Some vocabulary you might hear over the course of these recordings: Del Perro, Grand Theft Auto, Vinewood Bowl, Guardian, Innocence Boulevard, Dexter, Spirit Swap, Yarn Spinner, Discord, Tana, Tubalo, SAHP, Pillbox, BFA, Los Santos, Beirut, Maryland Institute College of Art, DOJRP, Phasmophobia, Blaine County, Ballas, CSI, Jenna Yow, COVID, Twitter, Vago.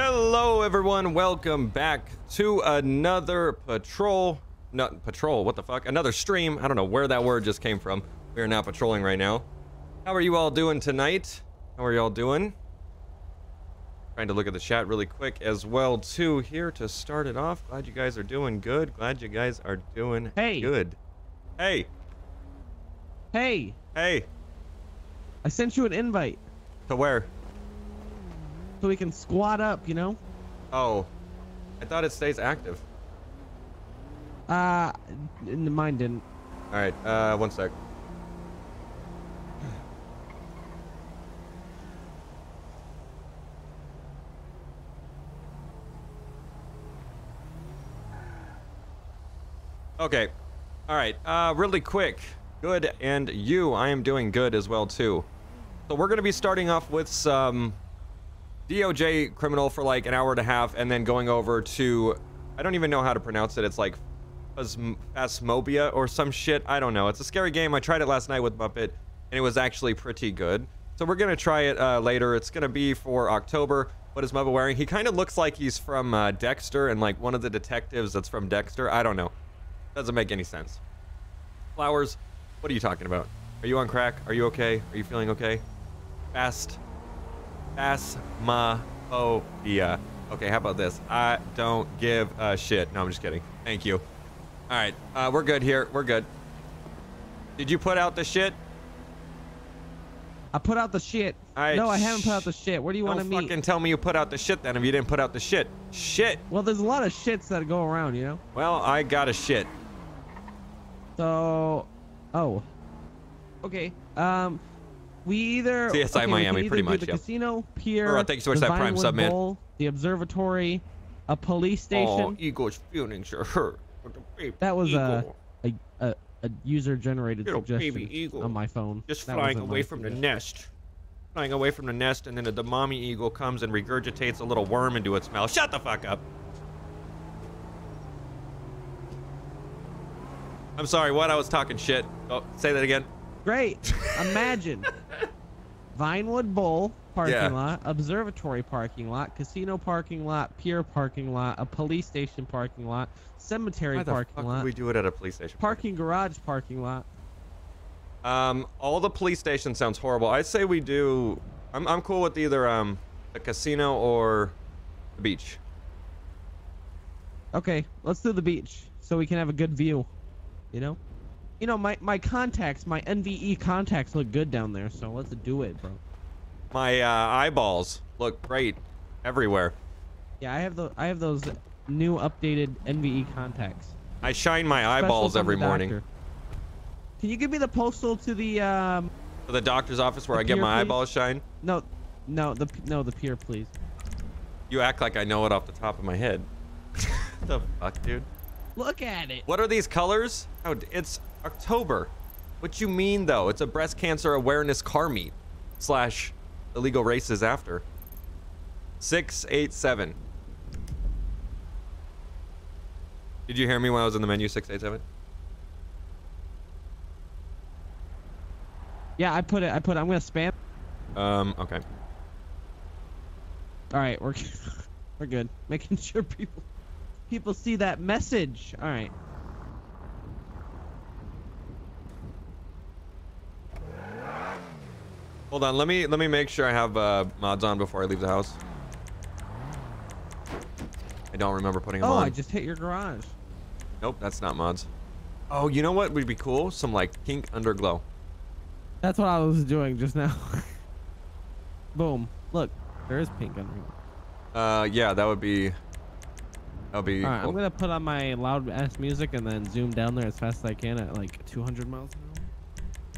Hello everyone, welcome back to another another stream. I don't know where that word just came from. We are now patrolling right now. How are you all doing tonight? How are y'all doing? Trying to look at the chat really quick as well too here to start it off. Glad you guys are doing good. Glad you guys are doing good. Hey. Hey. Hey. I sent you an invite. To where? So we can squad up, you know? Oh, I thought it stays active. Mine didn't. All right, one sec. Okay, all right, really quick. Good, and you, I am doing good as well too. So we're gonna be starting off with some DOJ criminal for like an hour and a half, and then going over to, I don't even know how to pronounce it. It's like Phasmophobia or some shit. I don't know. It's a scary game. I tried it last night with Muppet, and it was actually pretty good. So we're going to try it later. It's going to be for October. What is Muppet wearing? He kind of looks like he's from Dexter and like one of the detectives that's from Dexter. I don't know. Doesn't make any sense. Flowers, what are you talking about? Are you on crack? Are you okay? Are you feeling okay? Phasmophobia. Okay, how about this? I don't give a shit. No, I'm just kidding. Thank you. All right, we're good here. We're good. Did you put out the shit? I put out the shit. No, I haven't put out the shit. Where do you want to meet? Don't fucking tell me you put out the shit then if you didn't put out the shit. Shit. Well, there's a lot of shits that go around, you know? Well, I got a shit. So, oh. Okay, we either CSI okay, Miami either pretty much the casino, pier, right, thank you so much the that Prime sub, man. The observatory, a police station. Oh, Eagle's feelings are hurt. That was a user-generated suggestion on my phone. Just that flying away from the nest. Flying away from the nest, and then the mommy eagle comes and regurgitates a little worm into its mouth. Shut the fuck up. I'm sorry, what? I was talking shit. Oh, say that again. Great. Imagine. Vinewood Bowl parking lot, observatory parking lot, casino parking lot, pier parking lot, a police station parking lot, cemetery parking lot. Why the fuck would we do it at a police station? Parking garage parking lot. All the police station sounds horrible. I say we do. I'm cool with either a casino or the beach. Okay, let's do the beach so we can have a good view. You know. You know, my contacts, my NVE contacts look good down there, so let's do it, bro. My eyeballs look great everywhere. Yeah, I have those new updated NVE contacts. I shine my eyeballs every morning. Can you give me the postal to the to the doctor's office where I get my eyeballs shine? No, the pier, please. You act like I know it off the top of my head. What the fuck, dude? Look at it. What are these colors? Oh, it's October. What you mean though? It's a breast cancer awareness car meet / illegal races after 687. Did you hear me when I was in the menu 687? Yeah, I put. I'm gonna spam. Okay. All right, we're good. Making sure people see that message. All right. Hold on, let me make sure I have mods on before I leave the house. I don't remember putting them on. Oh, I just hit your garage. Nope, that's not mods. Oh, you know what would be cool? Some like pink underglow. That's what I was doing just now. Boom. Look, there is pink underglow. Yeah, that would be. That'll be. All right, cool. I'm gonna put on my loud ass music and then zoom down there as fast as I can at like 200 miles an hour.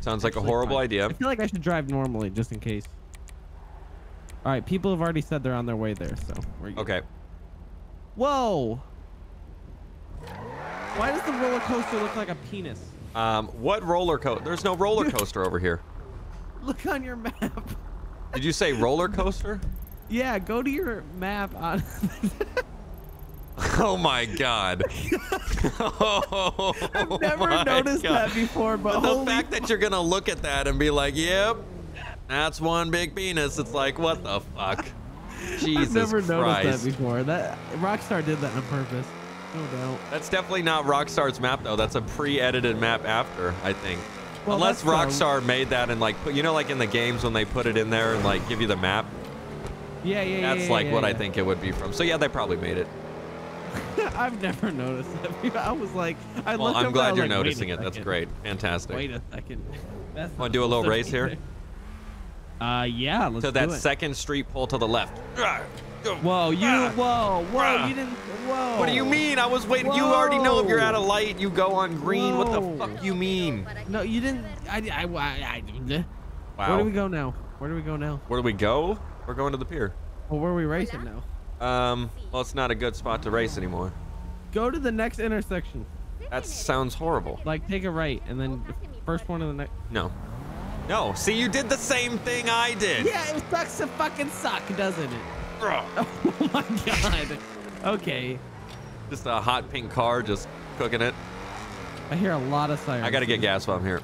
Sounds like a horrible idea. I feel like I should drive normally just in case. All right, people have already said they're on their way there, so we're good. Okay. Whoa. Why does the roller coaster look like a penis? What roller coaster? There's no roller coaster over here. Look on your map. Did you say roller coaster? Yeah, go to your map on. Oh my god. Oh, I've never noticed that before, but the fact that you're gonna look at that and be like, yep, that's one big penis, it's like, what the fuck? Jesus Christ. I've never noticed that before. That Rockstar did that on purpose. No doubt. That's definitely not Rockstar's map, though. That's a pre-edited map after, I think. Well, unless Rockstar made that and, like, you know, like in the games when they put it in there and, like, give you the map? Yeah, yeah, yeah. That's, like, what I think it would be from. So, yeah, they probably made it. I've never noticed that. I was like, I looked up. Well, I'm glad you're noticing it. That's great. Fantastic. Wait a second. Want to do a little race here? Yeah, let's do it. So that second street pull to the left. Whoa, you, whoa, you didn't, What do you mean? I was waiting. You already know if you're out of light, you go on green. What the fuck you mean? No, you didn't. Wow. Where do we go now? Where do we go? We're going to the pier. Well, where are we racing now? Well, it's not a good spot to race anymore. Go to the next intersection. That sounds horrible. Like, take a right and then the first one to the next. No. No. See, you did the same thing I did. Yeah, it sucks to fucking suck, doesn't it? Oh my god. Okay. Just a hot pink car, just cooking it. I hear a lot of sirens. I gotta get gas while I'm here.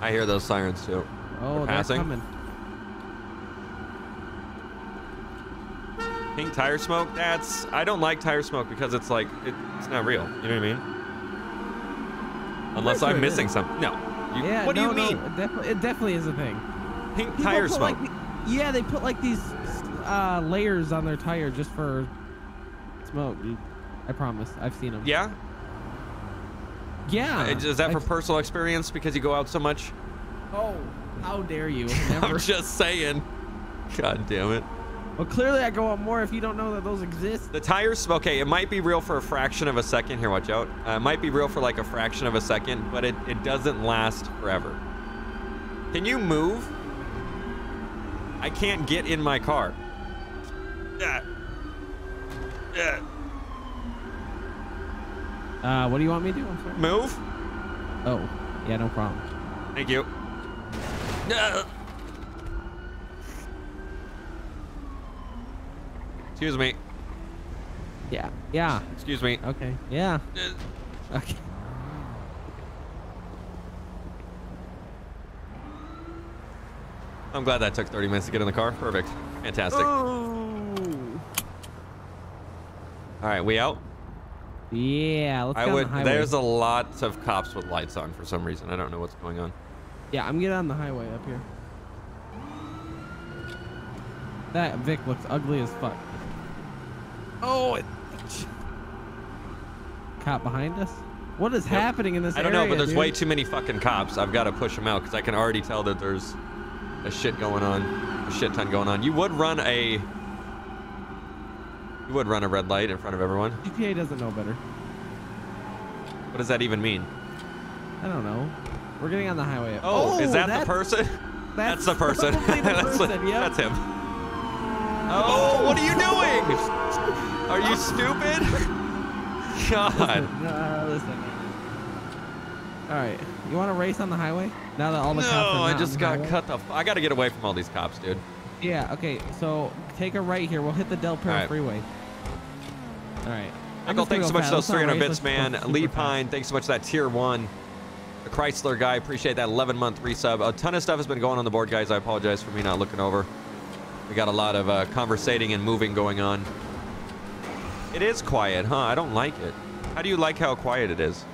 I hear those sirens too. Oh, they're coming. Pink tire smoke? That's... I don't like tire smoke because it's like... It's not real. You know what I mean? Unless I'm missing something. No. Yeah, what do you mean? It definitely is a thing. Pink tire smoke. Yeah, they put like these layers on their tire just for smoke. I promise. I've seen them. Yeah? Yeah. Is that for personal experience because you go out so much? Oh, how dare you. Never. I'm just saying. God damn it. Well, clearly I go out more if you don't know that those exist. The tires, okay, it might be real for a fraction of a second. Here, watch out. It might be real for like a fraction of a second, but it doesn't last forever. Can you move? I can't get in my car. What do you want me to do? I'm sorry. Move. Oh, yeah, no problem. Thank you. Excuse me. Yeah. Yeah. Excuse me. Okay. Yeah. Okay. I'm glad that took 30 minutes to get in the car. Perfect. Fantastic. Oh. All right, we out? Yeah, let's go. There's a lot of cops with lights on for some reason. I don't know what's going on. Yeah, I'm getting on the highway up here. That Vic looks ugly as fuck. Oh, cop behind us? What is happening in this area? I don't know, but there's way too many fucking cops. I've got to push them out because I can already tell that there's a shit going on, a shit ton going on. You would run a red light in front of everyone. GTA doesn't know better. What does that even mean? I don't know. We're getting on the highway. Oh, is that the person? That's the person. That's him. Oh, what are you doing? Are you stupid? God. Listen, all right, you want to race on the highway? Now that all the cops are not I got to get away from all these cops, dude. Yeah, okay, so take a right here. We'll hit the Del Perro freeway. All right. Michael, thanks so much for those 300 bits, man. Lee Pine, thanks so much for that tier 1. The Chrysler guy, appreciate that 11-month resub. A ton of stuff has been going on the board, guys. I apologize for me not looking over. We got a lot of conversating and moving going on. It is quiet, huh? I don't like it. How do you like how quiet it is?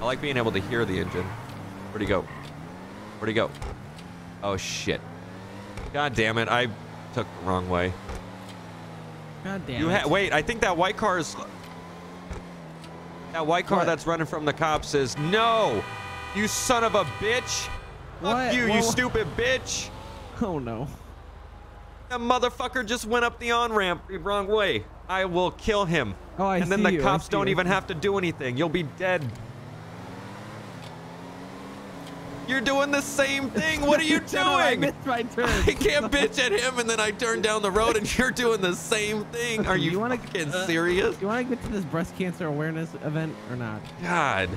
I like being able to hear the engine. Where'd he go? Where'd he go? Oh, shit. God damn it. I took the wrong way. God damn it. Wait, I think that white car is... That white car that's running from the cops is... No! You son of a bitch! Fuck you, you stupid bitch! Oh, no. That motherfucker just went up the on-ramp the wrong way. I will kill him. Oh, I see you. And then the cops don't even have to do anything. You'll be dead. You're doing the same thing. What are you doing? I missed my turn. I can't bitch at him, and then I turn down the road, and you're doing the same thing. Are you fucking serious? You want to get to this breast cancer awareness event or not? God.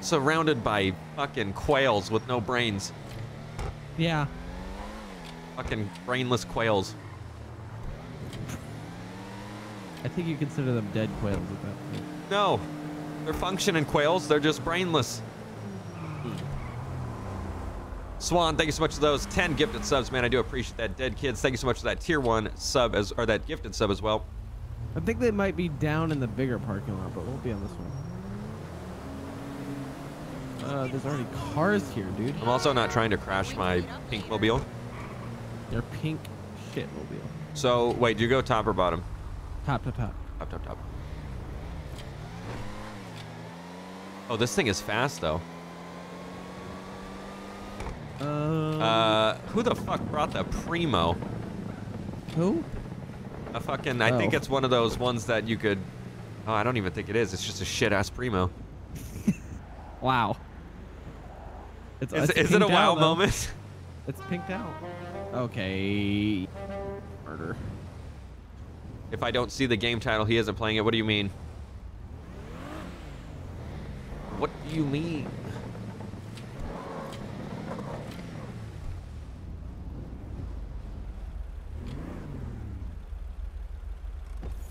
Surrounded by fucking quails with no brains. Yeah. Fucking brainless quails. I think you consider them dead quails at that point. No. They're functioning quails. They're just brainless. Swan, thank you so much for those 10 gifted subs, man. I do appreciate that. Dead Kids, thank you so much for that tier 1 sub, as or that gifted sub as well. I think they might be down in the bigger parking lot, but won't be on this one. There's already cars here, dude. I'm also not trying to crash my pink mobile. Your pink shit mobile. So, wait, do you go top or bottom? Top, top, top. Top, top, top. Oh, this thing is fast, though. Who the fuck brought the Primo? Who? A fucking, I think it's one of those ones that you could, oh, I don't even think it is. It's just a shit-ass Primo. Wow. Is it a wow moment? It's pinked out. Okay. Murder. If I don't see the game title, he isn't playing it. What do you mean? What do you mean?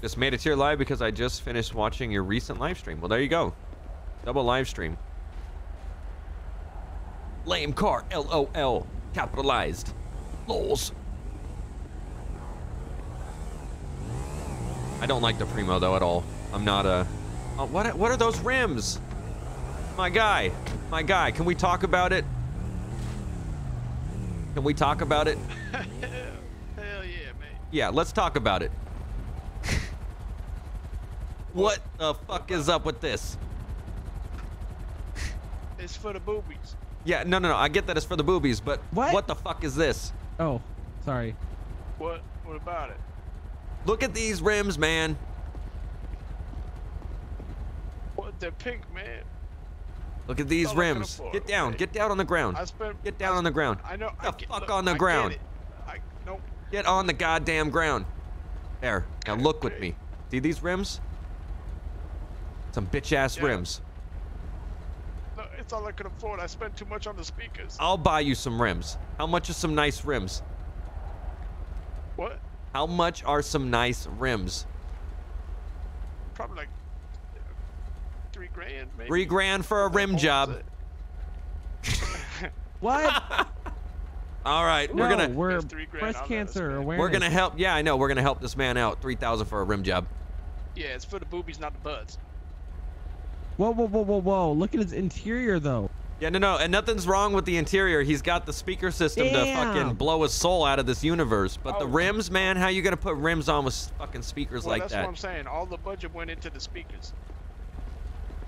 Just made it to your live because I just finished watching your recent live stream. Well, there you go. Double live stream. Lame car, LOL, capitalized. Lols. I don't like the Primo though at all. I'm not a, oh, what are those rims? My guy, can we talk about it? Can we talk about it? Hell yeah, mate. Yeah, let's talk about it. What the fuck is up with this? It's for the boobies. Yeah, no, I get that it's for the boobies, but what the fuck is this? Oh, sorry. What about it? Look at these rims, man. What, they're pink, man. Look at these rims. Get down, get down on the ground. Get down on the ground. I know. Get the fuck on the ground. Nope. Get on the goddamn ground. There, now look with me. See these rims? Some bitch ass rims. No, it's all I could afford. I spent too much on the speakers. I'll buy you some rims. How much are some nice rims? What? How much are some nice rims? Probably like $3 grand, maybe. $3 grand for a rim job. What? All right, no, we're breast cancer awareness. We're gonna help. Yeah, I know. We're gonna help this man out. 3,000 for a rim job. Yeah, it's for the boobies, not the butts. Whoa! Look at his interior, though. Yeah, no, and nothing's wrong with the interior. He's got the speaker system to fucking blow his soul out of this universe. But the rims, man, how you gonna put rims on with fucking speakers like that? That's what I'm saying. All the budget went into the speakers.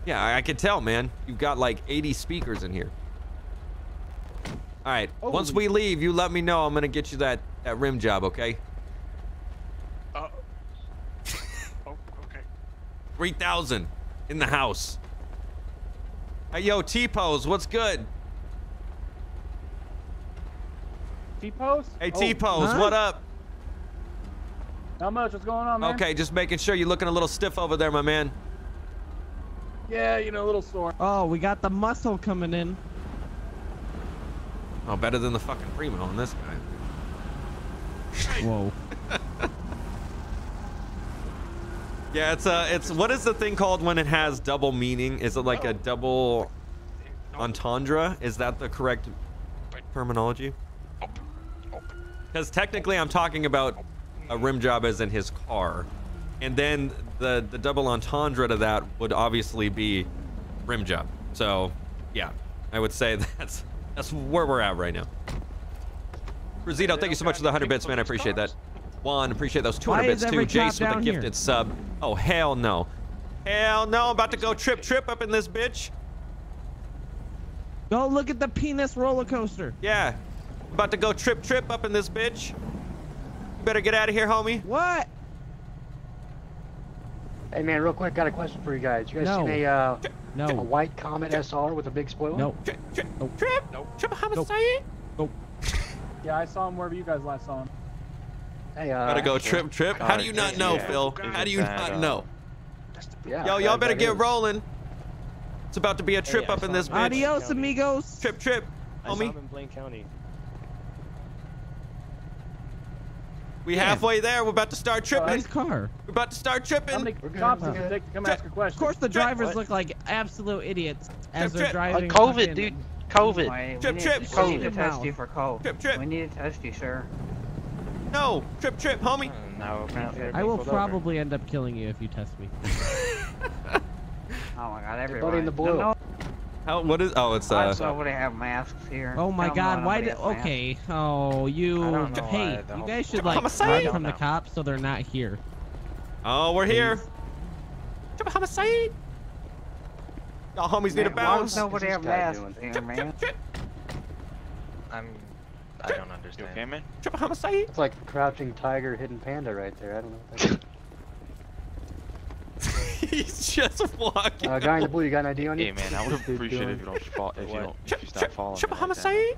Yeah, I could tell, man. You've got like 80 speakers in here. All right, once we leave, you let me know. I'm going to get you that rim job, okay? Okay. 3,000 in the house. Hey, yo, T-Pose, what's good? T-Pose? Hey, T-Pose, what up? Not much. What's going on, man? Okay, just making sure. You're looking a little stiff over there, my man. Yeah, you know, a little sore. Oh, we got the muscle coming in. Oh, better than the fucking Primo on this guy. Whoa. Yeah, it's what is the thing called when it has double meaning? Is it like a double entendre? Is that the correct terminology? Because technically I'm talking about a rim job as in his car. And then the double entendre to that would obviously be rim job. So, yeah, I would say that's where we're at right now. Rosito, thank you so much for the 100 bits, man. I appreciate that. Juan, appreciate those 200 bits too. Jace with a gifted sub. Oh, hell no. Hell no. I'm about to go trip up in this bitch. Go look at the penis roller coaster. Yeah. I'm about to go trip up in this bitch. You better get out of here, homie. What? Hey, man, real quick, got a question for you guys. You guys seen a white Comet SR with a big spoiler? No. Trip? No. Triple homicide? Nope. Yeah, I saw him wherever you guys last saw him. Hey, gotta go trip. How do you not know, Phil? How do you not know? Yeah, yo, y'all better get rolling. It's about to be a trip up in this bitch. Adios, amigos. Trip, homie. I saw him in Blaine County. We halfway there. We're about to start tripping. Nice car. We're about to start tripping. How many cops can take to come ask a question? Of course, the drivers look like absolute idiots as they're driving. Like COVID, dude. COVID. Wait, we need to test you for COVID. We need to test you, sir. No, Trip, homie. No, I will probably end up killing you if you test me. Oh my God, everybody in the blue. No. How, what is? Oh, it's. Why does nobody have masks here? Oh my God, why did? Okay, oh you. Hey, you guys should like hide from the cops so they're not here. Oh, we're here. Trip homicide. Y'all homies need a bounce. Why does nobody have masks here, man? I don't understand. You okay, man? Triple homicide? It's like a crouching tiger, hidden panda right there. I don't know what that is. He's just walking. Guy in the blue, you got an ID on you? Hey, man, I would appreciate it if you don't fall. If you stop following. Triple homicide?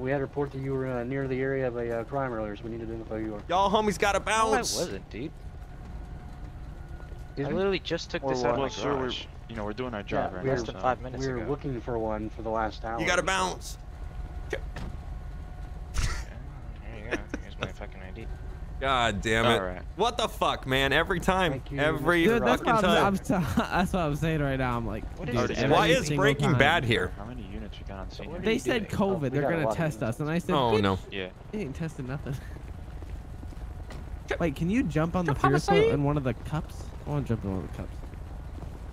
We had a report that you were near the area of a crime earlier, so we need to identify you. Y'all homies got a bounce. No, I wasn't, dude. I literally just took this out of my garage. You know, we're doing our job right now. We were 5 minutes ago. We were looking for one for the last hour. You got a bounce. Here's my fucking ID. God damn it! Right. What the fuck, man? Every time, every dude, fucking time. That's what I'm saying right now. I'm like, dude, why is Breaking Bad here? How many units we got on scene? They said COVID. They're gonna test us, and I said, oh no, yeah, they ain't tested nothing. Wait, can you jump on the pedestal in one of the cups? I want to jump in one of the cups.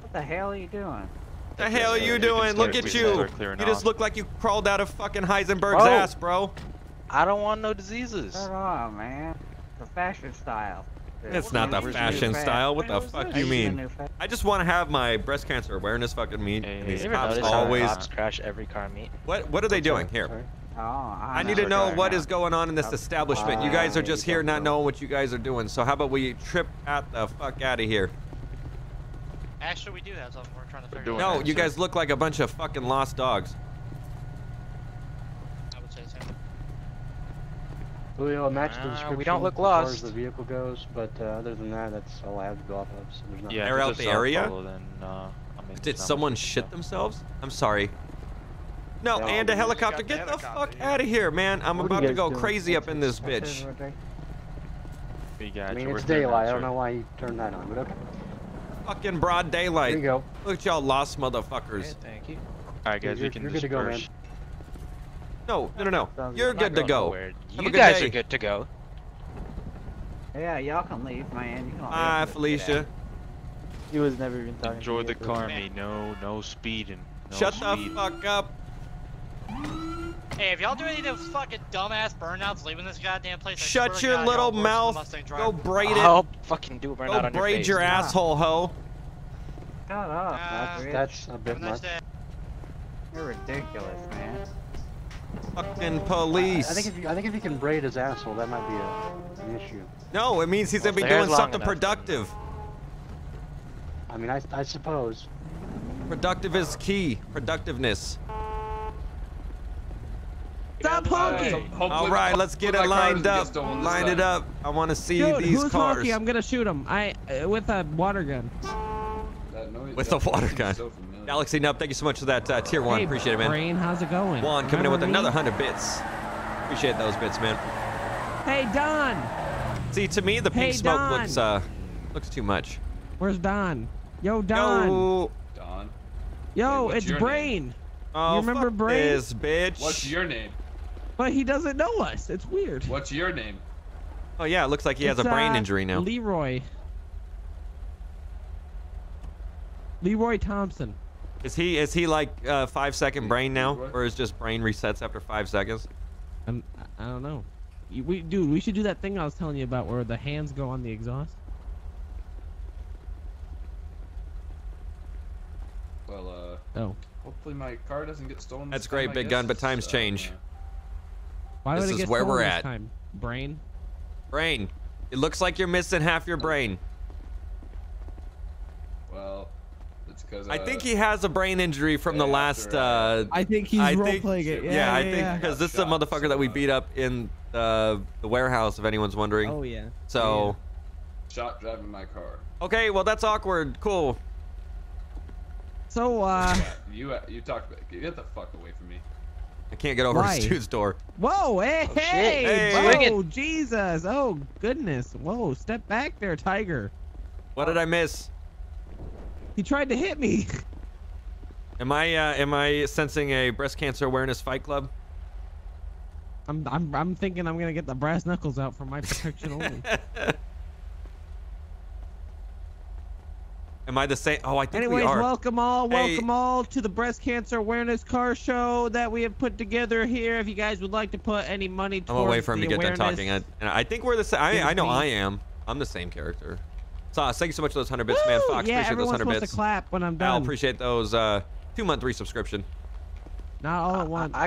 What the hell are you doing? The hell are you doing? Look at you! You just look like you crawled out of fucking Heisenberg's ass, bro. I don't want no diseases. Shut up, man. The fashion style. It's not the fashion style. What the fuck you mean? I just want to have my breast cancer awareness fucking meet. These cops always crash every car meet. What are they doing here? I need to know what is going on in this establishment. You guys are just here not knowing what you guys are doing. So how about we trip at the fuck out of here? Actually, we do have something we're trying to figure out. No, you guys look like a bunch of fucking lost dogs. We don't look lost. As far as the vehicle goes, but other than that, that's all I have to go off of. So there's yeah, they're out the area. Did someone shit themselves? I'm sorry. No, yeah, and a helicopter. Get the fuck out of here, man. I'm about to go crazy up in this bitch. I mean, it's daylight. I don't know why you turned that on, but okay. Fucking broad daylight. There you go. Look at y'all lost motherfuckers. Yeah, thank you. All right, guys, we can disperse. No. You're good to go. You guys are good to go. Yeah, y'all can leave, man. Hi, Felicia. He was never even talking. Enjoy the car, man. No speeding. Shut the fuck up. Hey, if y'all do any of those fucking dumbass burnouts leaving this goddamn place, shut your little mouth. Go braid it. I'll fucking do a burnout on your face. Go braid your asshole, ho. Shut up. That's a bit much. You're ridiculous, man. Fucking police. I think if you can braid his asshole, that might be an issue. No, it means he's gonna be doing something productive. I mean, I suppose. Productive is key. Productiveness. Stop honking! All right, let's get it lined up. Line it up. I want to see these cars. Who's honking? I'm gonna shoot him. With a water gun. With a water gun. Galaxy Nub, thank you so much for that tier one. Appreciate it, man. Brain, how's it going? Juan coming in with another 100 bits. Appreciate those bits, man. Hey, Don. See, to me, the pink smoke looks looks too much. Where's Don? Yo, Don. Yo, Don. Yo, hey, it's Brain. Name? Oh, you remember Brain? This bitch. What's your name? But he doesn't know us. It's weird. What's your name? Oh yeah, it looks like he has a brain injury now. Leroy Thompson. Is he like 5 second brain now, or is just brain resets after 5 seconds? I don't know. We should do that thing I was telling you about where the hands go on the exhaust. Well, hopefully my car doesn't get stolen. That's great, Big Gun. But times change. Why would it get stolen this time? Brain. It looks like you're missing half your brain. Well. I think he has a brain injury from the last. I think he's role-playing it. Yeah, I think because this is a motherfucker that we beat up in the warehouse, if anyone's wondering. Oh yeah. So. Yeah. Shot driving my car. Okay, well that's awkward. Cool. So you talked about. Get the fuck away from me. I can't get over to Stu's door. Whoa! Hey! Oh, hey! Whoa! Jesus! Oh goodness! Whoa! Step back there, Tiger. What did I miss? He tried to hit me. Am I sensing a breast cancer awareness fight club? I'm thinking I'm gonna get the brass knuckles out for my protection only. Am I the same? Oh, I think we are. Anyways, welcome all to the breast cancer awareness car show that we have put together here. If you guys would like to put any money towards the awareness. I'm gonna wait for him to get done talking. I think we're the same. I know I am. I'm the same character. Sauce, thank you so much for those 100 bits, man. Fox, yeah, appreciate those 100 bits. To clap when I'm done. I'll appreciate those 2-month resubscription. Not all at once.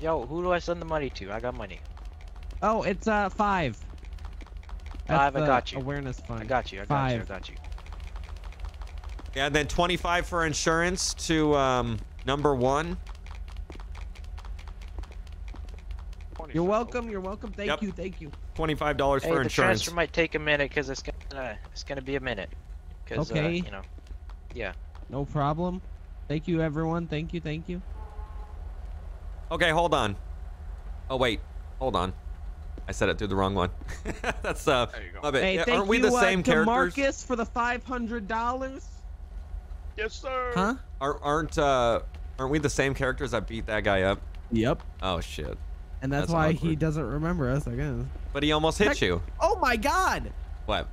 Yo, who do I send the money to? I got money. Oh, it's 5. That's 5, I got you. Awareness fund. I got you. Yeah, and then 25 for insurance to number 1. You're welcome. You're welcome. Thank you. $25 for insurance. The transfer might take a minute because it's gonna be a minute. Okay. You know. Yeah. No problem. Thank you, everyone. Thank you. Okay, hold on. Oh wait, hold on. I said it through the wrong one. That's love it. Hey, yeah, aren't we the same characters? Marcus for the $500. Yes, sir. Huh? Aren't we the same characters that beat that guy up? Yep. Oh shit. And that's why awkward. He doesn't remember us, I guess. But he almost hit you. Oh my God. What?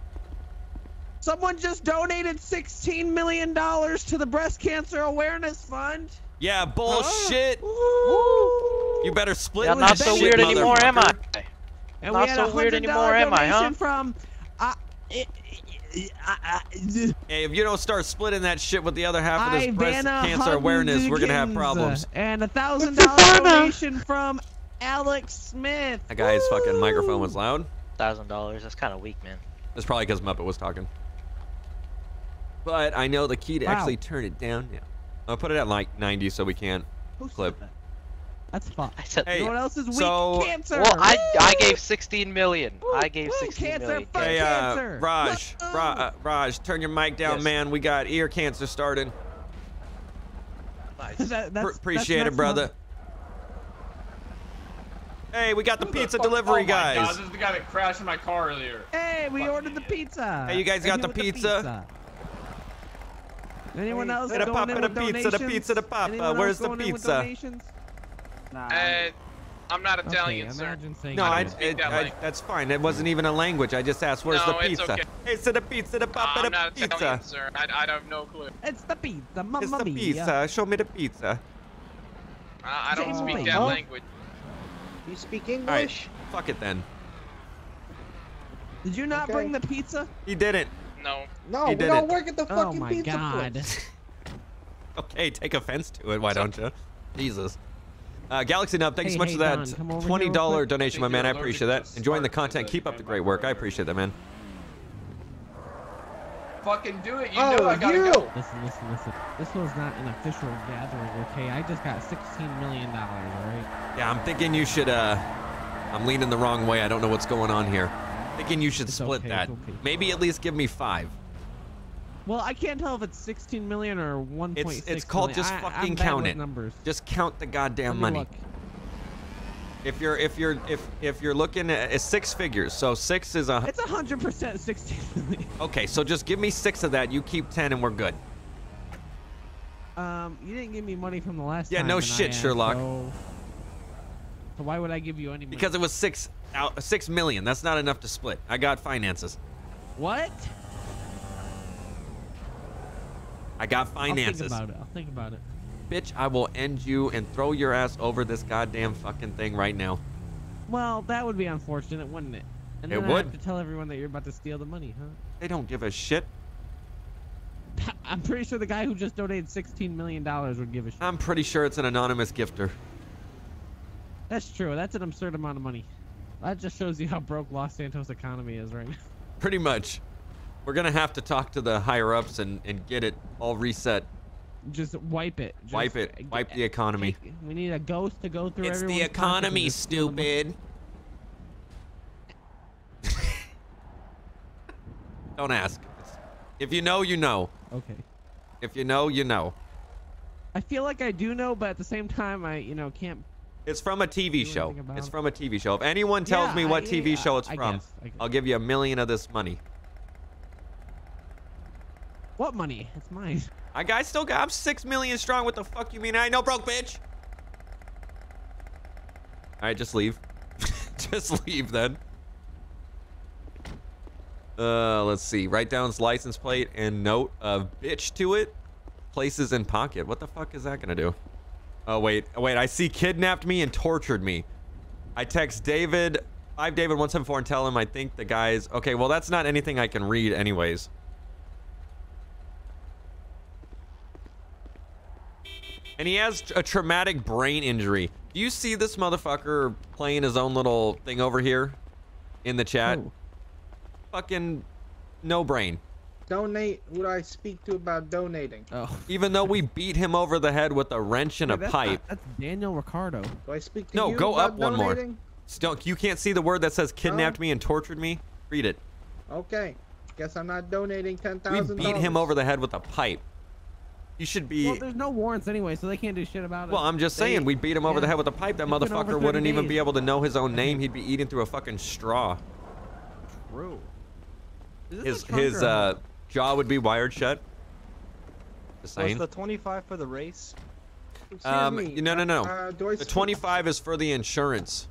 Someone just donated $16 million to the Breast Cancer Awareness Fund. Yeah, bullshit. Huh? You better split with that shit, motherfucker. Not so weird anymore, am I? And not we had so weird anymore, am I, huh? From, hey, if you don't start splitting that shit with the other half of this breast cancer awareness, we're gonna have problems. And $1,000 donation from Alex Smith. That guy's fucking microphone was loud. $1,000. That's kind of weak, man. That's probably because Muppet was talking. But I know the key to actually turn it down. Yeah, I'll put it at like 90 so we can't clip. That? That's fine. I said, hey, what else is weak? So, cancer. Well, I gave 16 million. Woo! I gave 16 cancer, million. Hey, Raj, Raj, turn your mic down, yes, man. We got ear cancer starting. Nice. Appreciate it, brother. Month. Hey, we got the pizza delivery guys. Oh my God, this is the guy that crashed in my car earlier. Hey, we ordered the pizza. Hey, you guys got the pizza? Anyone else going in with donations? The pizza, where's the pizza? Nah, I'm not Italian, sir. No, that's fine. It wasn't even a language. I just asked, where's the pizza? It's okay. It's the pizza, the papa, I'm not pizza. Italian, sir. I have no clue. It's the pizza, mamma mia. It's the pizza. Show me the pizza. I don't speak that language. You speak English? All right, fuck it then. Did you not bring the pizza? He didn't. No. No, we don't work at the fucking pizza place. Okay, take offense to it. Why don't you? Jesus. Galaxy Nub, thank you so much for that $20 donation, my man. I appreciate that. Enjoying the content. Keep up the great work. I appreciate that, man. Fucking do it. You know I gotta go. Listen. This was not an official gathering, okay? I just got $16 million, all right? Yeah, I'm thinking you should, I'm leaning the wrong way. I don't know what's going on here. I'm thinking you should split that. Okay. Maybe at least give me 5. Well, I can't tell if it's 16 million or 1.6 million. It's called just fucking count it. Numbers. Just count the goddamn money. Look. If you're looking at six figures, so 6 is a. It's 100% 16 million. Okay, so just give me 6 of that. You keep 10, and we're good. You didn't give me money from the last. Yeah, no shit, Sherlock. So why would I give you any? Money? Because it was 6 million. That's not enough to split. I got finances. What? I got finances. I'll think about it. Bitch, I will end you and throw your ass over this goddamn fucking thing right now. Well, that would be unfortunate, wouldn't it? And then it would. I'd have to tell everyone that you're about to steal the money, huh? They don't give a shit. I'm pretty sure the guy who just donated $16 million would give a shit. I'm pretty sure it's an anonymous gifter. That's true. That's an absurd amount of money. That just shows you how broke Los Santos economy is right now. Pretty much. We're going to have to talk to the higher-ups and get it all reset. Just wipe it. Just wipe it. Wipe the economy. We need a ghost to go through everyone's. It's the economy, stupid. Don't ask. If you know, you know. Okay. If you know, you know. I feel like I do know, but at the same time, I can't. It's from a TV show. It's from a TV show. If anyone tells me what TV show it's from, I guess. I'll give you $1 million of this money. What money? It's mine. I guys still got, I'm 6 million strong. What the fuck you mean? I ain't no broke bitch. All right, just leave. Just leave then. Let's see. Write down his license plate and note a bitch to it. Places in pocket. What the fuck is that gonna do? Oh, wait. Oh, wait. I see kidnapped me and tortured me. I text David, 5David174, and tell him I think the guy's... Okay, well, that's not anything I can read anyways. And he has a traumatic brain injury. Do you see this motherfucker playing his own little thing over here in the chat? Ooh. Fucking no brain. Donate what I speak to about donating. Oh. Even though we beat him over the head with a wrench and a pipe. Not, that's Daniel Ricardo. Do I speak to you go about up one donating? More. Stunk, you can't see the word that says kidnapped me and tortured me? Read it. Okay. Guess I'm not donating $10,000. We beat him over the head with a pipe. You should be... Well, there's no warrants anyway, so they can't do shit about it. Well, I'm just saying, we beat him over the head with a pipe. That motherfucker wouldn't even be able to know his own name. He'd be eating through a fucking straw. True. His jaw would be wired shut. Just saying. Was the 25 for the race? No. The 25 is for the insurance.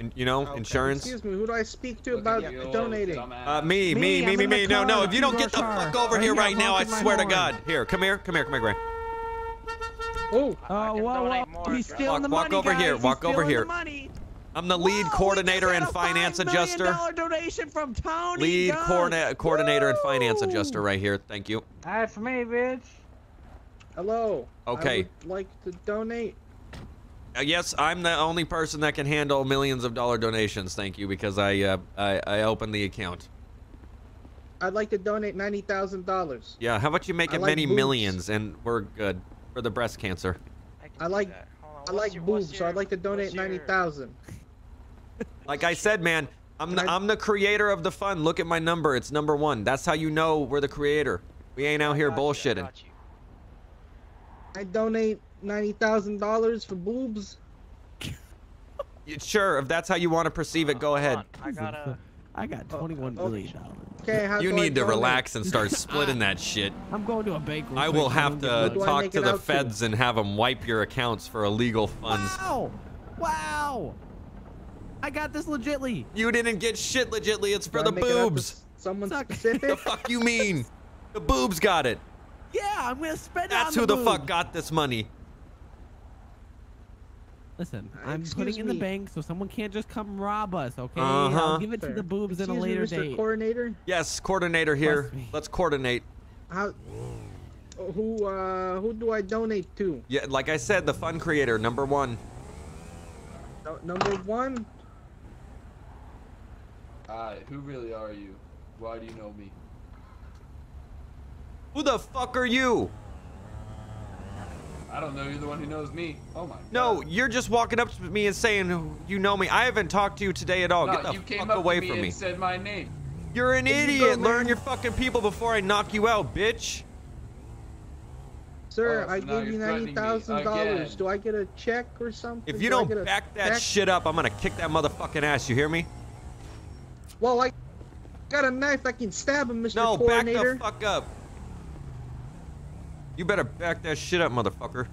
And, you know, okay. Insurance. Excuse me, who do I speak to about donating? Me. No. If you don't get the fuck over here right now, I swear to God. Here, come here, Gray. Oh, whoa. He's stealing the money, guys. Walk over here. I'm the lead coordinator and finance adjuster. Donation from Tony. Lead coordinator and finance adjuster right here. Thank you. That's me, bitch. Hello. Okay. I would like to donate. Yes, I'm the only person that can handle millions of dollar donations. Thank you, because I opened the account. I'd like to donate $90,000. Yeah, how about you make it many millions, and we're good for the breast cancer. I like boobs, so I'd like to donate $90,000. Like I said, man, I'm the creator of the fund. Look at my number; it's number one. That's how you know we're the creator. We ain't out here bullshitting. I donate $90,000 for boobs. Sure, if that's how you want to perceive it, go ahead. I got $21 million. Okay, you need to relax and start splitting that shit. I'm going to a bakery. I will have to talk to the feds and have them wipe your accounts for illegal funds. Wow! I got this legitly. You didn't get shit legitly. It's for the boobs. Someone specific? The fuck you mean? The boobs got it. Yeah, I'm gonna spend. That's who the fuck got this money. Listen, I'm putting in the bank so someone can't just come rob us, okay? I'll give it to the boobs at a later date. Mr. Coordinator? Yes, coordinator here. Let's coordinate. Who do I donate to? Yeah, like I said, the fund creator, number one. Number one? Who really are you? Why do you know me? Who the fuck are you? I don't know. You're the one who knows me. Oh my God. No, you're just walking up to me and saying you know me. I haven't talked to you today at all. No, get the fuck away from me. You said my name. You're an idiot. Learn your fucking people before I knock you out, bitch. Sir, I gave you $90,000. Do I get a check or something? If you don't back that shit up, I'm gonna kick that motherfucking ass. You hear me? Well, I got a knife. I can stab him, Mr. Coordinator. No, back the fuck up. You better back that shit up, motherfucker.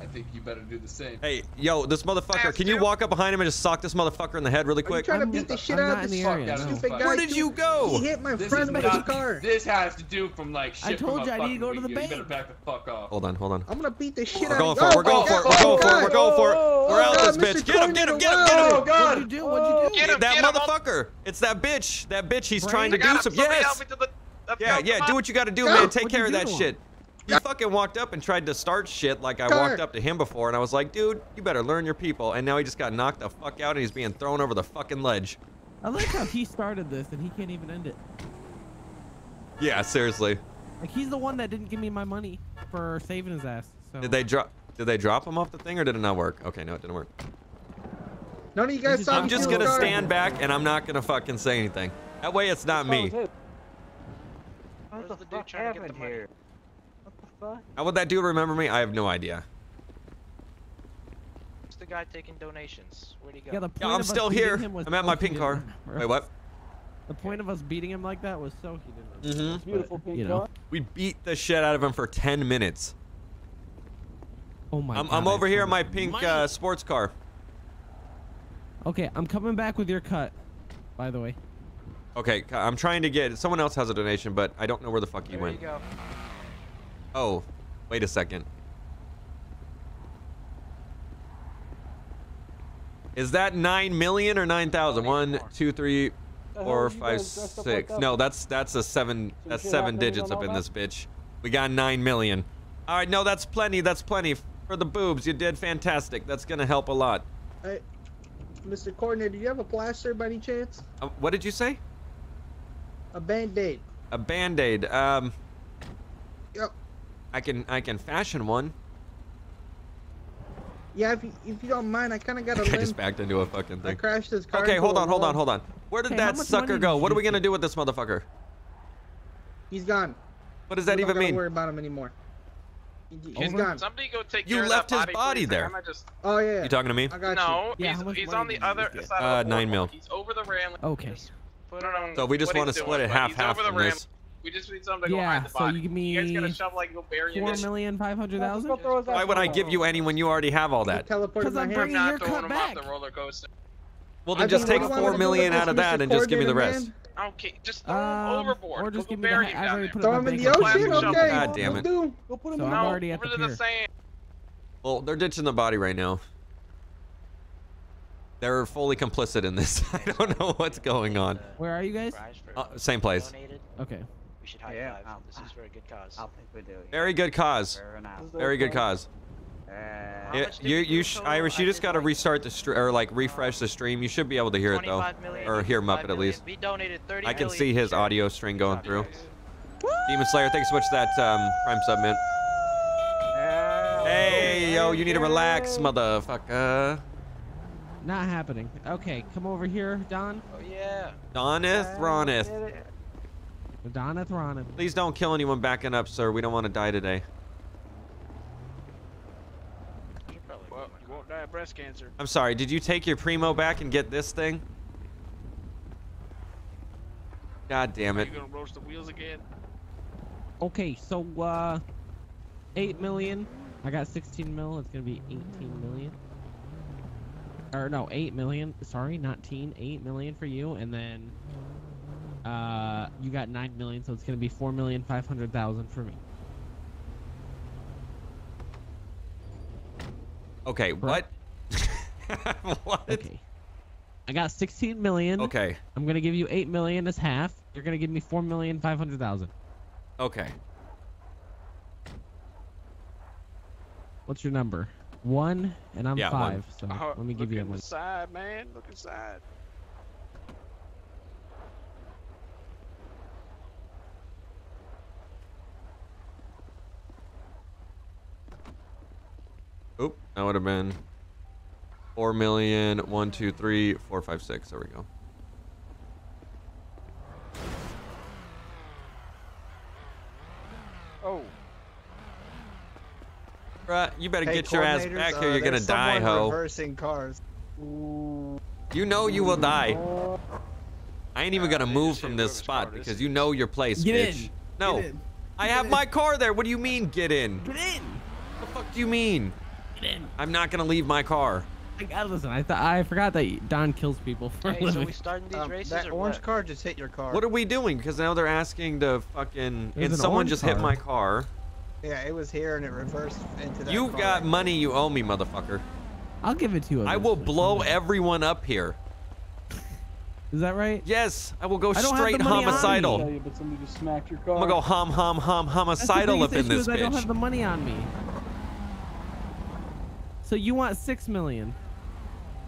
I think you better do the same. Hey, yo, this motherfucker. Can you walk up behind him and just sock this motherfucker in the head really quick? I'm trying to beat the shit out of this stupid guy. Where did you go? He hit my friend with his car. This has to do from like shit. I told you I need to go to the bank. You better back the fuck off. Hold on. I'm gonna beat the shit out of him. We're going for it. We're out this bitch. Get him. Oh God. What'd you do? That motherfucker. It's that bitch. He's trying to do some. Yes. Yeah, do what you gotta do, man. Take care of that shit. You fucking walked up and tried to start shit like I walked up to him before, and I was like, dude, you better learn your people. And now he just got knocked the fuck out, and he's being thrown over the fucking ledge. I like how he started this, and he can't even end it. Yeah, seriously. Like, he's the one that didn't give me my money for saving his ass. So. Did they drop him off the thing, or did it not work? Okay, no, it didn't work. None of you guys saw me. I'm just gonna stand back, and I'm not gonna fucking say anything. That way, it's not me. What the fuck happened here? What the fuck? How would that dude remember me? I have no idea. It's the guy taking donations. Where'd he go? Yeah, I'm still here. I'm at my pink car. Wait, what? The point of us beating him like that was so he didn't. Mm-hmm. Beautiful pink car. We beat the shit out of him for 10 minutes. Oh my God. I'm over here in my pink sports car. Okay, I'm coming back with your cut, by the way. Okay, I'm trying to get... Someone else has a donation, but I don't know where the fuck he went. There you go. Oh, wait a second. Is that 9 million or 9,000? 1, 2, 3, 4, 5, 6. No, that's a 7. That's 7 digits up in this bitch. We got 9 million. All right, no, that's plenty. That's plenty for the boobs. You did fantastic. That's gonna help a lot. Hey, Mr. Coordinator, do you have a plaster by any chance? What did you say? A band-aid. A band-aid. Yep. I can fashion one. Yeah, if you don't mind, I kind of got a limp. I just backed into a fucking thing. I crashed his car. Okay, hold on. Where did that sucker go? What are we going to do with this motherfucker? He's gone. What does that even mean? Don't worry about him anymore. He's gone. Somebody go take care of that body. You left his body there. Oh, yeah. You talking to me? I got you. No, he's on the other side of the 9 mil. He's over the railing. Okay. So we just want to split it half-half from this. We just need something to go hide the body. So you give me $4,500,000? Why would I give you any when you already have all that? Because I'm bringing your cut back. Well, then just take $4 million out of that and just give me the rest. Okay, just throw him overboard. Or just give me the hat. Throw him in the ocean? Okay. God damn it. So I'm already at the pier. Well, they're ditching the body right now. They're fully complicit in this. I don't know what's going on. Where are you guys? Same place. Okay. We should high five. Yeah. This is for a good cause. Very good cause. Very good cause. Irish, you just got to restart the stream or like refresh the stream. You should be able to hear it though, or hear Muppet at least. We donated 30 I can see his audio string going through. Demon Slayer, thanks so much for that Prime sub, man. Hey, yo, you need to relax, motherfucker. Not happening. Okay, come over here, Don. Oh yeah. Doneth, Roneth. Please don't kill anyone backing up, sir. We don't want to die today. Well, you won't die of breast cancer. I'm sorry. Did you take your primo back and get this thing? God damn it. Are you gonna roast the wheels again? Okay, so 8 million. I got 16 mil. It's gonna be 18 million. Or no, 8 million. Sorry, not teen. 8 million for you, and then. You got 9 million, so it's gonna be 4,500,000 for me. Okay, what? What? Okay. I got 16 million. Okay. I'm gonna give you 8 million as half. You're gonna give me 4,500,000. Okay. What's your number? 1, and I'm 5. One. So let me give you a one. Look inside, man. Look inside. Oop, that would have been 4 million, 1, 2, 3, 4, 5, 6. There we go. Oh. Bruh, you better get your ass back here. You're gonna die, ho. Reversing cars. Ooh. You know you will die. I ain't even gonna move from this spot because you know your place, bitch. No, I have my car there. What do you mean, get in? Get in. What the fuck do you mean? I'm not gonna leave my car. I gotta listen. I forgot that Don kills people for a living. So we starting these races? That orange car just hit your car. What are we doing? Because now they're asking to fucking. And someone just hit my car. Yeah, it was here and it reversed into that. You got money you owe me, motherfucker. I'll give it to you. I will blow everyone up here. Is that right? Yes, I will go straight homicidal. I'm gonna go homicidal up in this bitch. I don't have the money on me. So you want 6 million?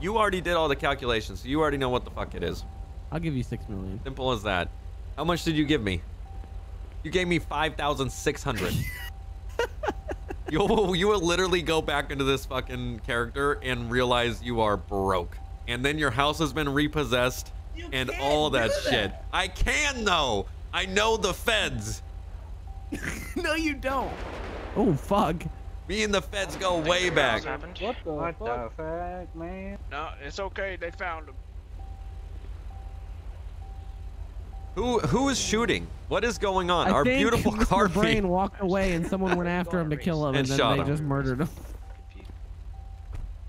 You already did all the calculations, so you already know what the fuck it is. I'll give you 6 million. Simple as that. How much did you give me? You gave me 5,600. You will literally go back into this fucking character and realize you are broke, and then your house has been repossessed and all that shit. I can though. I know the feds. No, you don't. Oh fuck. Me and the feds go way back. What the fuck, man? No, it's okay. They found him. Who is shooting? What is going on? Our beautiful car brain walked away and someone went after him to kill him, and then they just murdered him.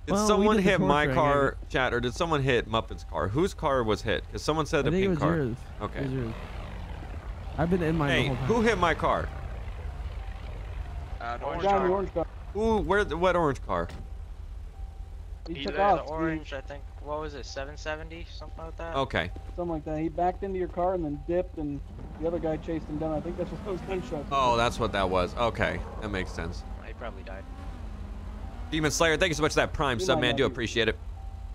Did someone hit my car, chat, or did someone hit Muppet's car? Whose car was hit? Because someone said the pink car. Yours. Okay. It was yours. I've been in my whole time. Who hit my car? The orange car. Ooh, what orange car? He took off. Orange, I think. What was it? 770, something like that. Okay. Something like that. He backed into your car and then dipped, and the other guy chased him down. I think that's what those gunshots. Oh, that's what that was. Okay, that makes sense. He probably died. Demon Slayer, thank you so much for that prime sub, man. Do appreciate it.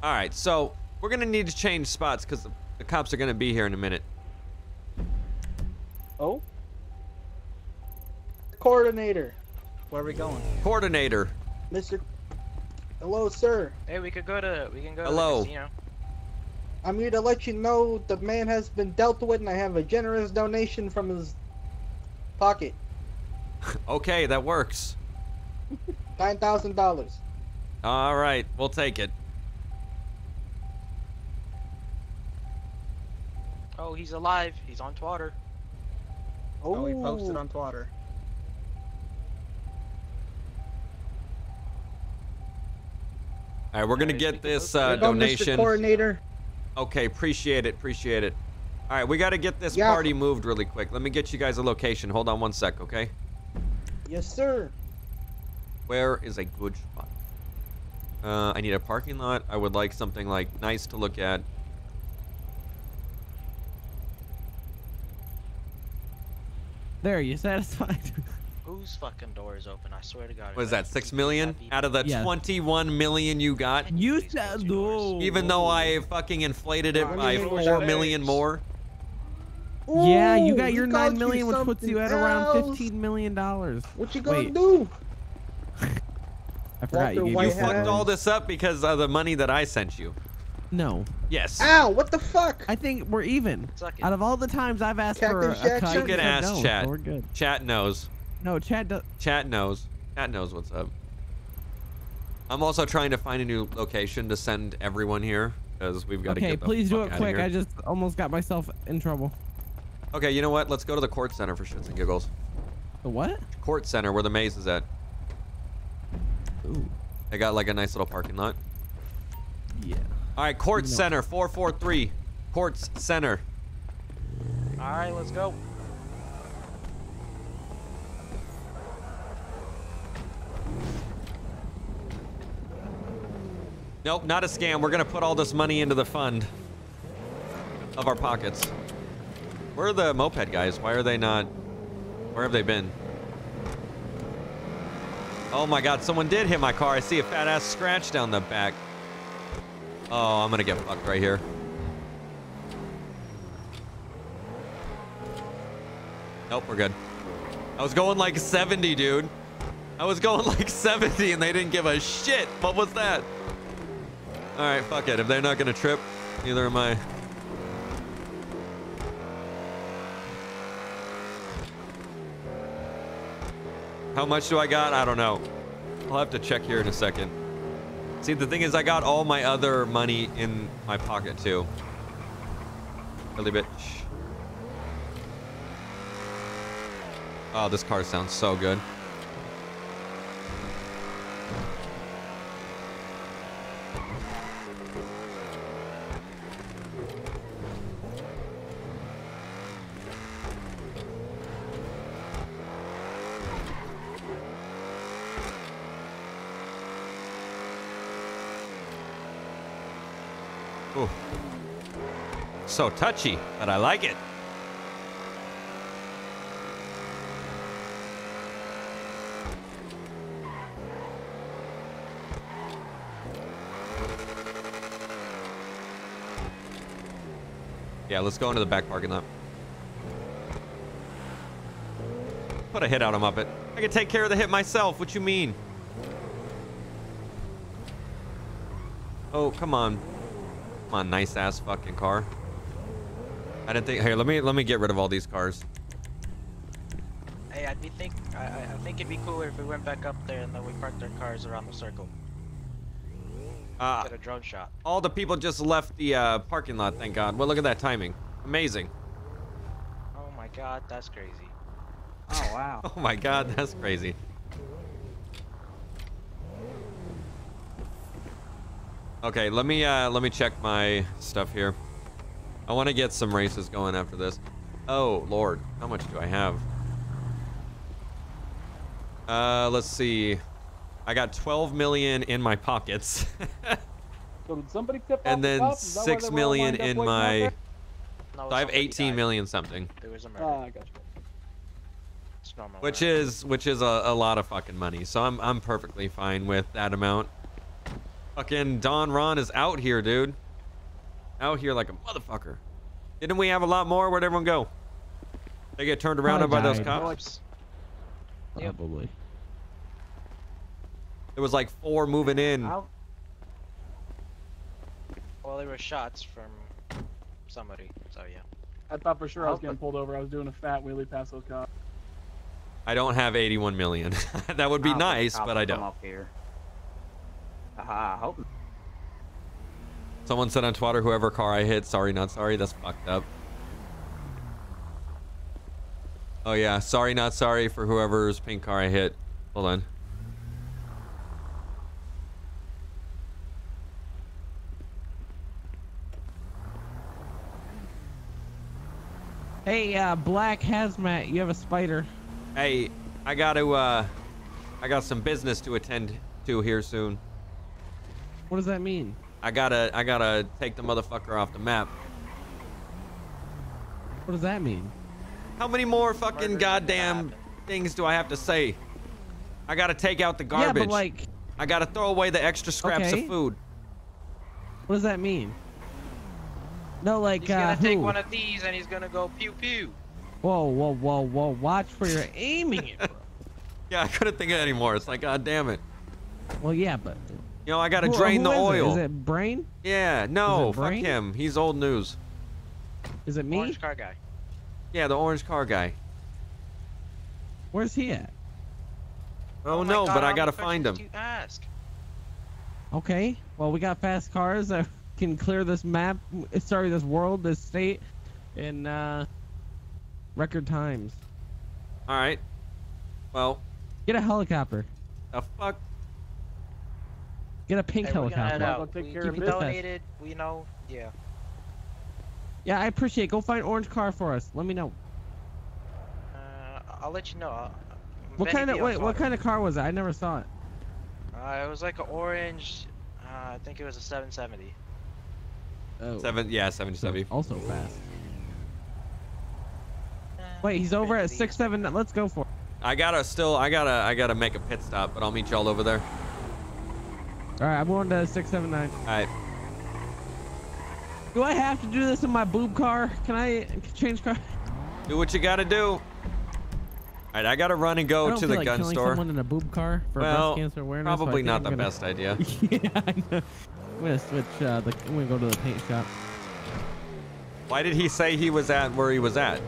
All right, so we're gonna need to change spots because the cops are gonna be here in a minute. Oh. Coordinator. Where are we going? Coordinator. Mr. Hello, sir. Hey, we can go to the casino. I'm here to let you know the man has been dealt with, and I have a generous donation from his pocket. Okay, that works. $9,000. All right, we'll take it. Oh, he's alive. He's on Twitter. Oh, he posted on Twitter. All right, we're gonna get this donation. Mr. Coordinator. Okay, appreciate it. All right, we got to get this party moved really quick. Let me get you guys a location. Hold on one sec, okay? Yes, sir. Where is a good spot? I need a parking lot. I would like something like nice to look at. There, you satisfied? Whose fucking door is open? I swear to God. What is that, 6 million? Out of the 21 million you got? You said no. Even though I fucking inflated it by 4 million more? Ooh, yeah, you got your 9 million, which puts you at around $15 million. What you gonna do? I forgot you fucked all this up because of the money that I sent you. No. Yes. Ow, what the fuck? I think we're even. Out of all the times I've asked for a cut, you can ask Chat. We're good. Chat knows. No, Chat knows. Chat knows what's up. I'm also trying to find a new location to send everyone here because we've got to get the fuck out of here. Okay, please do it quick. I just almost got myself in trouble. Okay, you know what? Let's go to the court center for shits and giggles. The what? Court center, where the maze is at. Ooh. They got like a nice little parking lot. Yeah. All right, court center 443. Courts center. All right, let's go. Nope, not a scam. We're gonna put all this money into the fund of our pockets. Where are the moped guys? Why are they not? Where have they been? Oh my God, someone did hit my car. I see a fat ass scratch down the back. Oh, I'm gonna get fucked right here. Nope, we're good. I was going like 70, dude. I was going like 70 and they didn't give a shit. What was that? All right, fuck it. If they're not gonna trip, neither am I. How much do I got? I don't know. I'll have to check here in a second. See, the thing is, I got all my other money in my pocket, too. Really, bitch. Oh, this car sounds so good. So touchy, but I like it. Yeah, let's go into the back parking lot. Put a hit out on Muppet. I can take care of the hit myself. What you mean? Oh, come on. Come on, nice ass fucking car. I didn't think. Here, let me get rid of all these cars. Hey, I think it'd be cooler if we went back up there and then we parked our cars around the circle. Get a drone shot. All the people just left the parking lot. Thank God. Well, look at that timing. Amazing. my god, that's crazy. Oh, wow. Oh, my god, that's crazy. Okay, let me check my stuff here. I want to get some races going after this. Oh, Lord. How much do I have? Let's see. I got 12 million in my pockets. So did somebody tip and then the 6 million in my... No, so I have 18 died. Million something. There was a murder. I got you. It's normal. Which is a lot of fucking money. So I'm perfectly fine with that amount. Fucking Don Ron is out here, dude. Out here like a motherfucker. Didn't we have a lot more? Where'd everyone go? They get turned around by those cops? Probably. Yep. There was like 4 moving in. Well, there were shots from somebody, so yeah. I thought for sure I was getting pulled over. I was doing a fat wheelie past those cops. I don't have 81 million. That would be nice, but I don't. Up here. Aha, someone said on Twitter, whoever car I hit, sorry, not sorry. That's fucked up. Oh, yeah. Sorry, not sorry for whoever's pink car I hit. Hold on. Hey, Black Hazmat, you have a spider. Hey, I got some business to attend to here soon. What does that mean? I gotta take the motherfucker off the map. What does that mean? How many more fucking goddamn things do I have to say? I gotta take out the garbage. Yeah, but like... I gotta throw away the extra scraps of food. What does that mean? No, like, he's gonna take one of these and he's gonna go pew pew. Whoa, whoa, whoa, whoa! Watch where you're aiming it, bro. Yeah, I couldn't think of it anymore. It's like, god damn it. Well, yeah, but you know, I gotta drain the oil. Is it Brain? Yeah, no, fuck him. He's old news. Is it me? Orange car guy. Yeah, the orange car guy. Where's he at? Oh no, but I gotta find him. You ask. Okay. Well, we got fast cars. Can clear this map, sorry, this world, this state in record times. All right, well, get a helicopter. The fuck? Get a pink helicopter. We donated, we know. Yeah, yeah, I appreciate it. Go find orange car for us. Let me know. I'll let you know. What kind of car was it? I never saw it. It was like an orange, I think it was a 770. Oh. Yeah, 770. Also fast. Wait, he's over at 679. Let's go for it. I gotta make a pit stop, but I'll meet y'all over there. All right, I'm going to 679. All right. Do I have to do this in my boob car? Can I change car? Do what you gotta do. All right, I gotta run and go to the gun store. Someone in a boob car for breast cancer awareness. Probably not the best idea. Yeah, I know. I'm gonna switch. I'm gonna go to the paint shop. Why did he say he was at where he was at?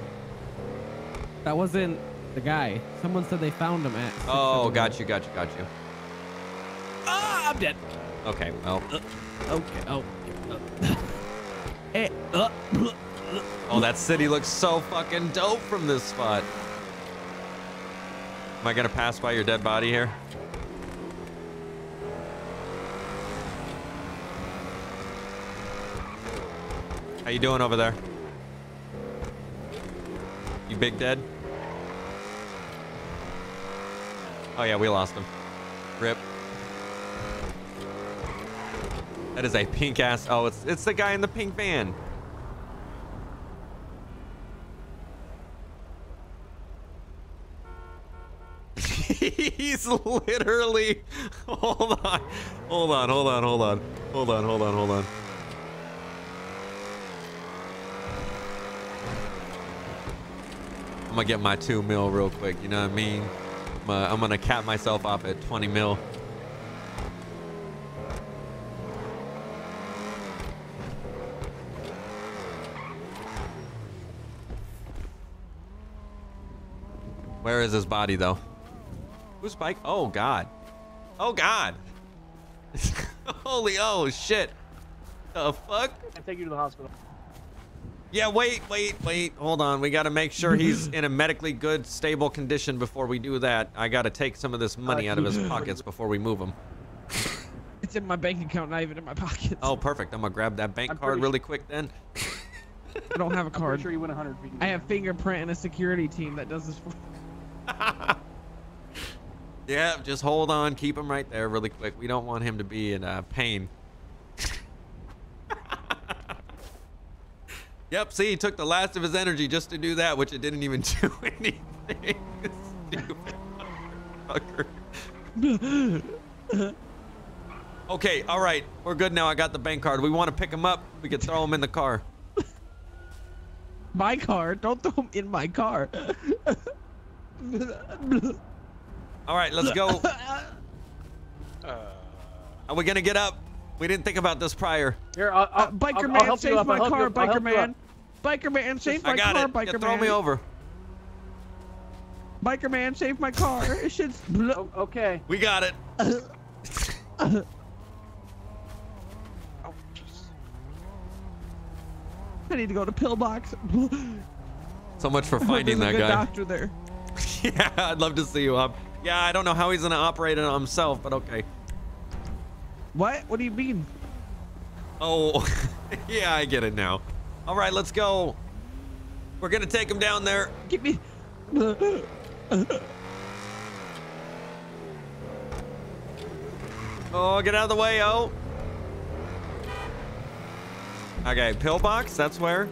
That wasn't the guy. Someone said they found him at. Oh, got you. Ah, I'm dead. Okay, well. Okay. Oh. Hey. Oh, that city looks so fucking dope from this spot. Am I gonna pass by your dead body here? How you doing over there? You big dead? Oh yeah, we lost him. Rip. That is a pink ass. Oh, it's the guy in the pink van. He's literally. Hold on. I'm gonna get my 2 mil real quick, you know what I mean? I'm gonna cap myself off at 20 mil. Where is his body though? Who's bike? Oh God. Oh God. Holy, oh shit. The fuck? I take you to the hospital. Yeah, wait. Hold on. We got to make sure he's in a medically good, stable condition before we do that. I got to take some of this money out of his pockets before we move him. It's in my bank account, not even in my pockets. Oh, perfect. I'm going to grab that bank card really quick then. I don't have a card. I'm sure you went 100 feet. I have fingerprint and a security team that does this for me. Yeah, just hold on. Keep him right there really quick. We don't want him to be in pain. Yep, see, he took the last of his energy just to do that, which it didn't even do anything. Stupid fucker. Okay, all right. We're good now. I got the bank card. We want to pick him up. We could throw him in the car. My car? Don't throw him in my car. All right, let's go. Are we going to get up? We didn't think about this prior. Here, Biker man, save my car, Biker man. Biker man, save my car, Biker man. I got it. Throw me over. Biker man, save my car. It should. Okay. We got it. Oh, jeez. I need to go to Pillbox. So much for finding that guy. Doctor there. Yeah, I'd love to see you up. Yeah, I don't know how he's gonna operate it on himself, but okay. What? What do you mean? Oh, yeah, I get it now. All right, let's go. We're gonna take him down there. Get me. Oh, get out of the way, oh. Okay, Pillbox, that's where.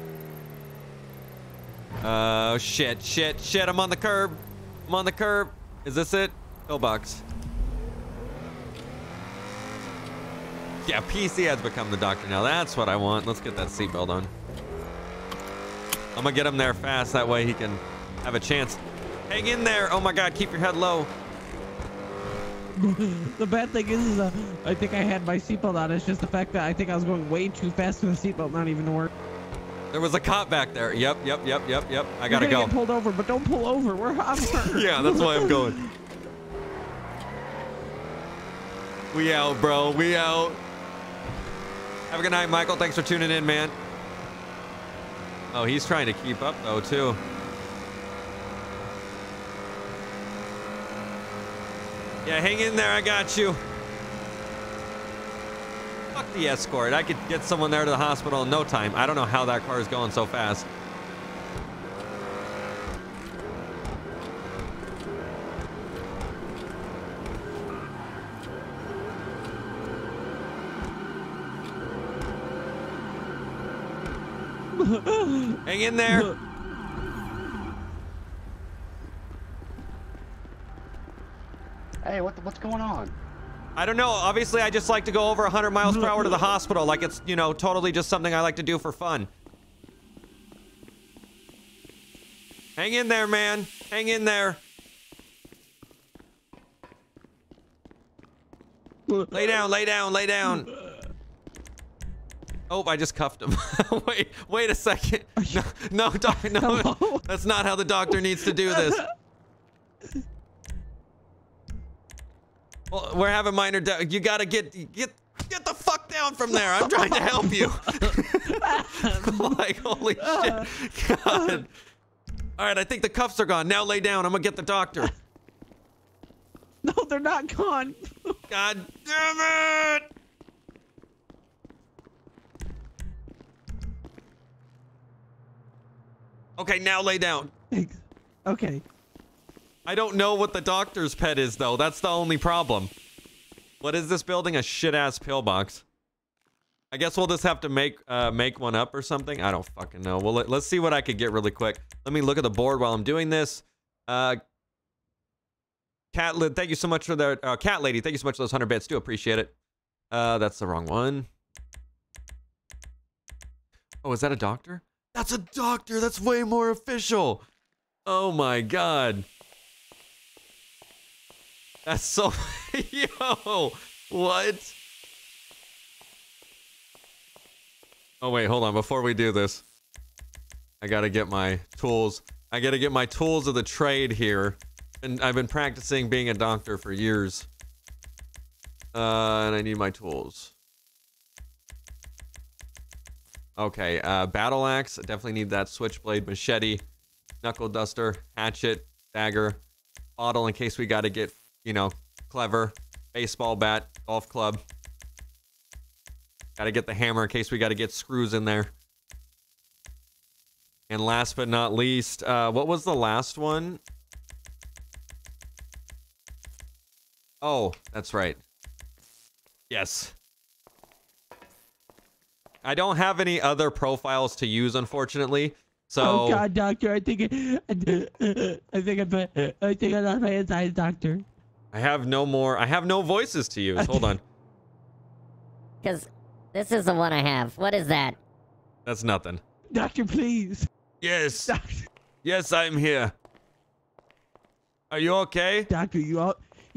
Oh, shit, I'm on the curb. Is this it? Pillbox. Yeah, PC has become the doctor now. That's what I want. Let's get that seatbelt on. I'm gonna get him there fast. That way he can have a chance. Hang in there. Oh my God, keep your head low. The bad thing is I think I had my seatbelt on. It's just the fact that I think I was going way too fast for the seatbelt not even to work. There was a cop back there. Yep. I gotta go. Get pulled over, but don't pull over. We're hot. Yeah, that's why I'm going. We out, bro. We out. Have a good night, Michael. Thanks for tuning in, man. Oh, he's trying to keep up, though, too. Yeah, hang in there. I got you. Fuck the escort. I could get someone there to the hospital in no time. I don't know how that car is going so fast. Hang in there. Hey, what's going on? I don't know. Obviously, I just like to go over 100 miles per hour to the hospital. Like it's, you know, totally just something I like to do for fun. Hang in there, man. Hang in there. Lay down, lay down, lay down. Oh, I just cuffed him. wait a second. No, doc, no. That's not how the doctor needs to do this. Well, we're having minor. You gotta get the fuck down from there. I'm trying to help you. Like holy shit. God. All right, I think the cuffs are gone. Now lay down. I'm gonna get the doctor. No, they're not gone. God damn it. Okay, now lay down. Okay. I don't know what the doctor's pet is, though. That's the only problem. What is this building? A shit-ass pillbox. I guess we'll just have to make one up or something. I don't fucking know. Well, let's see what I could get really quick. Let me look at the board while I'm doing this. Catlin, thank you so much for the... Cat Lady, thank you so much for those 100 bits. Do appreciate it. That's the wrong one. Oh, is that a doctor? That's a doctor. That's way more official. Oh my God. That's so. Yo, what? Oh wait, hold on. Before we do this, I gotta get my tools. I gotta get my tools of the trade here, and I've been practicing being a doctor for years. And I need my tools. Okay, battle axe. Definitely need that switchblade, machete, knuckle duster, hatchet, dagger, bottle in case we got to get, you know, clever, baseball bat, golf club. Got to get the hammer in case we got to get screws in there. And last but not least, what was the last one? Oh, that's right. Yes. I don't have any other profiles to use, unfortunately. So. Oh God, doctor! I think I lost my insides, doctor. I have no more. I have no voices to use. Hold on. Because this is the one I have. What is that? That's nothing. Doctor, please. Yes. Doctor. Yes, I'm here. Are you okay? Doctor, you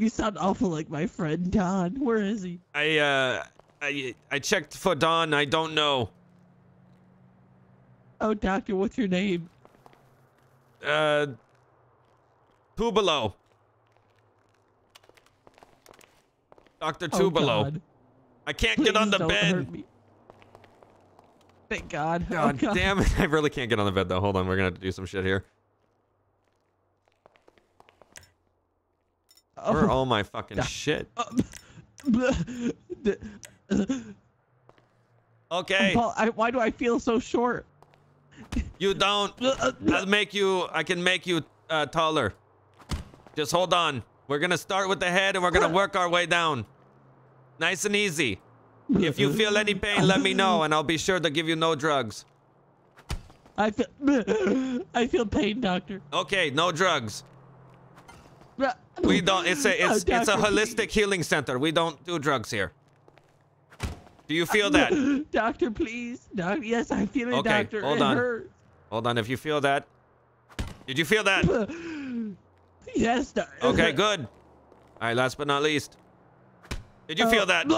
sound awful like my friend Don. Where is he? I checked for Don. I don't know. Oh, doctor, what's your name? Tubalo. Dr. Tubalo. I can't get on the bed. Thank God. God, oh, God. Damn it. I really can't get on the bed, though. Hold on. We're going to have to do some shit here. Oh. Where are all my fucking shit? Okay. Paul, why do I feel so short? You don't. I'll make you. I can make you taller. Just hold on. We're going to start with the head and we're going to work our way down. Nice and easy. If you feel any pain, let me know, and I'll be sure to give you no drugs. I feel pain, doctor. Okay, no drugs. We don't. It's a holistic healing center. We don't do drugs here. Do you feel that, doctor? Please, doctor. Yes, I feel it, okay, doctor. Hold on. It hurts. Hold on. If you feel that, did you feel that? Yes, doctor. Okay, good. All right. Last but not least. Did you feel that?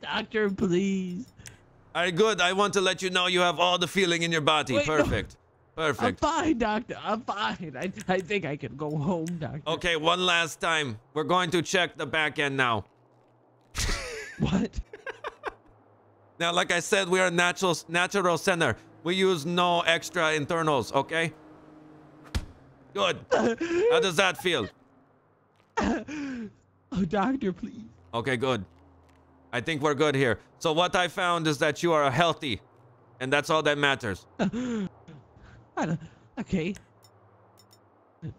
Doctor, please. All right, good. I want to let you know you have all the feeling in your body. Wait, perfect. No. Perfect. I'm fine, doctor. I'm fine. I think I can go home, doctor. Okay, one last time. We're going to check the back end now. What? Now, like I said, we are a natural center. We use no extra internals, okay? Good. How does that feel? Oh, doctor, please. Okay, good. I think we're good here. So what I found is that you are healthy, and that's all that matters. Okay. Do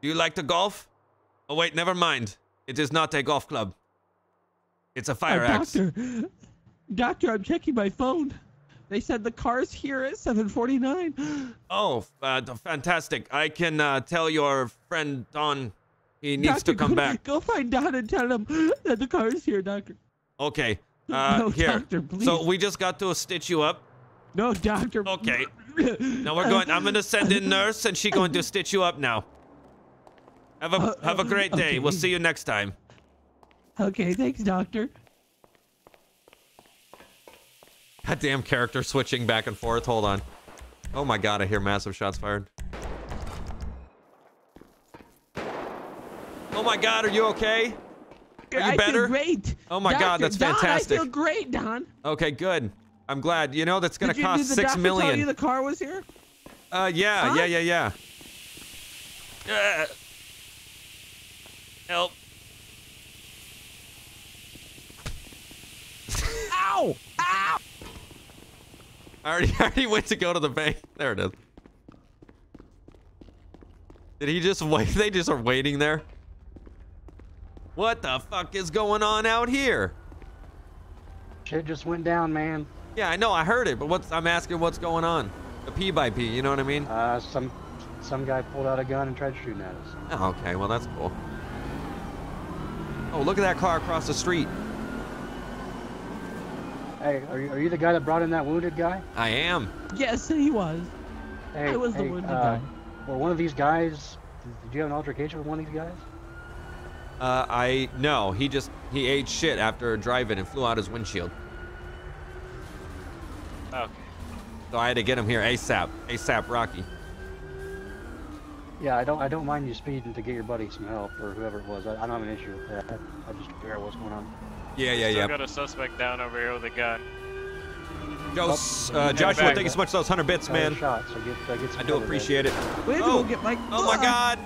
you like to golf? Oh, wait, never mind. It is not a golf club. It's a fire axe. Doctor, I'm checking my phone. They said the car's here at 7:49. Oh, fantastic. I can tell your friend Don he needs to come back. Go find Don and tell him that the car is here, doctor. Okay. No, here. Doctor, please. So we just got to stitch you up. No, doctor. Okay. Now we're going. I'm going to send in nurse, and she's going to stitch you up now. Have a great day. Okay. We'll see you next time. Okay. Thanks, doctor. That damn character switching back and forth. Hold on. Oh my God, I hear massive shots fired. Oh my God, are you okay? Are you better? I feel great. Oh my God, that's fantastic. Don, I feel great, Don. Okay, good. I'm glad. You know, that's going to cost $6 million. Did you tell you the car was here? Yeah, huh? Yeah. Help. Ow! Ow! I already went to go to the bank. There it is. Did he just wait? They just are waiting there. What the fuck is going on out here? Shit just went down, man. Yeah, I know. I heard it, but I'm asking what's going on. The P by P, you know what I mean? Some guy pulled out a gun and tried shooting at us. Oh, okay, well that's cool. Oh, look at that car across the street. Hey, are you the guy that brought in that wounded guy? I am. Yes, he was. Hey, I was the wounded guy. Well, one of these guys, did you have an altercation with one of these guys? No, he ate shit after driving and flew out his windshield. Okay. So I had to get him here ASAP Rocky. Yeah, I don't mind you speeding to get your buddy some help or whoever it was. I don't have an issue with that. I just figure out what's going on. Yeah. Got a suspect down over here with a gun. Yo, Joshua, thank you so much for those 100 bits, man. I do appreciate it. Oh my god.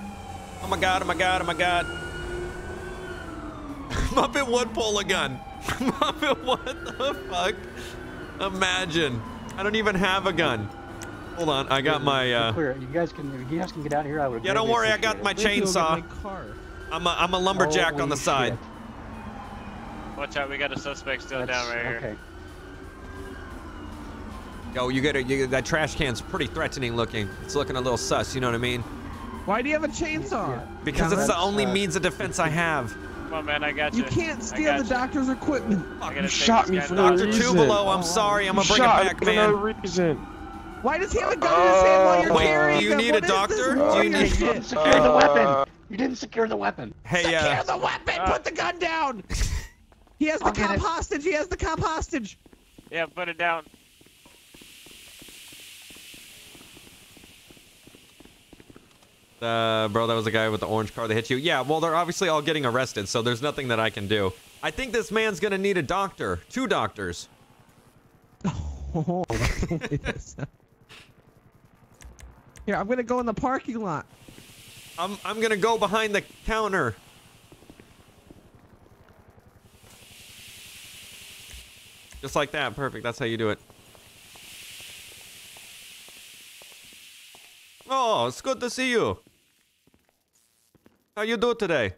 Muppet would pull a gun. Muppet, what the fuck? Imagine. I don't even have a gun. Hold on, I got my. You guys can get out of here. Yeah, don't worry, I got my chainsaw. I'm a lumberjack on the side. Watch out, we got a suspect still down right here. Yo, that trash can's pretty threatening looking. It's looking a little sus, you know what I mean? Why do you have a chainsaw? Yeah. Because it's the only means of defense I have. Come on, man, I got you. You can't steal the doctor's equipment. You shot me for no reason. Dr. Tubalo, I'm sorry, I'm gonna bring it back, man. For no reason. Why does he have a gun in his hand while you're carrying it? Wait, do you need a doctor? Do you need... You didn't secure the weapon. You didn't secure the weapon. Hey, secure the weapon! Put the gun down! He has the cop hostage! He has the cop hostage! Yeah, put it down. Bro, that was the guy with the orange car that hit you. Yeah, well, they're obviously all getting arrested, so there's nothing that I can do. I think this man's gonna need a doctor. 2 doctors. Oh, Here, I'm gonna go in the parking lot. I'm gonna go behind the counter. Just like that, perfect. That's how you do it. Oh, it's good to see you. How you do today?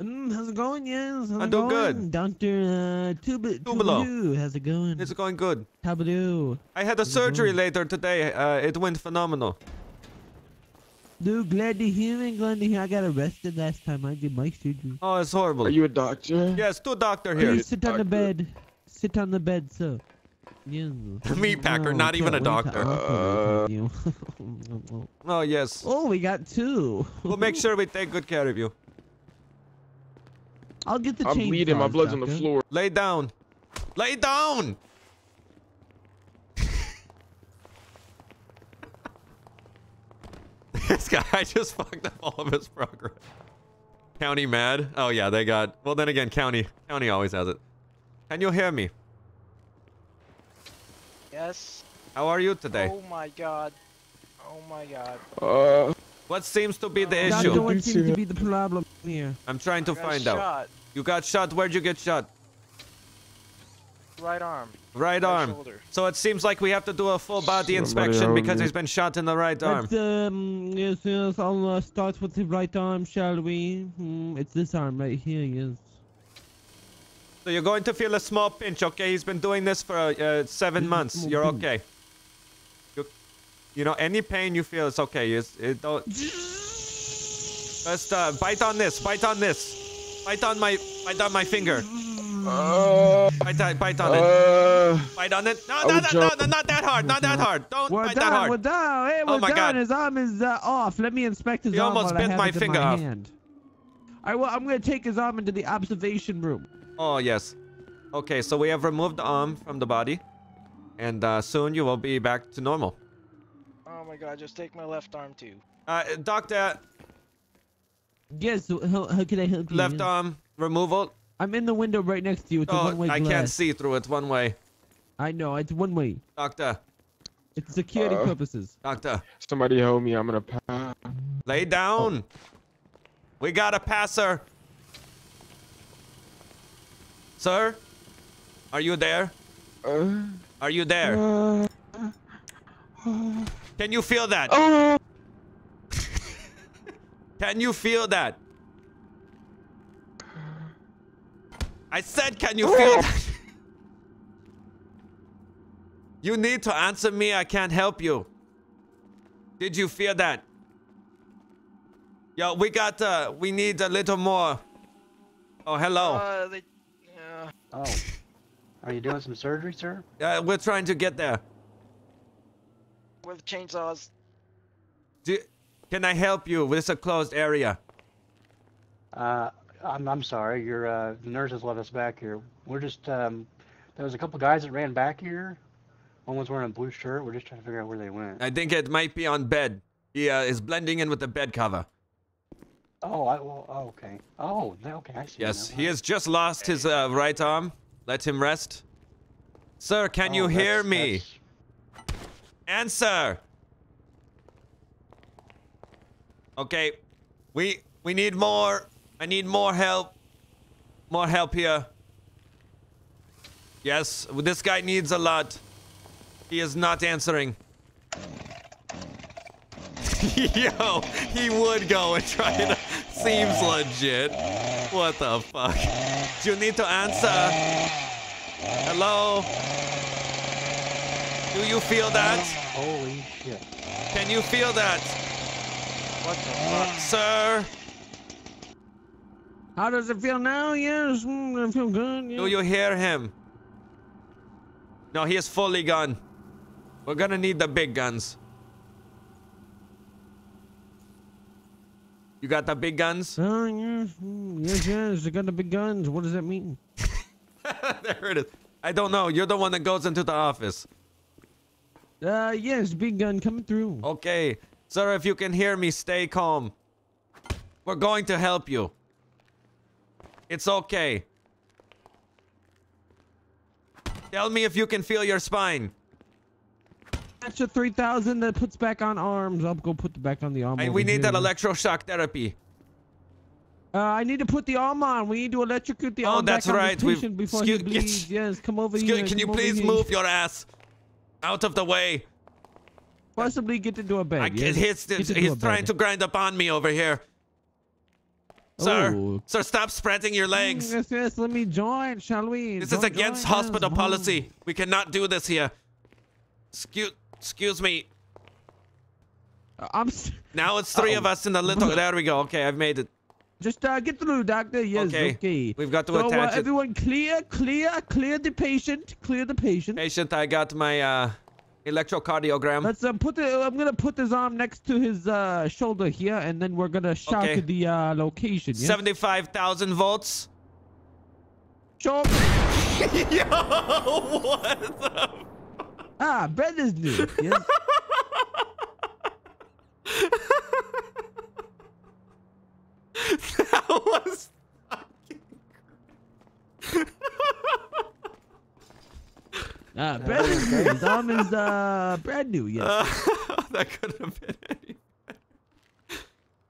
How's it going, yes? I do good. Dr. Tubalo. How's it going? It's going good. Tabadoo. I had a surgery later today. It went phenomenal. Dude, glad to hear it. Glad to hear. I got arrested last time I did my surgery. Oh, it's horrible. Are you a doctor? Yes, 2 doctors here. Please sit on the bed. Sit on the bed, sir. Meat packer, not even a doctor. Oh, yes. Oh, we got 2. We'll make sure we take good care of you. I'll get the chainsaw. I'm bleeding. My blood's on the floor. Lay down. Lay down. This guy just fucked up all of his progress. County mad? Oh, yeah, they got... Well, then again, County always has it. Can you hear me? Yes. How are you today? Oh my god. Oh my god. What seems to be the issue? Doctor, what seems to be the problem here? I'm trying to find out. You got shot. Where'd you get shot? Right arm. Right arm. Shoulder. So it seems like we have to do a full body inspection because he's been shot in the right arm. Yes. I'll start with the right arm, shall we? It's this arm right here, yes. So you're going to feel a small pinch, okay? He's been doing this for 7 months. You're okay. You know, any pain you feel, it's okay. It don't... Just bite on this. Bite on this. Bite on my finger. Bite on it. Bite on it. No, not that hard. Not that hard. Don't bite that hard. We're down. Hey, we're down. His arm is off. Let me inspect his arm. He almost bit my finger off. All right, well, I'm going to take his arm into the observation room. Oh, yes. Okay, so we have removed the arm from the body. And soon you will be back to normal. Oh my god, just take my left arm too. Doctor. Yes, how can I help you? Left arm removal. I'm in the window right next to you. It's a one-way glass. I can't see through. It's one way. I know, it's one way. Doctor. It's security purposes. Doctor. Somebody help me, I'm gonna pass. Lay down. Oh. We got a passer. Sir? Are you there? Are you there? Can you feel that? Can you feel that? I said, can you feel that? You need to answer me. I can't help you. Did you feel that? Yo, we need a little more. Oh, hello. Oh, are you doing some surgery, sir? We're trying to get there. With chainsaws. Can I help you? This is a closed area. I'm sorry. Your nurse has let us back here. We're just there was a couple guys that ran back here. One was wearing a blue shirt. We're just trying to figure out where they went. I think it might be on bed. He is blending in with the bed cover. Oh, okay. Oh, okay, I see. Yes, he has just lost his right arm. Let him rest. Sir, can you hear me? Answer! Okay. We need more. I need more help. More help here. Yes, this guy needs a lot. He is not answering. Yo, he would go and try to... Seems legit. What the fuck? You need to answer. Hello? Do you feel that? Holy shit. Can you feel that? What the fuck? Sir? How does it feel now? Yes, I feel good. Yeah. Do you hear him? No, he is fully gone. We're gonna need the big guns. You got the big guns? Yes, I got the big guns. What does that mean? There it is. I don't know. You're the one that goes into the office. Yes, big gun coming through. Okay. Sir, if you can hear me, stay calm. We're going to help you. It's okay. Tell me if you can feel your spine. That's a 3,000 that puts back on arms. I'll go put back on the arm. And we need that electroshock therapy. I need to put the arm on. We need to electrocute the arm. Oh, that's right. Before he bleeds. Yes, come over here. Can you please move your ass out of the way? Possibly get into a bed. He's trying to grind upon me over here. Sir, sir, stop spreading your legs. Yes, yes, let me join, shall we? This is against hospital policy. We cannot do this here. Excuse me. Now it's three of us in the little... There we go. Okay, I've made it. Just get through, doctor. Yes, okay. We've got to attach it. Everyone clear the patient. Clear the patient. Patient, I got my electrocardiogram. Let's put it. I'm gonna put his arm next to his shoulder here, and then we're gonna shout the location. Yes? 75,000 volts. Show. Yo, what the? Bread is new. Yes. That was fucking brand new. His arm is brand new. Yes. That could have been anything.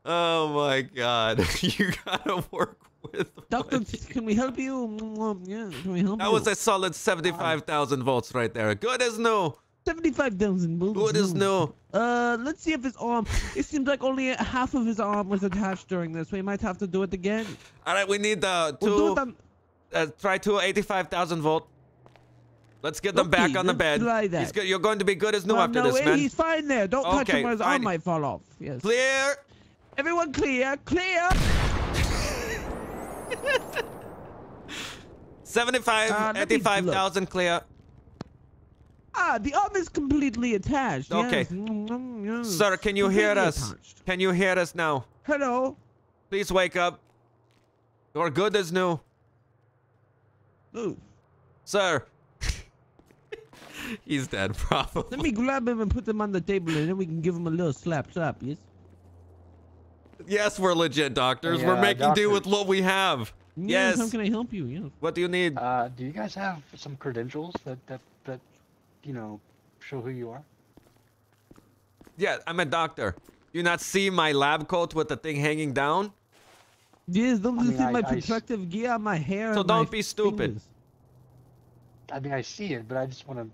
Oh my God! You gotta work with. Doctor, can we help you? Yeah, can we help you? That was a solid 75,000 volts right there. Good as new. 75,000 volts. Good as new. Let's see if his arm. It seems like only half of his arm was attached during this. We might have to do it again. All right, we need the two. We'll do it on... try 85,000 volt. Let's get them back on the bed. You're going to be good as new after this, man. He's fine there. Don't touch him or his arm might fall off. Yes. Clear. Everyone clear. Clear. 85,000 clear. The arm is completely attached. Okay. Yes. Sir, can you hear us? Can you hear us now? Hello. Please wake up. You're good as new. Ooh. Sir. He's dead, probably. Let me grab him and put him on the table, and then we can give him a little slap. Yes. Yes, we're legit doctors. Yeah, we're making do with what we have. Yes. How can I help you? Yeah. What do you need? Do you guys have some credentials that you know show who you are? Yeah, I'm a doctor. You not see my lab coat with the thing hanging down? Yes, don't you see my protective gear, my hair? So don't be stupid. I mean, I see it, but I just want to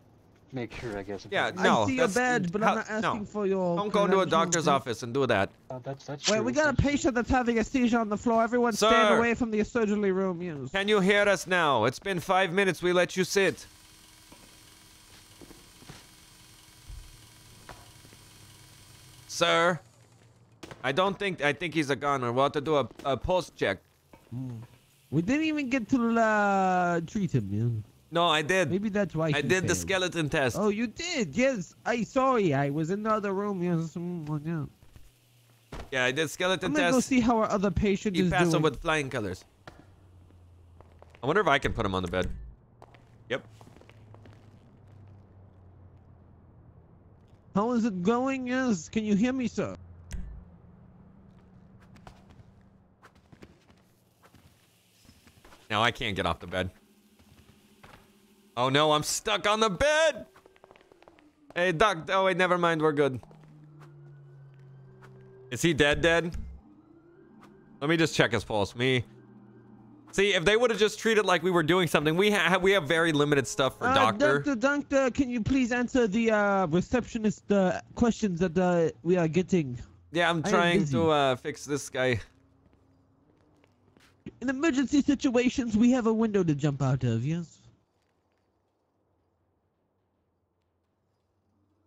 make sure, I guess. Yeah, no. I see your badge, but I'm not asking for your... Don't go into a doctor's office and do that. That's true. Wait, we got a patient that's having a seizure on the floor. Everyone stand away from the surgery room. Yes. Can you hear us now? It's been 5 minutes. We let you sit. Sir? I think he's a goner. We'll have to do a pulse check. We didn't even get to treat him, man. No, I did. Maybe that's why I did the skeleton test. Oh, you did? Yes. I saw you. I was in the other room. Yes. Yeah, I did skeleton test. I'm gonna go see how our other patient is doing. He passed him with flying colors. I wonder if I can put him on the bed. Yep. How is it going? Yes. Can you hear me, sir? Now I can't get off the bed. Oh no, I'm stuck on the bed! Hey, Doc. Oh wait, never mind. We're good. Is he dead? Dead? Let me just check his pulse. See, if they would have just treated like we were doing something, we have very limited stuff for doctor. Doctor, can you please answer the receptionist questions that we are getting? Yeah, I'm trying to fix this guy. In emergency situations, we have a window to jump out of, yes?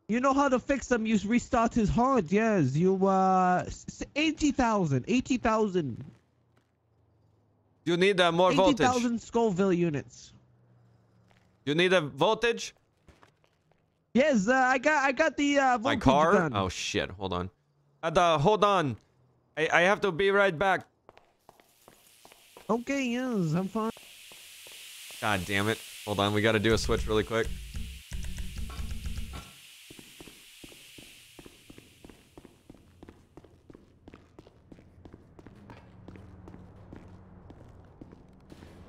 You know how to fix him. You restart his heart, yes. You, 80,000. 80,000. You need more voltage. 80,000 Scoville units. You need a voltage? Yes, I got the voltage. My car? Gun. Oh, shit. Hold on. Hold on. I have to be right back. Okay, yes, I'm fine. God damn it. Hold on, we gotta do a switch really quick.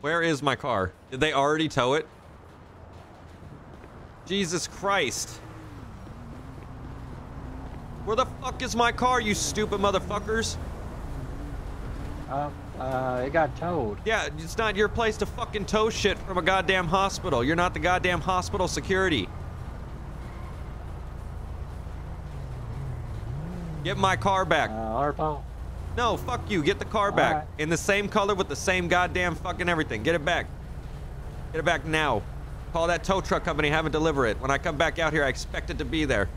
Where is my car? Did they already tow it? Jesus Christ. Where the fuck is my car, you stupid motherfuckers? It got towed. Yeah, it's not your place to fucking tow shit from a goddamn hospital. You're not the goddamn hospital security. Get my car back. Arpo. No, fuck you. Get the car back. Right. In the same color with the same goddamn fucking everything. Get it back. Get it back now. Call that tow truck company, have it deliver it. When I come back out here, I expect it to be there.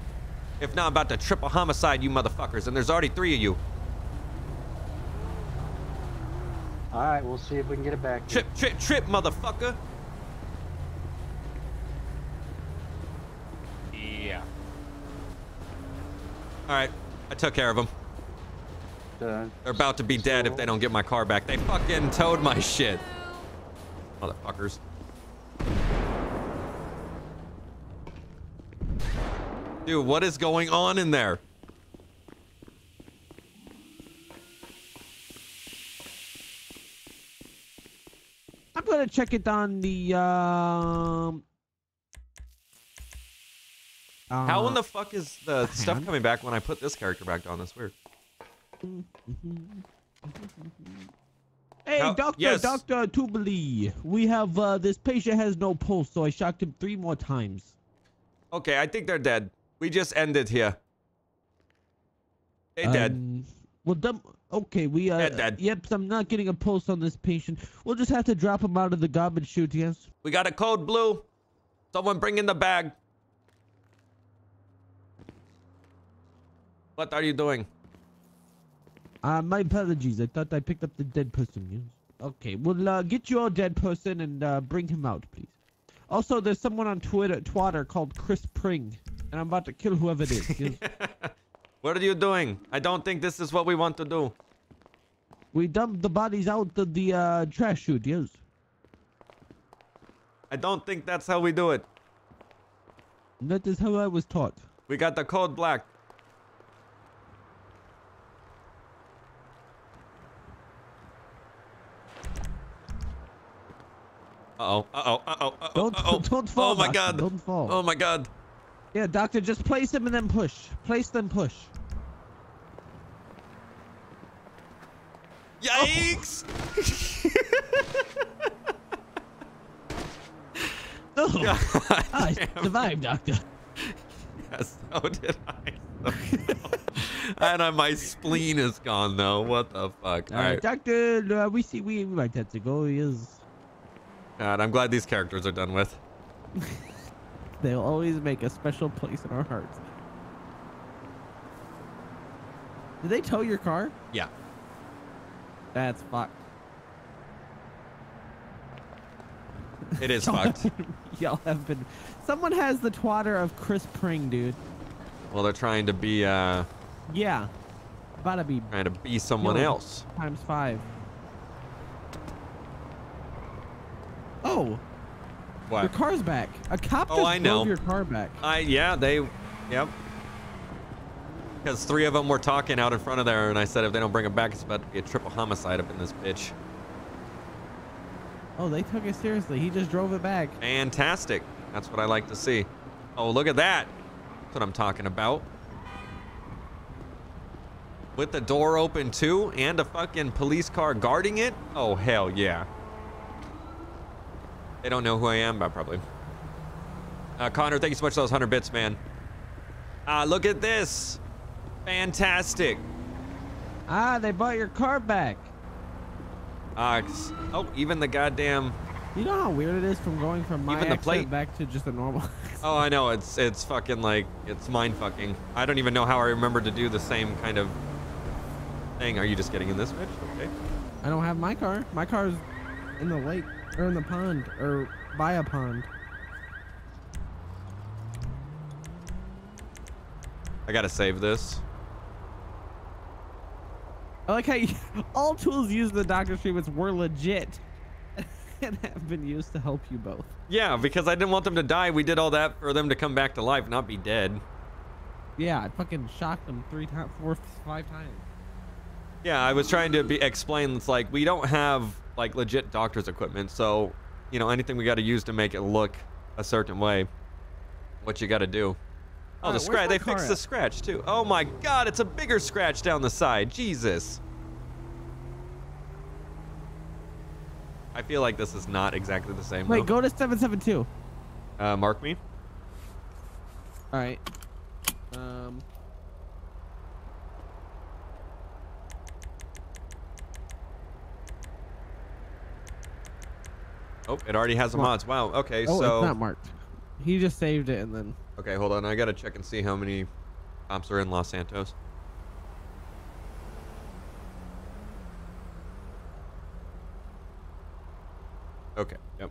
If not, I'm about to triple homicide you motherfuckers, and there's already 3 of you. All right, we'll see if we can get it back. Trip, trip, trip, motherfucker. Yeah. All right, I took care of them. Done. They're about to be dead if they don't get my car back. They fucking towed my shit. Motherfuckers. Dude, what is going on in there? I'm gonna check it on the how in the fuck is the stuff coming back when I put this character back on? That's weird. Hey, doctor, yes. Dr. Tubali, we have this patient has no pulse, so I shocked him 3 more times. Okay, I think they're dead. We just ended here. They dead. Well, okay, we dead. Yep, so I'm not getting a pulse on this patient. We'll just have to drop him out of the garbage chute, yes? We got a code blue. Someone bring in the bag. What are you doing? My apologies. I thought I picked up the dead person, yes? Okay, we'll get your dead person and bring him out, please. Also, there's someone on Twitter called Chris Pring, and I'm about to kill whoever it is. Yes? What are you doing? I don't think this is what we want to do. We dumped the bodies out of the trash chute, yes. I don't think that's how we do it. That is how I was taught. We got the code black. Uh-oh, uh-oh, uh-oh, uh-oh. Don't fall. Oh my God. Don't fall. Oh my God. Yeah, doctor, just place them and then push. Place them, push. Yikes! Oh. God, I survived, doctor. Yes, so did I. And my spleen is gone, though. What the fuck? All right. Doctor, we might have to go. Yes. God, I'm glad these characters are done with. They'll always make a special place in our hearts. Did they tow your car? Yeah. That's fucked. It is fucked. Y'all have been... Someone has the twatter of Chris Pring, dude. Well, they're trying to be, yeah. About to be... Trying to be someone else. Times 5. Oh. What? Your car's back. A cop just drove your car back. Yeah, they... Yep. Because 3 of them were talking out in front of there, and I said if they don't bring it back, it's about to be a triple homicide up in this bitch. Oh, they took it seriously. He just drove it back. Fantastic. That's what I like to see. Oh, look at that. That's what I'm talking about. With the door open too, and a fucking police car guarding it. Oh, hell yeah. They don't know who I am, but probably. Connor, thank you so much for those 100 bits, man. Look at this. Fantastic. Ah, they bought your car back. Oh, even the goddamn... You know how weird it is from going from my accident back to just a normal accident? Oh, I know. It's fucking like... It's mind-fucking. I don't even know how I remember to do the same kind of thing. Are you just getting in this, bitch? Okay. I don't have my car. My car's in the lake. Or in the pond. Or by a pond. I gotta save this. I like how you, all tools used in the Doctor Streamits were legit and have been used to help you both. Yeah, because I didn't want them to die. We did all that for them to come back to life, not be dead. Yeah, I fucking shocked them 3 times, 4, 5 times. Yeah, I was trying to explain. It's like we don't have like legit doctor's equipment, so you know anything we got to use to make it look a certain way. What you got to do. Oh, the scratch. They fixed the scratch, too. Oh, my God. It's a bigger scratch down the side. Jesus. I feel like this is not exactly the same. Wait, though. Go to 772. Mark me. All right. Oh, it already has the mods. Wow. Okay, so. Oh, it's not marked. He just saved it and then. Okay, hold on. I gotta check and see how many cops are in Los Santos. Okay, yep.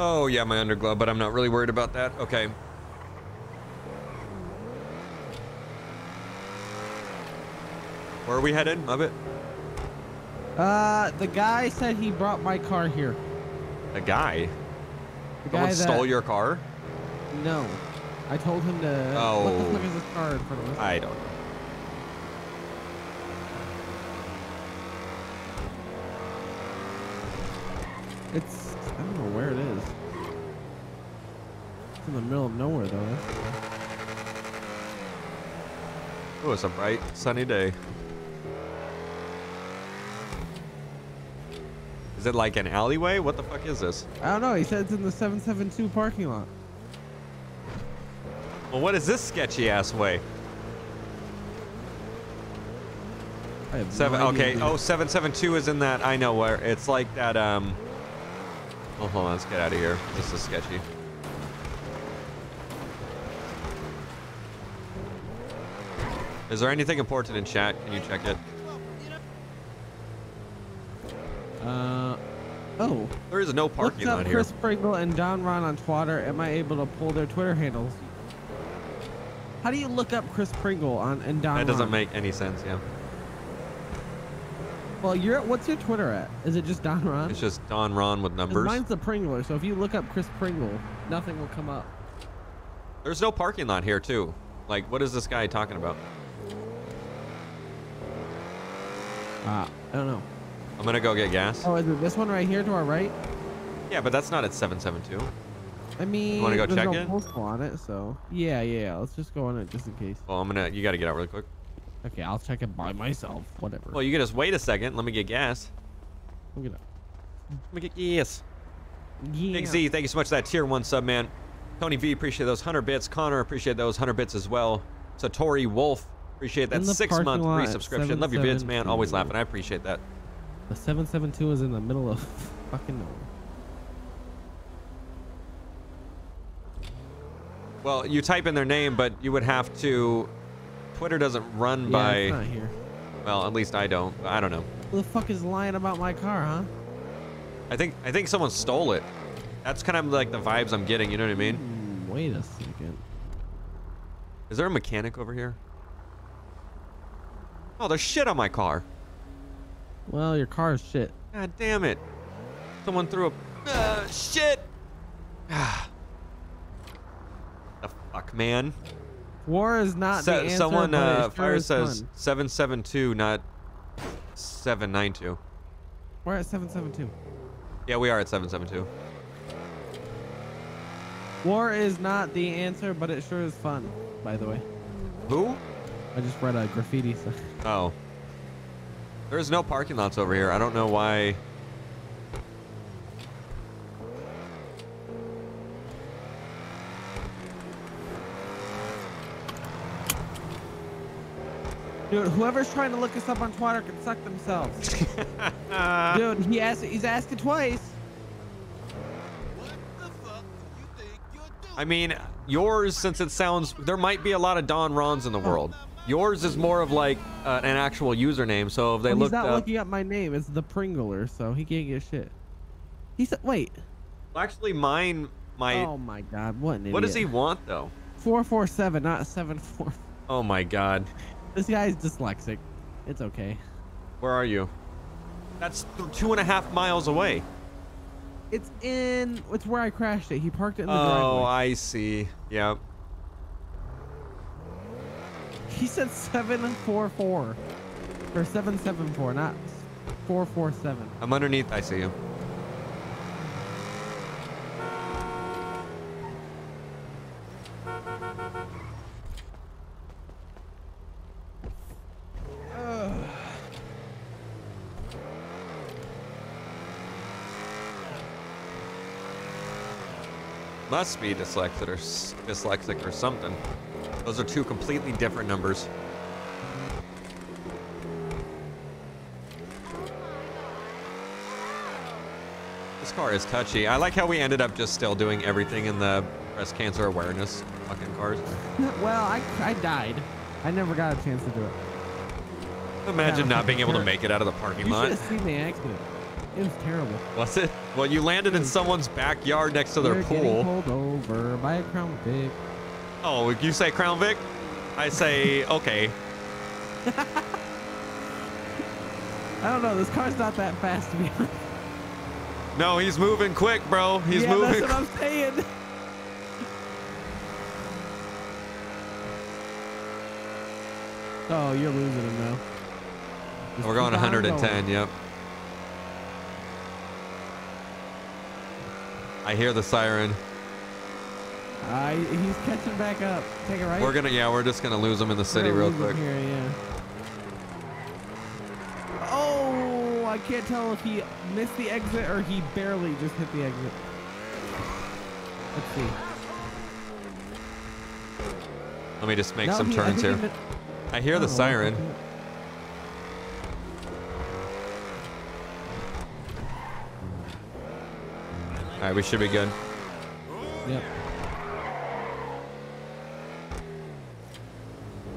Oh, yeah, my underglow, but I'm not really worried about that. Okay. Where are we headed, Muppet? The guy said he brought my car here. A guy? Someone stole your car? No. I told him to... Oh. What the fuck is this car in front of us? I don't know. It's... I don't know where it is. It's in the middle of nowhere, though. Oh, it's a bright, sunny day. Is it like an alleyway? What the fuck is this? I don't know. He said it's in the 772 parking lot. Well, what is this sketchy ass way? I have no idea. Okay. Oh, 772 is in that. I know where. It's like that. Oh, hold on, let's get out of here. This is sketchy. Is there anything important in chat? Can you check it? Oh. There is no parking lot here. Chris Pringle and Don Ron on Twitter. Am I able to pull their Twitter handles? How do you look up Chris Pringle and Don Ron? That doesn't make any sense, yeah. Well, what's your Twitter at? Is it just Don Ron? It's just Don Ron with numbers. Mine's the Pringler, so if you look up Chris Pringle, nothing will come up. There's no parking lot here, too. Like, what is this guy talking about? I don't know. I'm gonna go get gas. Oh, is it this one right here to our right? Yeah, but that's not at 772. I mean, you wanna go check it? Postal on it, so yeah. Let's just go on it just in case. Well, you gotta get out really quick. Okay, I'll check it by myself. Whatever. Well, you can just wait a second. Let me get gas. Let me get gas. Yeah. Big Z, thank you so much for that tier 1 sub, man. Tony V, appreciate those 100 bits. Connor, appreciate those 100 bits as well. Satori Wolf, appreciate that 6-month free subscription. Love your vids, man. Always laughing. I appreciate that. The 772 is in the middle of fucking nowhere. Well, you type in their name, but you would have to... Twitter doesn't run by. It's not here. Well, at least I don't. I don't know. Who the fuck is lying about my car, huh? I think someone stole it. That's kind of like the vibes I'm getting. You know what I mean? Wait a second. Is there a mechanic over here? Oh, there's shit on my car. Well, your car is shit. God damn it. Someone threw a... shit! The fuck, man? War is not the answer. Someone, Fire says 772, not 792. We're at 772. Yeah, we are at 772. War is not the answer, but it sure is fun, by the way. Who? I just read a graffiti. So. Oh. There's no parking lots over here. I don't know why. Dude, whoever's trying to look us up on Twitter can suck themselves. Dude, he's asked it twice. What the fuck do you think you're doing? I mean, yours, since it sounds... There might be a lot of Don Rons in the world. Yours is more of like an actual username, so if they look up... He's not looking up my name. It's the Pringler, so he can't get shit. He said... Wait. Well, actually, mine... Oh, my God. What an idiot. What does he want, though? 447, not 74. Oh, my God. This guy's dyslexic. It's okay. Where are you? That's 2.5 miles away. It's in... It's where I crashed it. He parked it in the driveway. Oh, I see. Yep. He said 744. Or 774, not 447. I'm underneath. I see you. Must be dyslexic or something. Those are two completely different numbers. This car is touchy. I like how we ended up just still doing everything in the breast cancer awareness fucking cars. Well, I died. I never got a chance to do it. Imagine not being able to make it out of the parking lot. You should have seen the accident. It was terrible. Was it? Well, you landed in someone's backyard next to their pool. Getting pulled over by a Crown Vic. Oh, you say Crown Vic? I say, okay. I don't know. This car's not that fast to be honest. No, he's moving quick, bro. He's moving. That's what I'm saying. Oh, you're losing him now. We're going 110, yep. I hear the siren. He's catching back up. Take it right. We're gonna, yeah, we're just gonna lose him in the city real quick. Here, yeah. Oh, I can't tell if he missed the exit or he barely just hit the exit. Let's see. Let me just make some turns here. I hear the siren. All right, we should be good. Yep.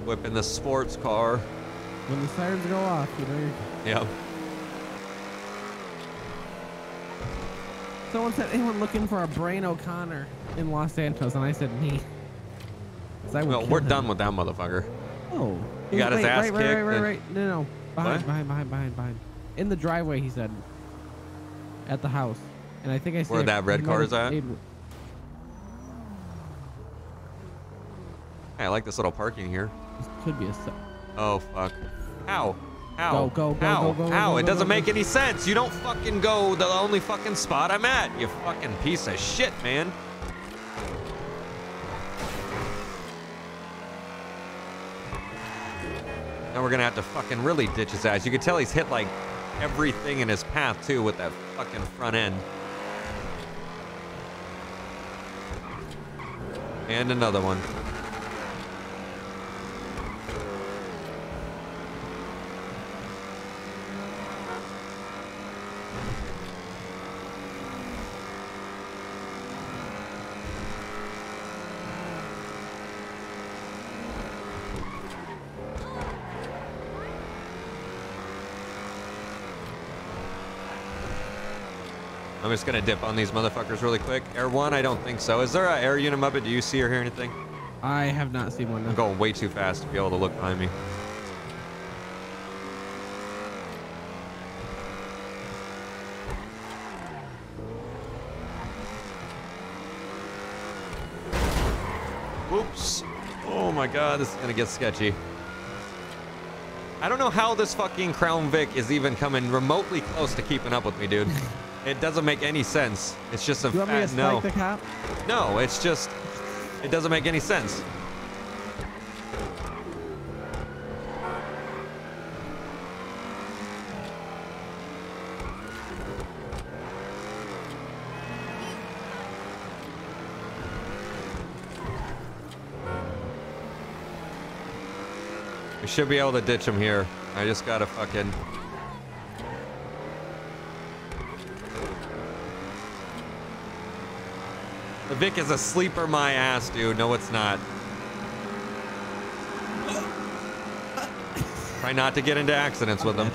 Whipping the sports car. When the sirens go off, you know you're... Yep. Someone said, anyone looking for a Brain O'Connor in Los Santos? And I said, me. Well, we're done with that motherfucker. Oh. He got his ass kicked. Right. No. Behind. In the driveway, he said. At the house. And I think I said where that red car is at. Hey, I like this little parking here. This could be a sub. Oh fuck! How? How? Go, go, go! It doesn't make any sense. You don't fucking go the only fucking spot I'm at. You fucking piece of shit, man. Now we're gonna have to fucking really ditch his ass. You can tell he's hit like everything in his path too with that fucking front end. And another one. I'm just gonna dip on these motherfuckers really quick. Air one, I don't think so. Is there an air unit Muppet? Do you see or hear anything? I have not seen one. No. I'm going way too fast to be able to look behind me. Oops. Oh my god, this is gonna get sketchy. I don't know how this fucking Crown Vic is even coming remotely close to keeping up with me, dude. It doesn't make any sense. It's just a fat no. You want me to spike the cap? No, it's just... it doesn't make any sense. We should be able to ditch him here. I just gotta fucking... the Vic is a sleeper my ass, dude. No, it's not. Try not to get into accidents with him.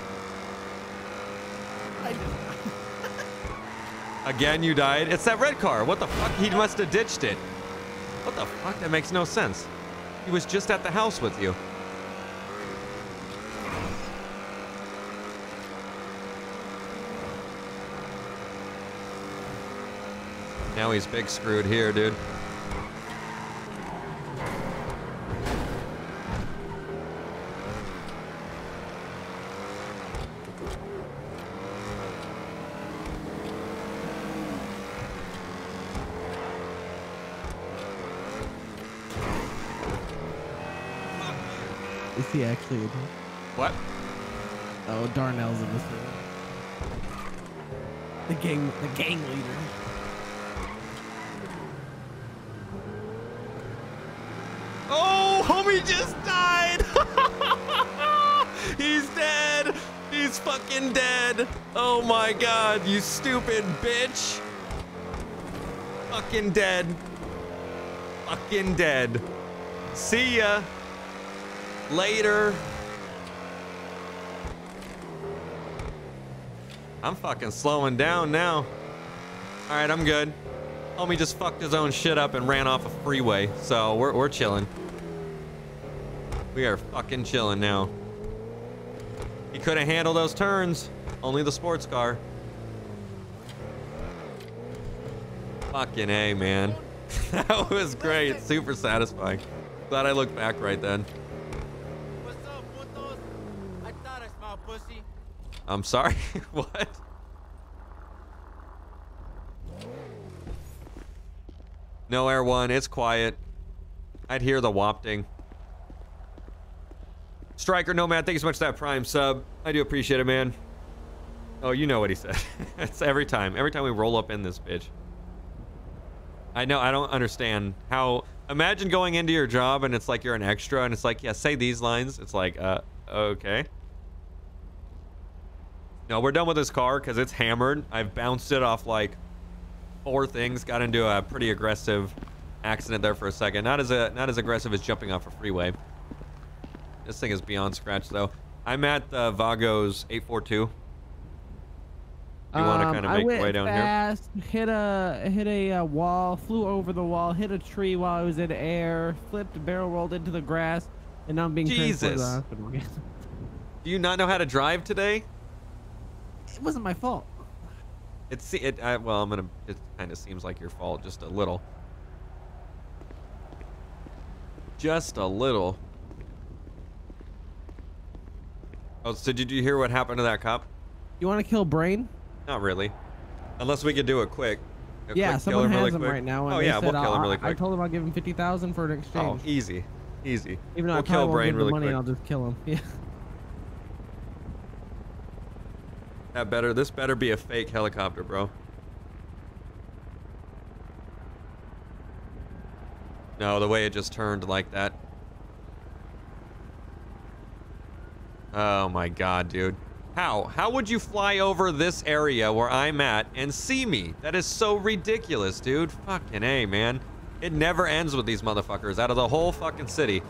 Again, you died. It's that red car. What the fuck? He must have ditched it. What the fuck? That makes no sense. He was just at the house with you. Now he's big screwed here, dude. Is he actually in here? What? Oh, Darnell's in this room. The gang leader. Homie just died. He's dead. He's fucking dead. Oh my god, you stupid bitch. Fucking dead. Fucking dead. See ya. Later. I'm fucking slowing down now. All right, I'm good. Homie just fucked his own shit up and ran off a freeway, so we're chilling. We are fucking chilling now. He couldn't handle those turns. Only the sports car. Fucking A, man. That was great. Super satisfying. Glad I looked back right then. What's up, putos? I thought I smelled pussy. I'm sorry? What? No Air One. It's quiet. I'd hear the wafting. Striker Nomad, thank you so much for that Prime sub. I do appreciate it, man. Oh, you know what he said. It's every time. Every time we roll up in this bitch. I know, I don't understand how... imagine going into your job and it's like you're an extra and it's like, yeah, say these lines. It's like, okay. No, we're done with this car because it's hammered. I've bounced it off like 4 things. Got into a pretty aggressive accident there for a second. Not as aggressive as jumping off a freeway. This thing is beyond scratch, though. I'm at the Vago's 842. You want to kind of make your way down fast, here? Hit a wall, flew over the wall, hit a tree while I was in air, flipped, barrel rolled into the grass, and now I'm being transported to the hospital again. Do you not know how to drive today? It wasn't my fault. It kind of seems like your fault, just a little. Just a little. Oh, so did you hear what happened to that cop? You want to kill Brain? Not really. Unless we could do it quick. Yeah, someone has him right now. Oh yeah, we'll kill him really quick. I told him I'll give him $50,000 for an exchange. Oh, easy, easy. Even though I'll kill Brain really quick. I'll just kill him. Yeah. That better. This better be a fake helicopter, bro. No, the way it just turned like that. Oh my god, dude. How would you fly over this area where I'm at and see me? That is so ridiculous, dude. Fucking A, man. It never ends with these motherfuckers out of the whole fucking city.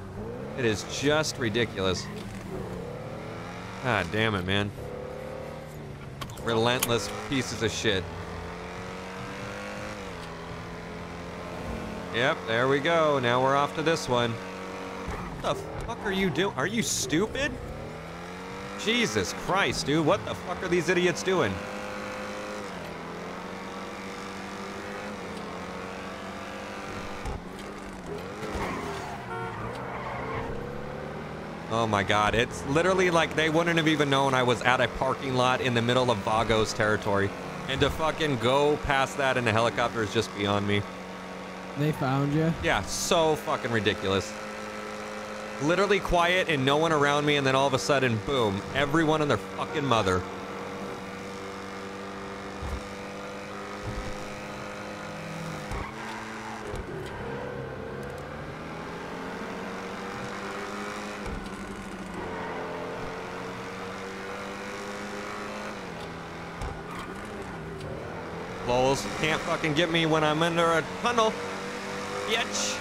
It is just ridiculous. God damn it, man. Relentless pieces of shit. Yep, there we go. Now we're off to this one. What the fuck are you doing? Are you stupid? Jesus Christ, dude. What the fuck are these idiots doing? Oh my God, it's literally like they wouldn't have even known I was at a parking lot in the middle of Vago's territory. And to fucking go past that in a helicopter is just beyond me. They found you? Yeah, so fucking ridiculous. Literally quiet and no one around me, and then all of a sudden, boom, everyone and their fucking mother. Lols can't fucking get me when I'm under a tunnel. Bitch.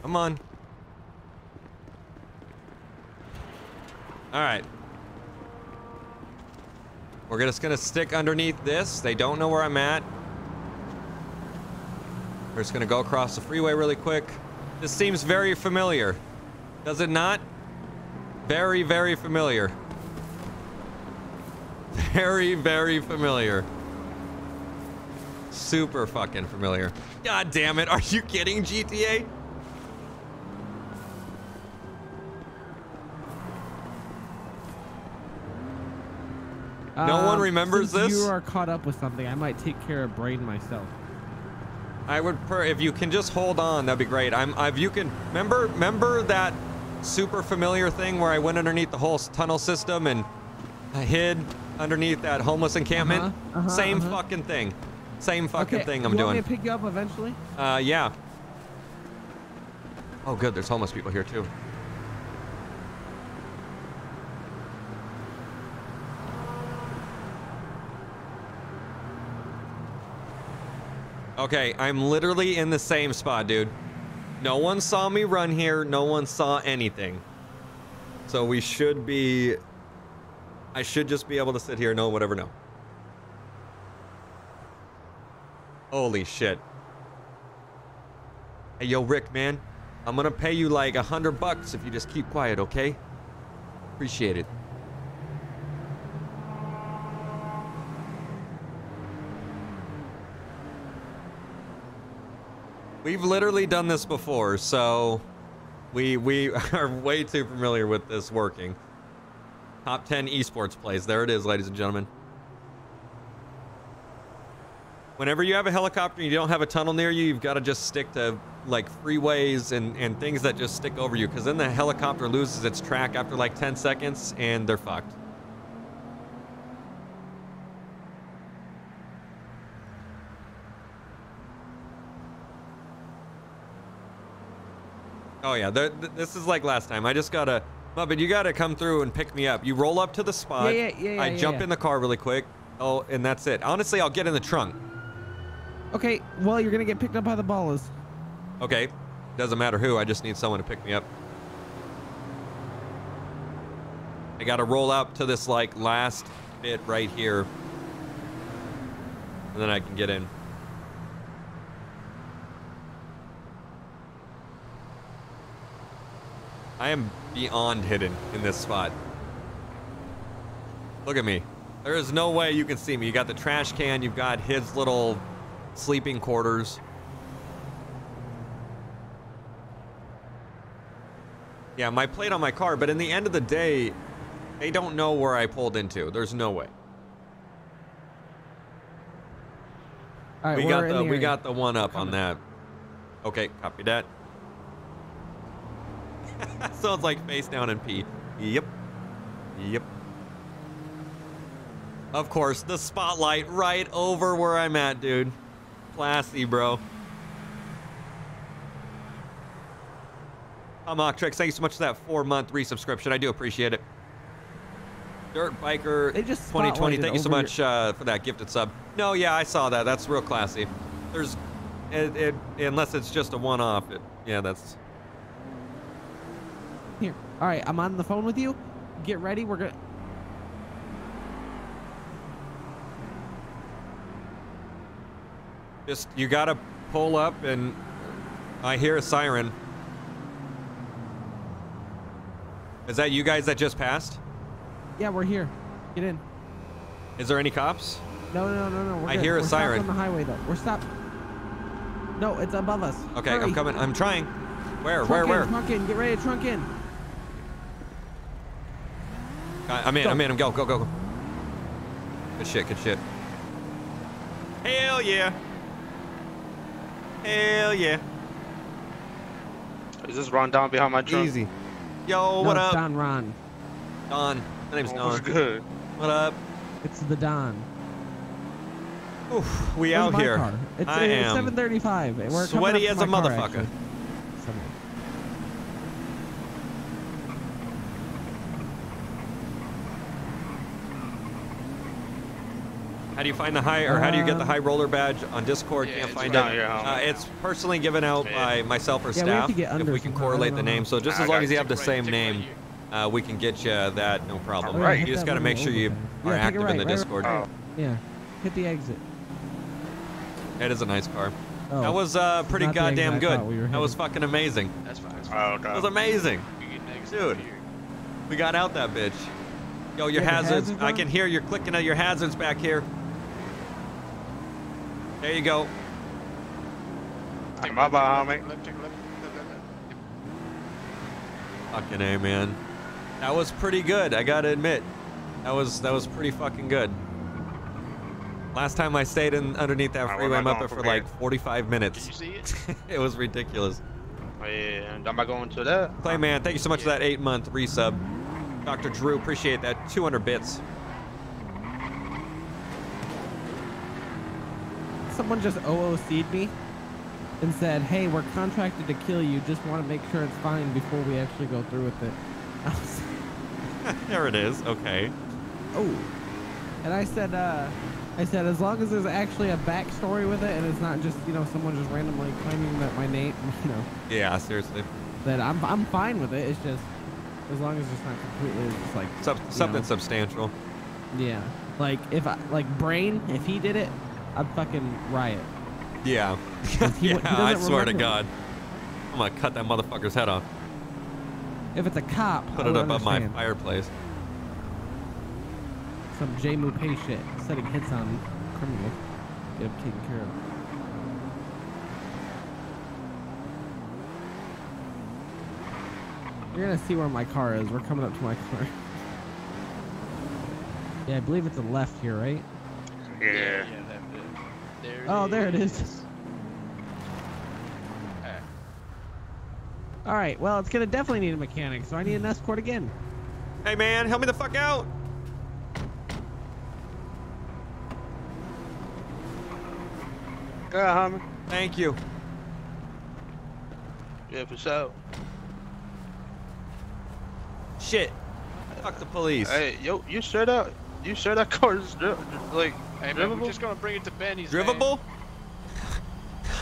Come on. All right. We're just gonna stick underneath this. They don't know where I'm at. We're just gonna go across the freeway really quick. This seems very familiar. Does it not? Very, very familiar. Very, very familiar. Super fucking familiar. God damn it, are you kidding, GTA? No one remembers this? You are caught up with something. I might take care of Braden myself. I would, if you can just hold on, that'd be great. If you can, remember that super familiar thing where I went underneath the whole tunnel system and I hid underneath that homeless encampment? Same fucking thing. Same fucking thing I'm doing. You want me to pick you up eventually? Yeah. Oh, good. There's homeless people here too. Okay, I'm literally in the same spot, dude. No one saw me run here. No one saw anything. So we should be... I should just be able to sit here and no one would ever know. Holy shit. Hey, yo, Rick, man. I'm gonna pay you like $100 if you just keep quiet, okay? Appreciate it. We've literally done this before, so we are way too familiar with this working. Top 10 esports plays. There it is, ladies and gentlemen. Whenever you have a helicopter and you don't have a tunnel near you, you've got to just stick to like freeways and things that just stick over you, because then the helicopter loses its track after like 10 seconds and they're fucked. Oh yeah, this is like last time. I just gotta, Muppet, you gotta come through and pick me up. You roll up to the spot. Yeah, I jump in the car really quick. Oh, and that's it. Honestly, I'll get in the trunk. Okay, well, you're gonna get picked up by the ballas. Okay, doesn't matter who. I just need someone to pick me up. I gotta roll up to this like last bit right here, and then I can get in. I am beyond hidden in this spot. Look at me. There is no way you can see me. You got the trash can. You've got his little sleeping quarters. Yeah, my plate on my car, but in the end of the day, they don't know where I pulled into. There's no way. All right, we got the one up on that. Okay, copy that. Sounds like face down and pee. Yep. Yep. Of course, the spotlight right over where I'm at, dude. Classy, bro. Amok Tricks, thank you so much for that 4-month resubscription. I do appreciate it. Dirt Biker 2020, thank you so much for that gifted sub. No, yeah, I saw that. That's real classy. There's, unless it's just a one-off. Yeah, that's. Here. All right, I'm on the phone with you. Get ready. We're gonna. Just you gotta pull up, and I hear a siren. Is that you guys that just passed? Yeah, we're here. Get in. Is there any cops? No. I hear a siren. We're stopped on the highway, though. We're stopped. No, it's above us. Okay, hurry. I'm coming. I'm trying. Where? Trunk in. Get ready to trunk in. I'm in. Go. Good shit. Hell yeah. Is this Ron Don behind my truck? Easy. Yo, what up? Don. My name's Don. What's good? What up? It's the Don. Oof, we out here. Car? It's 7:35. We're sweaty as a motherfucker. How do you find the high, or how do you get the high roller badge on Discord? Yeah, can't find it. It's personally given out by myself or staff. If we can correlate the name, so just as long as you have the same name, we can get you that, no problem. Right. You just got to make sure you are active in the Discord. Yeah, hit the exit. It is a nice car. That was pretty goddamn good. That was fucking amazing. That's fine. It was amazing, dude. We got out that bitch. Yo, your hazards. I can hear you're clicking at your hazards back here. There you go. Bye bye, homie. Fucking A, man. That was pretty good, I gotta admit. That was pretty fucking good. Last time I stayed underneath that freeway, I'm up there for like 45 minutes. Did you see it? It was ridiculous. And am I going to that? Clay, man, thank you so much for that 8-month resub. Dr. Drew, appreciate that. 200 bits. Someone just OOC'd me and said, hey, we're contracted to kill you. Just want to make sure it's fine before we actually go through with it. There it is. Okay. Oh. And I said, as long as there's actually a backstory with it and it's not just, you know, someone just randomly claiming that my name, you know. Yeah, seriously. That I'm fine with it. It's just as long as it's not completely just like something substantial. Yeah. Like if Brain did it, I'd fucking riot. Yeah. I swear to God. I'm gonna cut that motherfucker's head off. If it's a cop, put it up on my fireplace. Some J. Mupay shit, setting hits on criminals. Get him taken care of. You're gonna see where my car is. We're coming up to my car. Yeah, I believe it's a left here, right? Yeah. There it is. All right. Well, it's gonna definitely need a mechanic, so I need an escort again. Hey, man, help me the fuck out. Yeah, homie. Thank you. Yeah, for sure. Shit. Fuck the police. Hey, yo, you sure that car is like drivable? We're just gonna bring it to Benny's. Drivable?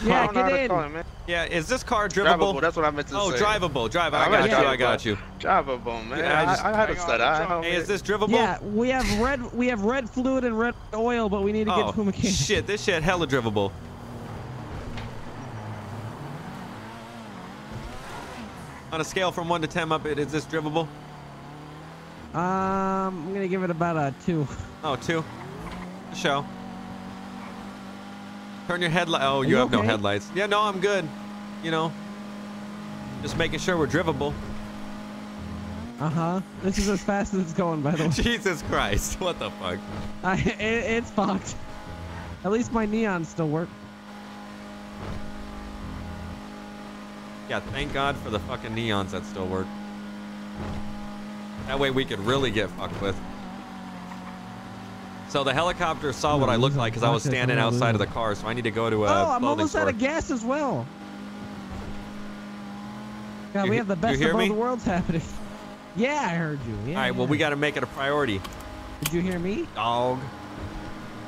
Yeah, get in. Man. Yeah, is this car drivable? That's what I meant to say. Oh, drivable. Drive. I got you. Drivable, man. Yeah, I had it set up. Hey, is this drivable? Yeah, we have red fluid and red oil, but we need to get to a mechanic. Shit, this shit hella drivable. On a scale from 1 to 10 up, is this drivable? I'm gonna give it about a 2. Oh, 2. Show. Turn your headlight. Oh, you have no headlights. Yeah, no, I'm good. You know, just making sure we're drivable. This is as fast as it's going, by the way. Jesus Christ! What the fuck? It's fucked. At least my neons still work. Yeah, thank God for the fucking neons that still work. That way we could really get fucked with. So the helicopter saw what I looked like because I was standing outside of the car, so I need to go to a clothing store. Oh, I'm almost out of gas as well. God, we have the best of both worlds happening. Yeah, I heard you. Yeah, all right, well, we got to make it a priority. Did you hear me? Dog.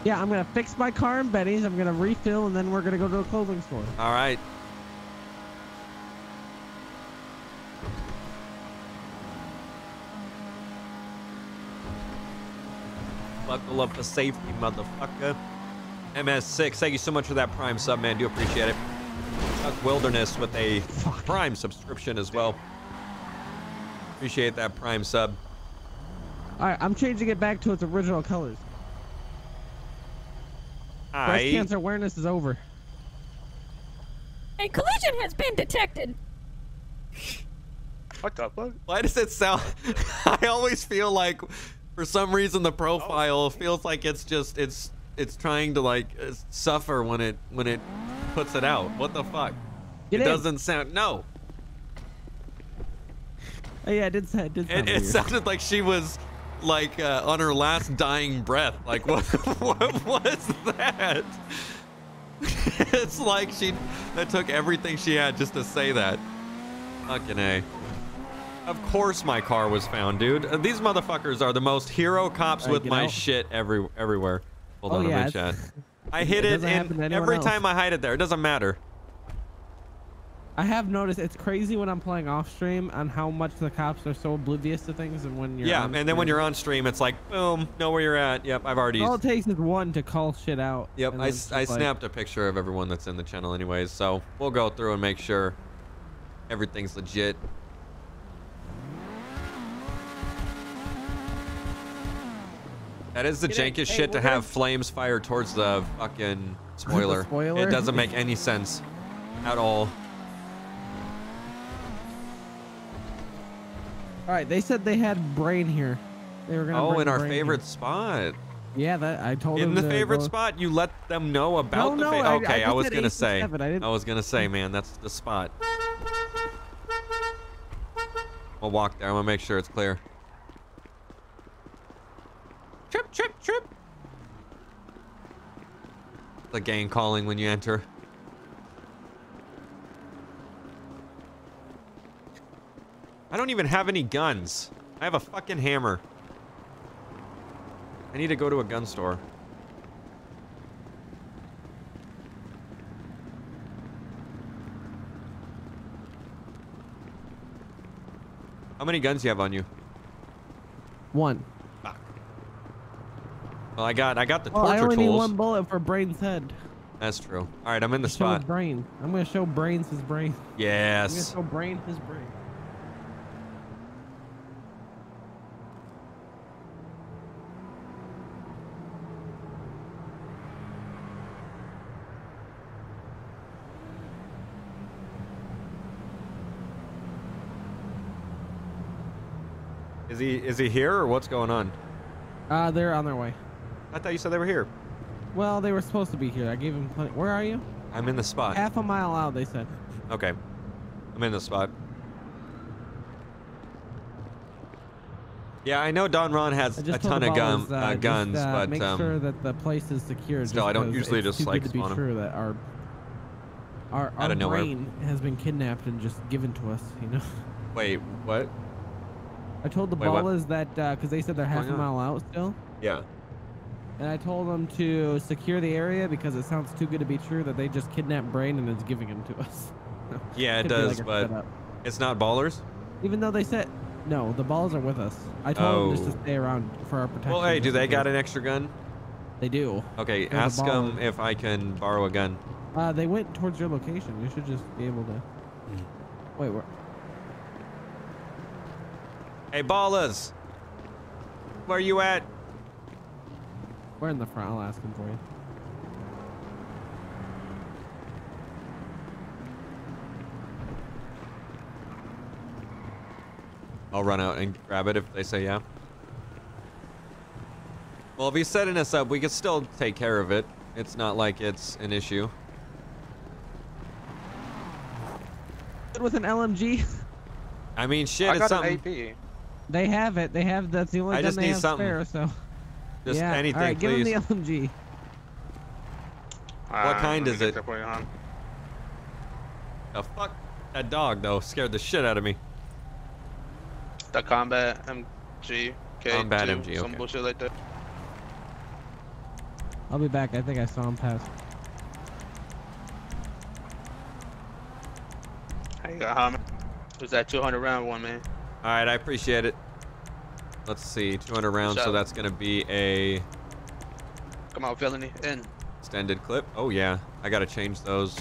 Yeah, I'm going to fix my car in Betty's. I'm going to refill, and then we're going to go to a clothing store. All right. Buckle up for safety, motherfucker. MS6, thank you so much for that Prime sub, man. Do appreciate it. Chuck Wilderness with a Prime subscription as well. Appreciate that Prime sub. Alright, I'm changing it back to its original colors. Breast cancer awareness is over. A collision has been detected. What the fuck? Why does it sound... I always feel like, for some reason, the profile feels like it's just... It's trying to, like, suffer when it puts it out. What the fuck? It doesn't sound... No. Oh, yeah, it did sound weird. It sounded like she was... like on her last dying breath, like what was that? It's like that took everything she had just to say that. Fucking A. Of course my car was found, dude. These motherfuckers are the most hero cops with my shit everywhere. Hold on, let me chat. I hid it in every time I hide it there. It doesn't matter. I have noticed it's crazy when I'm playing off stream on how much the cops are so oblivious to things, and when you're on and then when you're on stream, it's like boom, know where you're at. Yep, I've already. All it takes is one to call shit out. Yep, I snapped a picture of everyone that's in the channel, anyways. So we'll go through and make sure everything's legit. That is the jankest shit to have flames fire towards the fucking spoiler. It doesn't make any sense at all. All right, they said they had brain here. They were gonna bring in our favorite spot. Yeah, that I told them. In the favorite spot, you let them know about the favorite. Okay, I was gonna say. I was gonna say, man, that's the spot. I'll walk there. I'm gonna make sure it's clear. Trip, trip, trip. The gang calling when you enter. I don't even have any guns. I have a fucking hammer. I need to go to a gun store. How many guns do you have on you? One. Fuck. Well, I got the torture tools. I only need one bullet for Brain's head. That's true. All right, I'm in the spot. Brain. I'm gonna show Brains his brain. Yes. I'm gonna show Brain his brain. Is he here or what's going on? They're on their way. I thought you said they were here. Well, they were supposed to be here. I gave them plenty. Where are you? I'm in the spot. Half a mile out, they said. Okay. I'm in the spot. Yeah, I know Don Ron has a ton of guns, but make sure that the place is secure. Still, I don't usually just like spawn them. Sure that our brain has been kidnapped and just given to us, you know. Wait, what? I told the Ballas that, because they said they're half a mile out still. Yeah. And I told them to secure the area because it sounds too good to be true that they just kidnapped Brain and it's giving him to us. Yeah, it does, like but it's not Ballers? Even though they said, no, the Ballas are with us. I told them just to stay around for our protection. Well, hey, do they got an extra gun? They do. Okay, ask them if I can borrow a gun. They went towards your location. You should just be able to... Wait, where... Hey, Ballas! Where you at? We're in the front. I'll ask him for you. I'll run out and grab it if they say yeah. Well, if he's setting us up, we can still take care of it. It's not like it's an issue. With an LMG? I mean, shit, it's something. An AP. They have it. They have. That's the only gun they have spare. So, just anything, all right, please. Give them the LMG. What kind is it? The fuck? That dog though scared the shit out of me. The combat MG. Combat MG. Some bullshit like that. I'll be back. I think I saw him pass. Hey, was that 200 round one, man? All right, I appreciate it. Let's see, 200 rounds, so that's gonna be a... Come on, felony, in. Extended clip, oh yeah. I gotta change those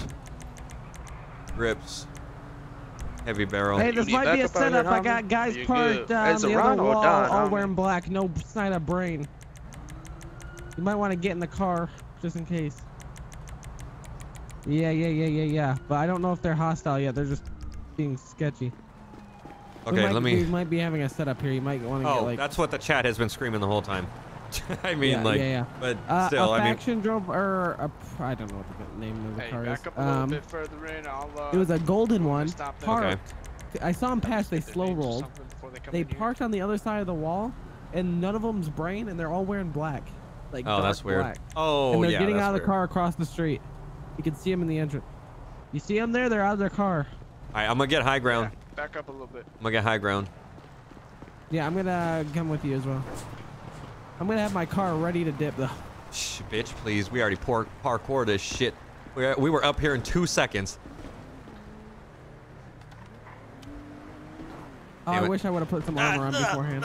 grips. Heavy barrel. Hey, this might be a setup. I got guys parked on the other wall, all wearing black. No sign of brain. You might want to get in the car just in case. Yeah. But I don't know if they're hostile yet. They're just being sketchy. Okay, we might be having a setup here. You might want to get like... that's what the chat has been screaming the whole time. I mean, but still, I mean... I don't know what the name of the car back is. Up a little bit further in, it was a golden one. Parked. Okay. I saw them pass. They slow rolled. They parked on the other side of the wall, and none of them's brain, and they're all wearing black. Like, oh, that's weird. Black. Oh, yeah, and they're getting out of the car across the street. You can see them in the entrance. You see them there? They're out of their car. All right, I'm going to get high ground. Yeah, back up a little bit. I'm going to get high ground. Yeah, I'm going to come with you as well. I'm going to have my car ready to dip, though. Shh, bitch, please. We already parkour this shit. We were up here in 2 seconds. Oh, I wish I would have put some armor on beforehand.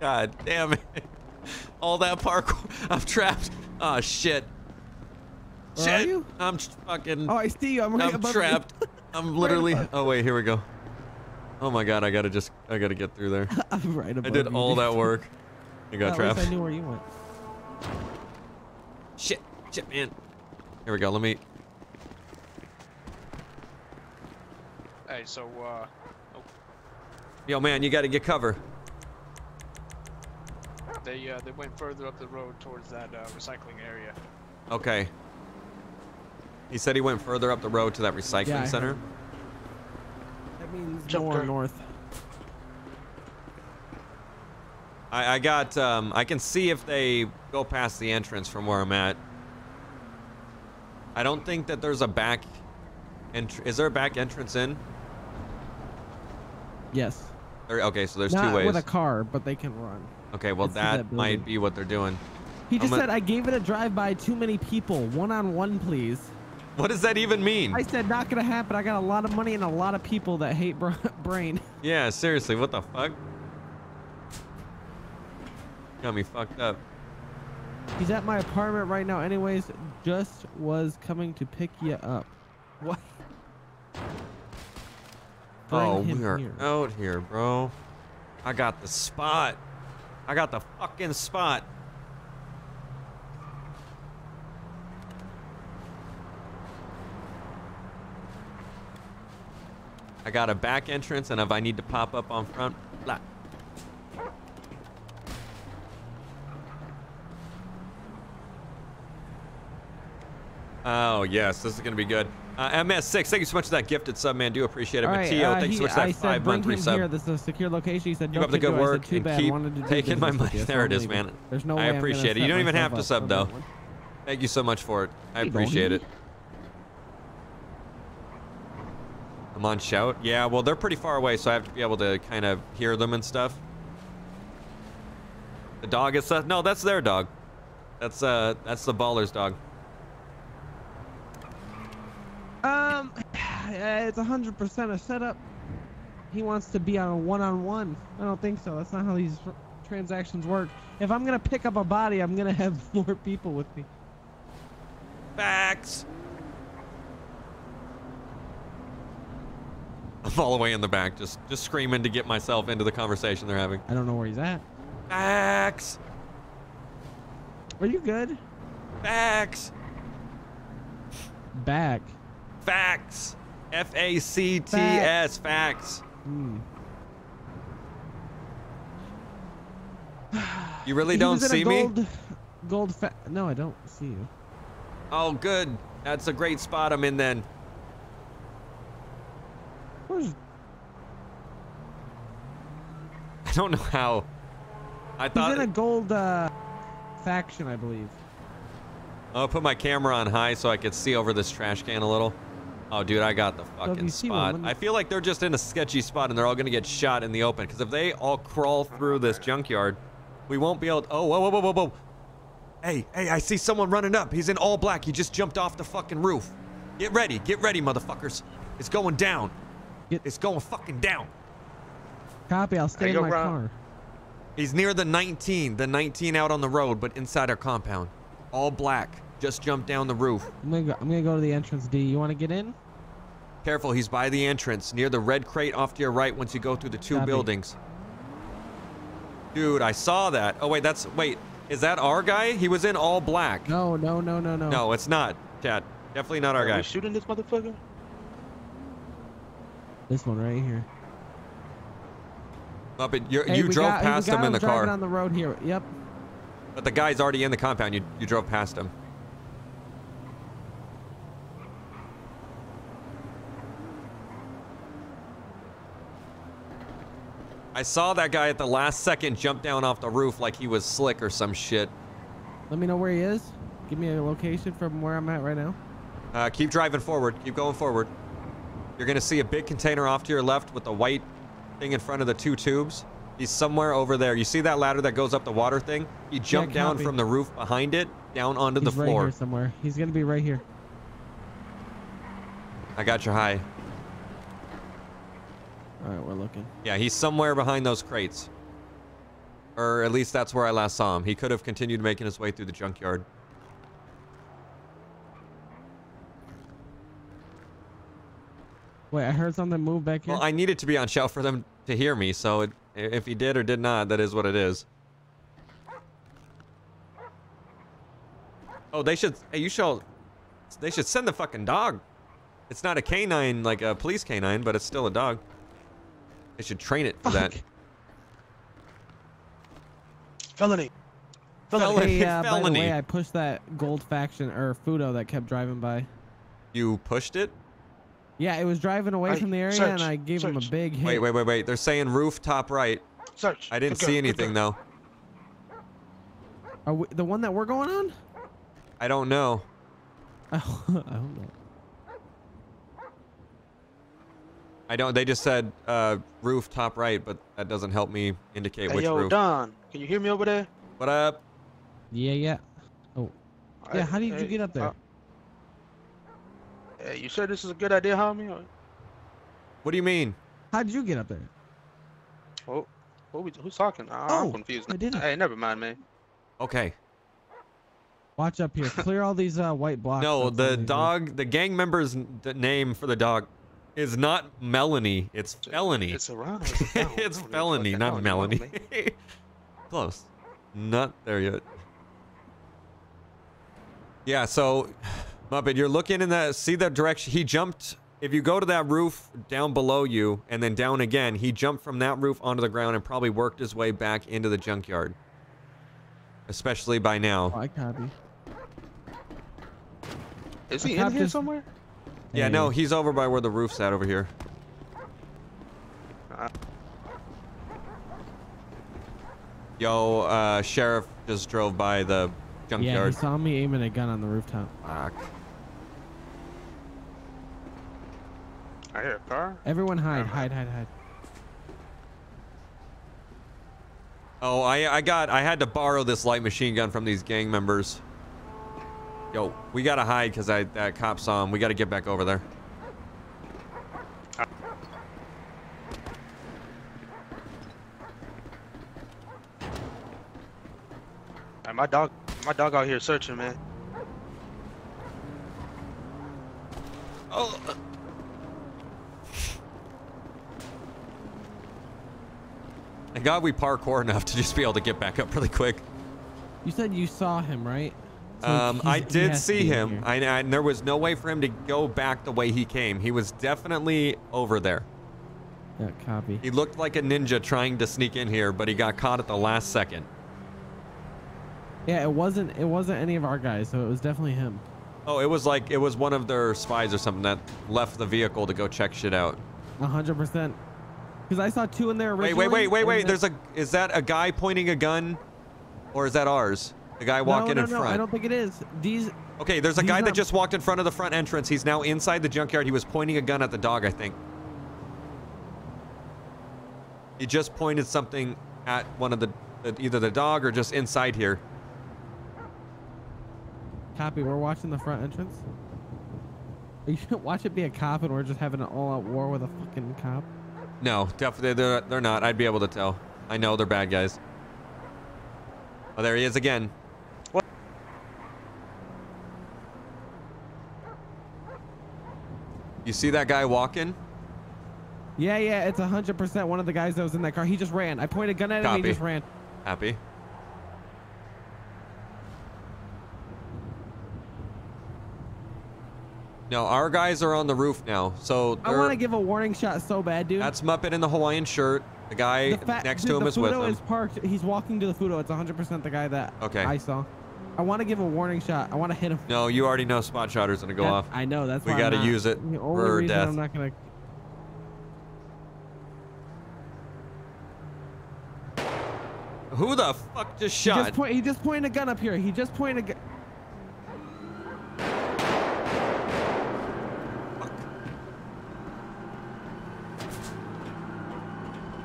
God damn it. All that parkour. I'm trapped. Oh, shit. Where are you? I'm fucking... Oh, I see you. I'm right above you. I'm trapped. I'm literally... Oh, wait. Here we go. Oh, my God. I gotta get through there. I'm right above you. I did all that work. I got trapped. At least I knew where you went. Shit. Shit, man. Here we go. Let me... Hey, so, Yo, man. You gotta get cover. They went further up the road towards that recycling area. Okay. He said he went further up the road to that recycling center. That means more north. I got I can see if they go past the entrance from where I'm at. I don't think that there's a back entrance. Is there a back entrance in? Yes. Okay, so there's two ways. Not with a car, but they can run. Okay, well that might be what they're doing. He just said, I gave it a drive-by, too many people, one-on-one, please. What does that even mean? I said, not gonna happen. I got a lot of money and a lot of people that hate brain. Yeah, seriously, what the fuck? Got me fucked up. He's at my apartment right now anyways. Just was coming to pick you up. What? Oh, we are out here, bro. I got the spot. I got the fucking spot. I got a back entrance, and if I need to pop up on front, blah. Oh, yes, this is going to be good. MS6, thank you so much for that gifted sub, man. Do appreciate it. Right, Mateo, thank you so much for that 5-month sub. Here. This is a secure location. He said, keep up the good work and keep taking my money. There it is, man. There's no way I appreciate it. You don't even have to sub, though. Thank you so much for it. I appreciate it. I'm on shout. Yeah, well, they're pretty far away, so I have to be able to kind of hear them and stuff. The dog is... No, that's their dog. That's the baller's dog. It's 100% a setup. He wants to be on a one-on-one. I don't think so. That's not how these transactions work. If I'm going to pick up a body, I'm going to have more people with me. Facts. I'm all the way in the back, just screaming to get myself into the conversation they're having. I don't know where he's at. Facts. Are you good? Facts. Back. Facts. F-A-C-T-S. Facts. You really don't see me? No, I don't see you. Oh, good. That's a great spot I'm in then. I don't know how. I thought he's in a gold faction, I believe. I'll put my camera on high so I could see over this trash can a little. Oh, dude, I got the fucking spot. I feel like they're just in a sketchy spot and they're all going to get shot in the open. Because if they all crawl through this junkyard, we won't be able to... Oh, whoa, whoa, whoa, whoa, whoa. Hey, hey, I see someone running up. He's in all black. He just jumped off the fucking roof. Get ready, motherfuckers. It's going down. It's going fucking down. Copy, I'll stay in my car. He's near the 19 out on the road, but inside our compound. All black. Just jumped down the roof. I'm gonna go to the entrance D. You wanna get in? Careful, he's by the entrance, near the red crate off to your right once you go through the two buildings. Dude, I saw that. Oh wait, is that our guy? He was in all black. No, no, no, no, no. No, it's not, Chad. Definitely not our guy. Are we shooting this motherfucker? This one right here. Muppet, you drove past him in the car. On the road here. Yep. But the guy's already in the compound. You drove past him. I saw that guy at the last second jump down off the roof like he was slick or some shit. Let me know where he is. Give me a location from where I'm at right now. Keep driving forward. Keep going forward. You're going to see a big container off to your left with the white thing in front of the two tubes. He's somewhere over there. You see that ladder that goes up the water thing? He jumped down from the roof behind it, down onto the floor. He's right here somewhere. He's going to be right here. I got your high. All right, we're looking. Yeah, he's somewhere behind those crates. Or at least that's where I last saw him. He could have continued making his way through the junkyard. Wait, I heard something move back here. Well, I needed to be on shelf for them to hear me, so if he did or did not, that is what it is. Oh, they should... Hey, they should send the fucking dog. It's not a canine, like a police canine, but it's still a dog. They should train it for that. Felony. Felony. Hey, felony. By the way, I pushed that gold faction, or Fudo, that kept driving by. You pushed it? Yeah, it was driving away from the area, and I gave him a big hit. Wait, wait, wait, wait. They're saying rooftop right. Search. I didn't see anything, though. Are we, the one that we're going on? I don't know. I don't know. They just said roof top right, but that doesn't help me indicate which roof. Yo, Don, can you hear me over there? What up? Yeah, yeah. Oh. Yeah, how did you get up there? Hey, you sure this is a good idea, homie? Or? What do you mean? How did you get up there? Oh, who's talking? I'm confused. I didn't. Hey, never mind, man. Okay. Watch up here. Clear all these white blocks. No, the dog, the gang member's name for the dog. It's not Melanie. It's Felony. It's around. It's Felony, not Melanie. Close. Not there yet. Yeah, so, Muppet, you're looking in that, see the direction? He jumped. If you go to that roof down below you and then down again, he jumped from that roof onto the ground and probably worked his way back into the junkyard. Especially by now. Oh, I copy. Is he in here somewhere? Yeah, no, he's over by where the roof's at over here. Yo, Sheriff just drove by the junkyard. Yeah, he saw me aiming a gun on the rooftop. Fuck. I hear a car. Everyone hide, hide, hide, hide. Oh, I had to borrow this light machine gun from these gang members. Yo, we gotta hide because that cop saw him. We gotta get back over there. Hey, my dog out here searching, man. Oh. Thank God we parkour enough to just be able to get back up really quick. You said you saw him, right? So I did see him, and there was no way for him to go back the way he came. He was definitely over there. Yeah, copy. He looked like a ninja trying to sneak in here, but he got caught at the last second. Yeah, it wasn't any of our guys, so it was definitely him. Oh, it was one of their spies or something that left the vehicle to go check shit out. 100%. Because I saw two in there originally. Wait. Is that a guy pointing a gun, or is that ours? The guy walking in front. No, I don't think it is. Okay, there's a guy that just walked in front of the front entrance. He's now inside the junkyard. He was pointing a gun at the dog, I think. He just pointed something at one of either the dog or just inside here. Copy, we're watching the front entrance. You should watch it be a cop and we're just having an all-out war with a fucking cop. No, definitely they're not. I'd be able to tell. I know they're bad guys. Oh, there he is again. You see that guy walking? Yeah, yeah, it's 100% one of the guys that was in that car. He just ran. I pointed a gun at him and he just ran. Happy. No, our guys are on the roof now, so I want to give a warning shot so bad, dude. That's Muppet in the Hawaiian shirt. The guy next to him is with him. The Fudo is parked. He's walking to the Fudo. It's 100% the guy that I saw. I want to give a warning shot. I want to hit him. No, you already know Spot Shotter's gonna go off. I know. That's why we got to use it for death. I'm not gonna. Who the fuck just shot? He just pointed a gun up here. He just pointed a gun.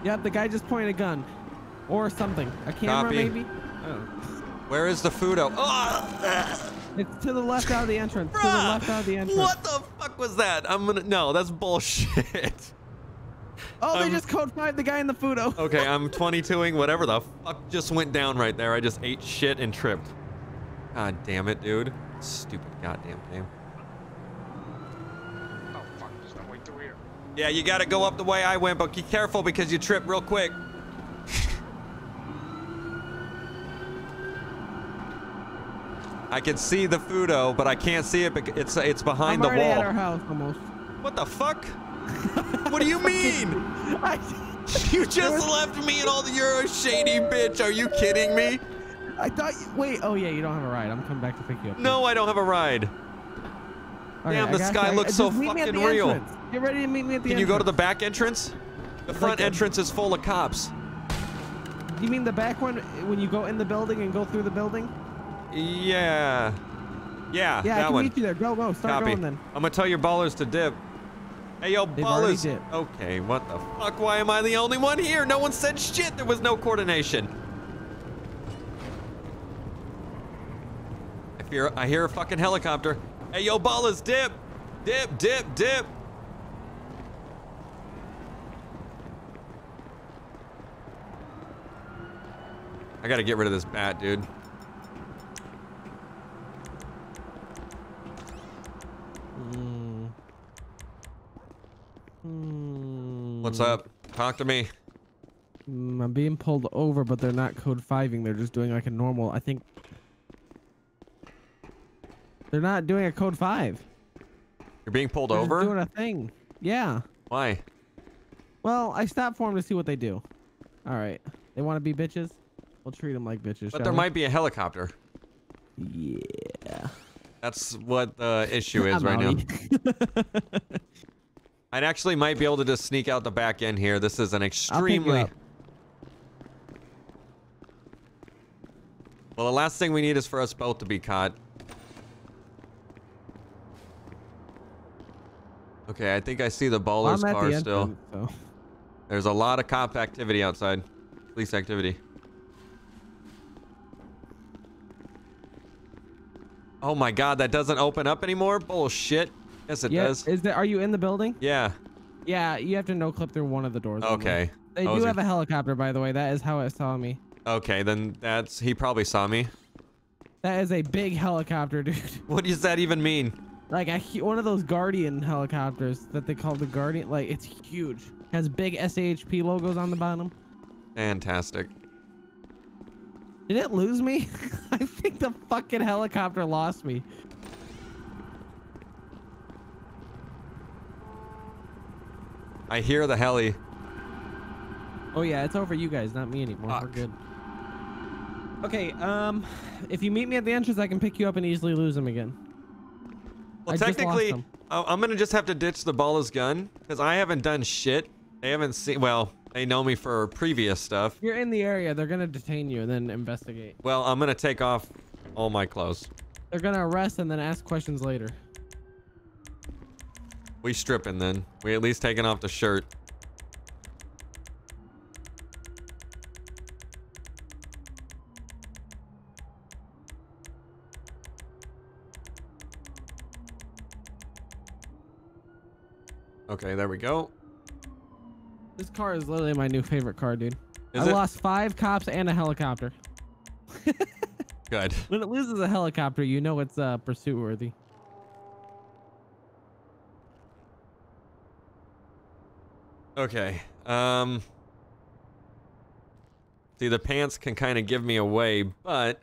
Yep, the guy just pointed a gun or something. A camera, maybe? Oh. Where is the Fudo? Oh! It's to the left out of the entrance. Bruh, to the left out of the entrance. What the fuck was that? I'm gonna... No, that's bullshit. Oh, they just code 5 the guy in the Fudo. Okay, I'm 22ing whatever the fuck just went down right there. I just ate shit and tripped. God damn it, dude. Stupid goddamn name. Yeah, you gotta go up the way I went, but be careful because you trip real quick. I can see the Fudo, but I can't see it because it's behind the wall. I'm already at our house almost. What the fuck? What do you mean? You just left me and all the Euro shady bitch. Are you kidding me? I thought you, wait, oh yeah, you don't have a ride. I'm coming back to pick you up. No, I don't have a ride. Damn, the sky looks so fucking real. Get ready to meet me at the entrance. Can you go to the back entrance? The front entrance is full of cops. You mean the back one when you go in the building and go through the building? Yeah. Yeah, that one. Yeah, I can meet you there. Go, go. Start going then. I'm going to tell your ballers to dip. Hey, yo, ballers. Okay, what the fuck? Why am I the only one here? No one said shit. There was no coordination. I hear a fucking helicopter. Hey, yo, ballers, dip. Dip, dip, dip. I gotta get rid of this bat, dude. Mm. Mm. What's up? Talk to me. I'm being pulled over, but they're not code 5ing. They're just doing like a normal, I think. They're not doing a code 5. You're being pulled over? They're doing a thing. Yeah. Why? Well, I stopped for them to see what they do. All right. They want to be bitches? We'll treat them like bitches. But there might be a helicopter. Yeah. That's what the issue is right now. I actually might be able to just sneak out the back end here. This is an extremely... Well, the last thing we need is for us both to be caught. Okay, I think I see the baller's car still. There's a lot of cop activity outside. Police activity. Oh my God, that doesn't open up anymore? Bullshit. Yes, it does. Is there, are you in the building? Yeah. Yeah, you have to no-clip through one of the doors. Okay. They do have a helicopter, by the way. That is how it saw me. Okay, then that's... He probably saw me. That is a big helicopter, dude. What does that even mean? Like, one of those Guardian helicopters that they call the Guardian. Like, it's huge. Has big SAHP logos on the bottom. Fantastic. Did it lose me? I think the fucking helicopter lost me. I hear the heli. Oh yeah, it's over you guys, not me anymore. Fuck. We're good. Okay, if you meet me at the entrance, I can pick you up and easily lose him again. Well, technically, I'm gonna just have to ditch the baller's gun because I haven't done shit. They haven't seen. Well. They know me for previous stuff. You're in the area. They're going to detain you and then investigate. Well, I'm going to take off all my clothes. They're going to arrest and then ask questions later. We stripping then. We at least taking off the shirt. Okay, there we go. This car is literally my new favorite car, dude. I lost 5 cops and a helicopter. Good. When it loses a helicopter, you know it's pursuit worthy. Okay. See, the pants can kind of give me away, but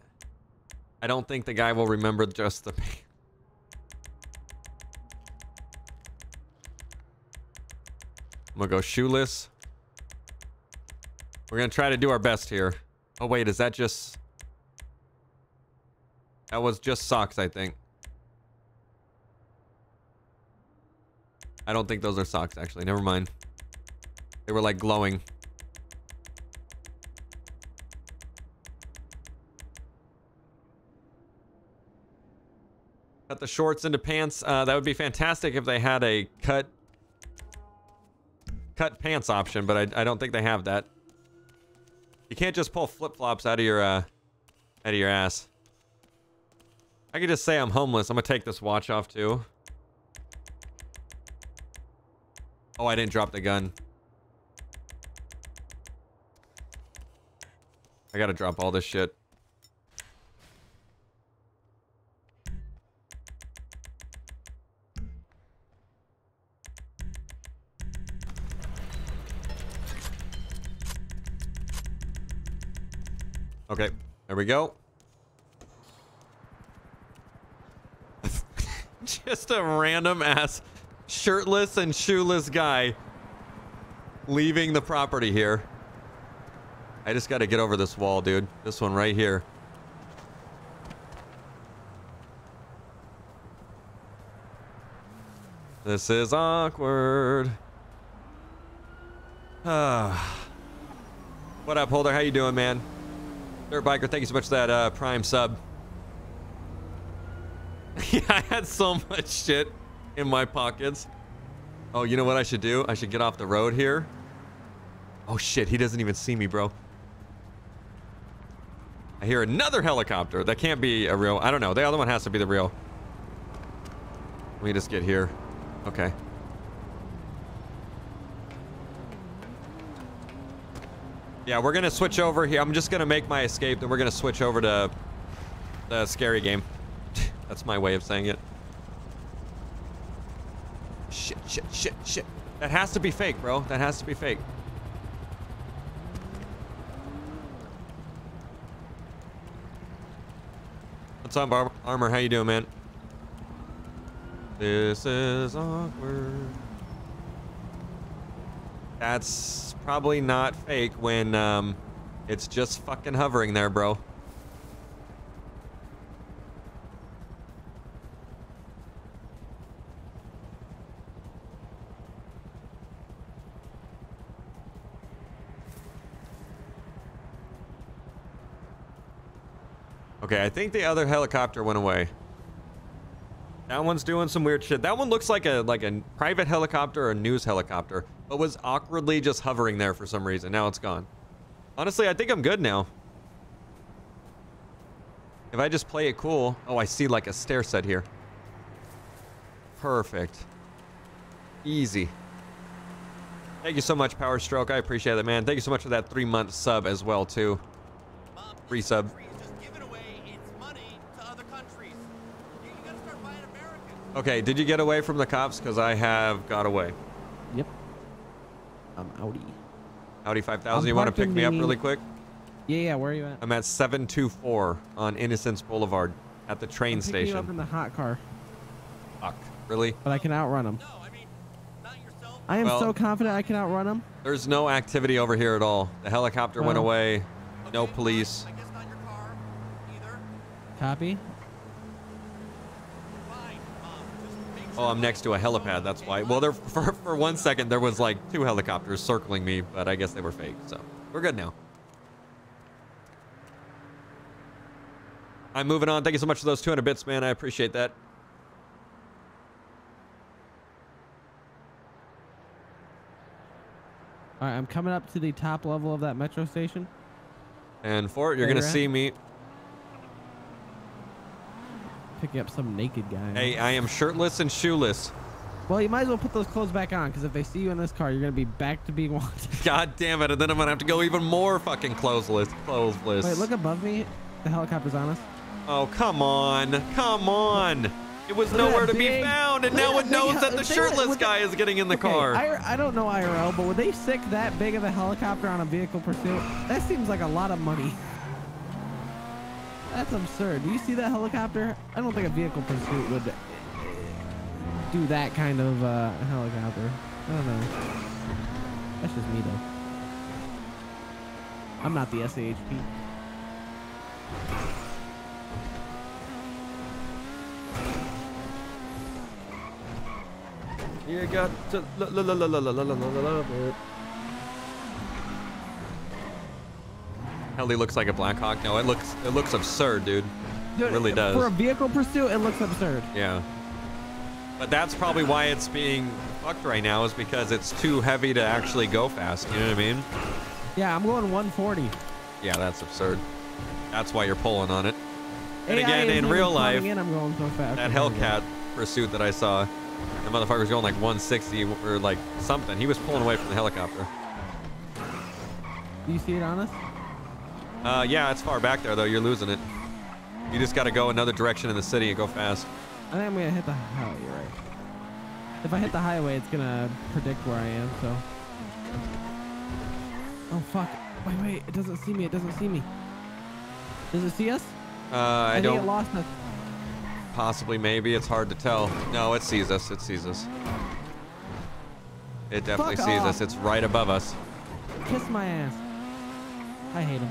I don't think the guy will remember just the pants. I'm gonna go shoeless. We're gonna try to do our best here. Oh wait, is that just... That was just socks, I think. I don't think those are socks, actually. Never mind. They were like glowing. Cut the shorts into pants. That would be fantastic if they had a cut pants option, but I don't think they have that. You can't just pull flip-flops out of your ass. I could just say I'm homeless. I'm gonna take this watch off too. Oh, I didn't drop the gun. I gotta drop all this shit. Okay, there we go. Just a random ass shirtless and shoeless guy leaving the property here. I just got to get over this wall, dude. This one right here. This is awkward. What up, Holder? How you doing, man? Dirt Biker, thank you so much for that Prime sub. Yeah, I had so much shit in my pockets. Oh, you know what I should do? I should get off the road here. Oh shit, he doesn't even see me, bro. I hear another helicopter. That can't be a real... I don't know. The other one has to be the real. Let me just get here. Okay. Yeah, we're gonna switch over here. I'm just gonna make my escape, then we're gonna switch over to the scary game. That's my way of saying it. Shit, shit, shit, shit. That has to be fake, bro. That has to be fake. What's up, Armor? How you doing, man? This is awkward. That's probably not fake when it's just fucking hovering there, bro. Okay, I think the other helicopter went away. That one's doing some weird shit. That one looks like a private helicopter or a news helicopter, but was awkwardly just hovering there for some reason. Now it's gone. Honestly, I think I'm good now. If I just play it cool. Oh, I see like a stair set here. Perfect. Easy. Thank you so much, Power Stroke. I appreciate it, man. Thank you so much for that 3-month sub as well, too. Free sub. Okay, did you get away from the cops? Because I have got away. Yep. I'm outie. Howdy 5000, you want to pick me up really quick? Yeah, where are you at? I'm at 724 on Innocence Boulevard at the train station. I'm picking you up in the hot car. Fuck, really? But I can outrun them. No, I mean, not yourself. I am so confident I can outrun them. There's no activity over here at all. The helicopter went away. Okay, no police. I guess not your car either. Copy. Oh, I'm next to a helipad, that's why. Well, there for 1 second, there was like 2 helicopters circling me, but I guess they were fake, so we're good now. I'm moving on. Thank you so much for those 200 bits, man. I appreciate that. All right, I'm coming up to the top level of that metro station. And for it, you're going to see me. Picking up some naked guy. Hey, I am shirtless and shoeless. Well, you might as well put those clothes back on, because if they see you in this car, you're gonna be back to being wanted. God damn it! And then I'm gonna have to go even more fucking clothesless. Wait, look above me. The helicopter's on us. Oh, come on, come on! It was nowhere to be found, and now it knows that the shirtless guy is getting in the car. I don't know IRL, but would they sick that big of a helicopter on a vehicle pursuit? That seems like a lot of money. That's absurd. Do you see that helicopter? I don't think a vehicle pursuit would do that kind of helicopter. I don't know. That's just me, though. I'm not the SAHP. You got to love it. Heli looks like a Black Hawk. No, it looks absurd, dude. It really does. For a vehicle pursuit, it looks absurd. Yeah. But that's probably why it's being fucked right now, is because it's too heavy to actually go fast. You know what I mean? Yeah, I'm going 140. Yeah, that's absurd. That's why you're pulling on it. And again, in real life, I'm going so fast. That Hellcat pursuit that I saw, the motherfucker was going like 160 or like something. He was pulling away from the helicopter. Do you see it on us? Yeah, it's far back there, though. You're losing it. You just got to go another direction in the city and go fast. I think I'm going to hit the highway. You're right. If I hit the highway, it's going to predict where I am, so. Oh, fuck. Wait. It doesn't see me. Does it see us? I don't. Think it lost us. Possibly, maybe. It's hard to tell. No, it sees us. It definitely sees us. It's right above us. Kiss my ass. I hate him.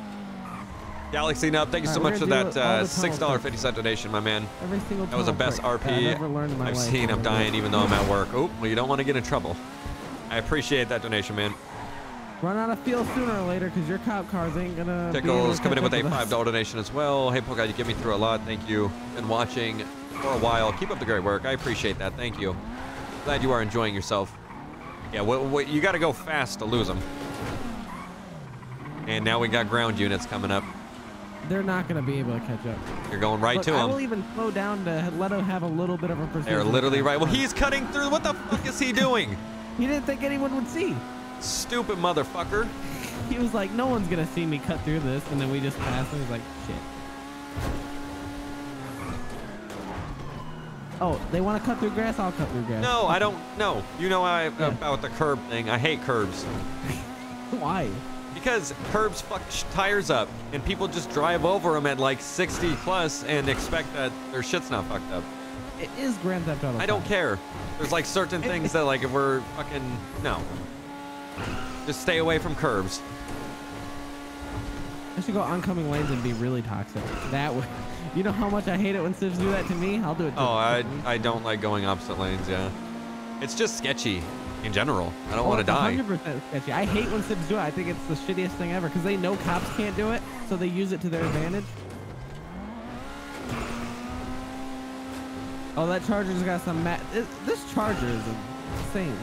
Galaxy Nub, thank you so much for that $6.50 donation, my man. Every single that was the best RP I've seen. I'm dying even though I'm at work. Oh, well, you don't want to get in trouble. I appreciate that donation, man. Run out of fuel sooner or later because your cop cars ain't going to... Tickles coming in with a $5 donation as well. Hey, Polka, you get me through a lot. Thank you. Been watching for a while. Keep up the great work. I appreciate that. Thank you. Glad you are enjoying yourself. Yeah, you got to go fast to lose them. And now we got ground units coming up. They're not going to be able to catch up. You're going right to him. I will even slow down to let him have a little bit of a pursuit. They're literally right. Well, he's cutting through. What the fuck is he doing? He didn't think anyone would see. Stupid motherfucker. He was like, no one's going to see me cut through this. And then we just passed him. He's like, shit. Oh, they want to cut through grass? I'll cut through grass. No, I don't. No. You know about the curb thing. I hate curbs. Why? Because curbs fuck tires up, and people just drive over them at like 60 plus and expect that their shit's not fucked up. It is Grand Theft Auto. I don't care. There's like certain things that like if we're fucking no. Just stay away from curbs. I should go oncoming lanes and be really toxic. That way, you know how much I hate it when Civs do that to me. I'll do it. Oh, I don't like going opposite lanes. Yeah, it's just sketchy. In general, I don't want to die. 100% sketchy. I hate when Sims do it. I think it's the shittiest thing ever because they know cops can't do it, so they use it to their advantage. Oh, that Charger's got some mat. This Charger is insane.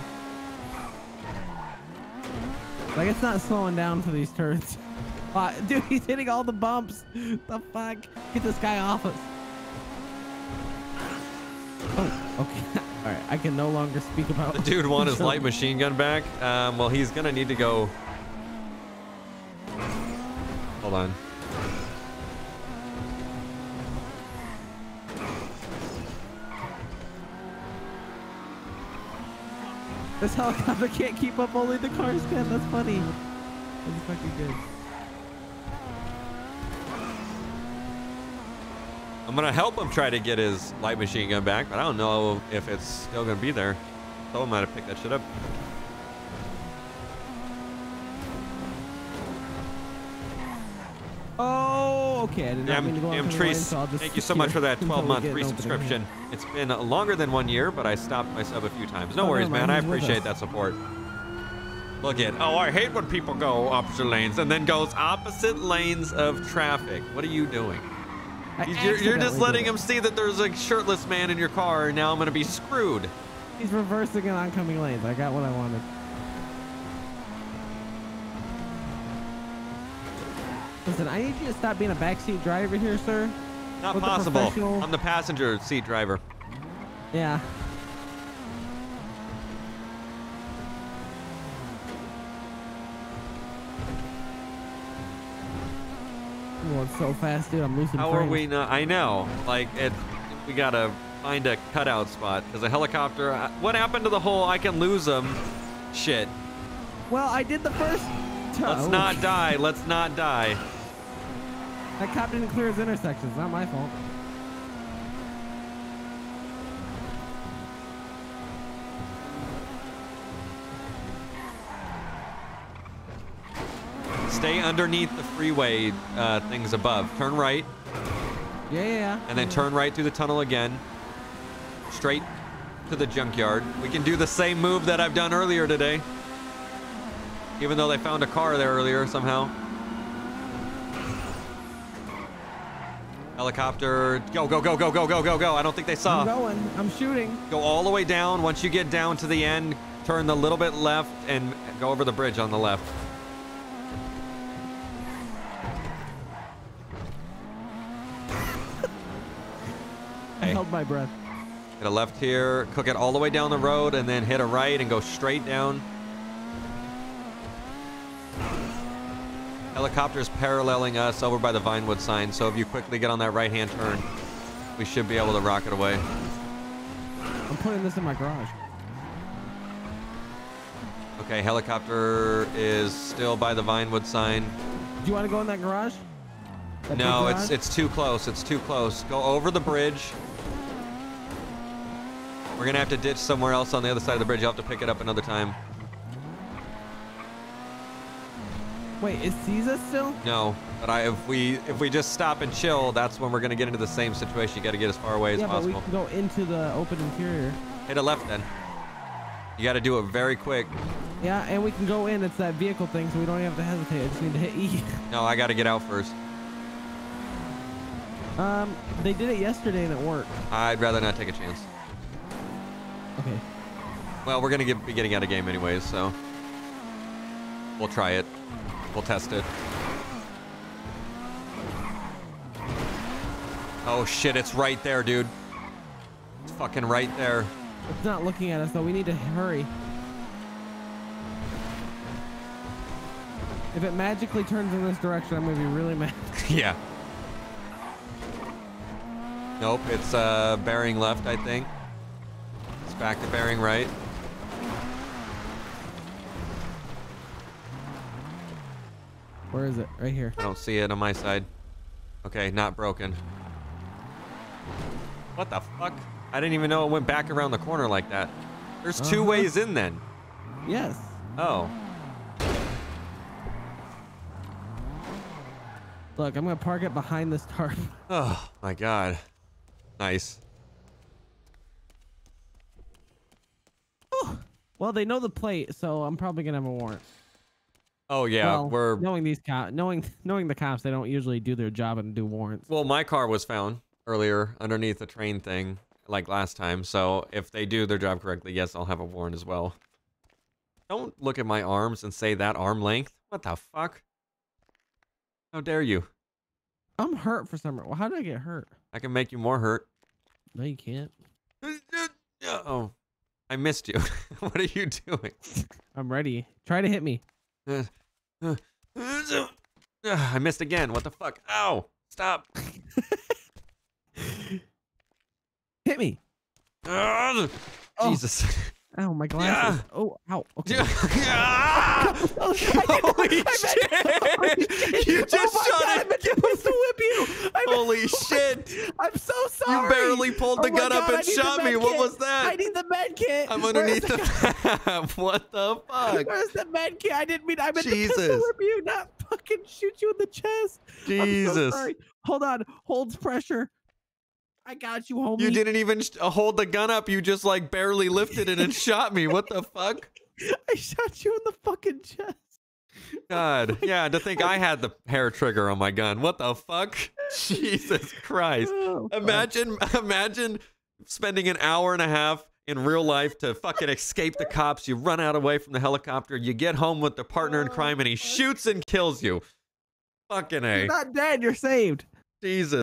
Like, it's not slowing down for these turns. Dude, he's hitting all the bumps. The fuck? Get this guy off us. Oh, okay. All right, I can no longer speak about the dude want his light machine gun back. Well, he's gonna need to go. Hold on. This helicopter can't keep up. Only the cars can. That's funny. That's fucking good. I'm gonna help him try to get his light machine gun back, but I don't know if it's still gonna be there. Someone might have picked that shit up. Oh, okay. I didn't mean to go on the line, so thank you so much for that 12-month free subscription. It's been longer than 1 year, but I stopped my sub a few times. No worries, man. I appreciate that support. Look at, oh, I hate when people go opposite lanes and then goes opposite lanes of traffic. What are you doing? You're just letting him see that there's a shirtless man in your car, and now I'm gonna be screwed. He's reversing an oncoming lane. I got what I wanted. Listen, I need you to stop being a backseat driver here, sir. Not possible. I'm the passenger seat driver. Yeah. Going so fast, dude. I'm losing. How are we not? I know. Like, we gotta find a cutout spot because a helicopter. What happened to the whole I can lose them shit? Well, I did the first time. Let's not die. Let's not die. That cop didn't clear his intersection. It's not my fault. Stay underneath the freeway things above. Turn right. Yeah. And then turn right through the tunnel again. Straight to the junkyard. We can do the same move that I've done earlier today. Even though they found a car there earlier somehow. Helicopter. Go, go, go, go, go, go, go, go. I don't think they saw. I'm going. I'm shooting. Go all the way down. Once you get down to the end, turn a little bit left and go over the bridge on the left. I held my breath. Hit a left here, cook it all the way down the road, and then hit a right and go straight down. Helicopter's paralleling us over by the Vinewood sign, so if you quickly get on that right-hand turn, we should be able to rocket away. I'm putting this in my garage. Okay, helicopter is still by the Vinewood sign. Do you want to go in that garage? No, it's too close. It's too close. Go over the bridge. We're going to have to ditch somewhere else on the other side of the bridge. You'll have to pick it up another time. Wait, is Caesar still? No, but if we just stop and chill, that's when we're going to get into the same situation. You got to get as far away as possible. Yeah, but we can go into the open interior. Hit a left then. You got to do it very quick. Yeah, and we can go in. It's that vehicle thing, so we don't have to hesitate. I just need to hit E. No, I got to get out first. They did it yesterday and it worked. I'd rather not take a chance. Okay. Well, we're going to be getting out of game anyways, so we'll try it. We'll test it. Oh shit, it's right there, dude. It's fucking right there. It's not looking at us though. We need to hurry. If it magically turns in this direction, I'm going to be really mad. Yeah. Nope, it's bearing left, I think. It's back to bearing right. Where is it? Right here. I don't see it on my side. Okay, not broken. What the fuck? I didn't even know it went back around the corner like that. There's two ways in then. Yes. Oh. Look, I'm going to park it behind this tarp. Oh, my God. Nice. Ooh. Well, they know the plate, so I'm probably gonna have a warrant. Oh yeah, well, we're knowing the cops, they don't usually do their job and do warrants. Well, my car was found earlier underneath the train thing, like last time. So if they do their job correctly, yes, I'll have a warrant as well. Don't look at my arms and say that arm length. What the fuck? How dare you? I'm hurt for some reason. Well, how did I get hurt? I can make you more hurt. No, you can't. Oh, I missed you. What are you doing? I'm ready. Try to hit me. I missed again. What the fuck? Ow! Stop. Hit me. Jesus. Oh, my glasses. Yeah. Oh, ow. Okay. Yeah. Oh, holy shit! You just shot it. It was to whip you. Holy shit! I'm so sorry. You barely pulled the gun up and shot me. What was that? I need the med kit. I'm underneath the map. What the fuck? Where's the med kit? I didn't mean. I meant to whip you, not fucking shoot you in the chest. Jesus. So hold on. Holds pressure. I got you, homie. You didn't even hold the gun up. You just like barely lifted it and shot me. What the fuck? I shot you in the fucking chest. God. Yeah, to think I had the hair trigger on my gun. What the fuck? Jesus Christ. Imagine spending an hour and a half in real life to fucking escape the cops. You run out away from the helicopter. You get home with the partner in crime and he shoots and kills you. Fucking A. You're not dead. You're saved. Jesus.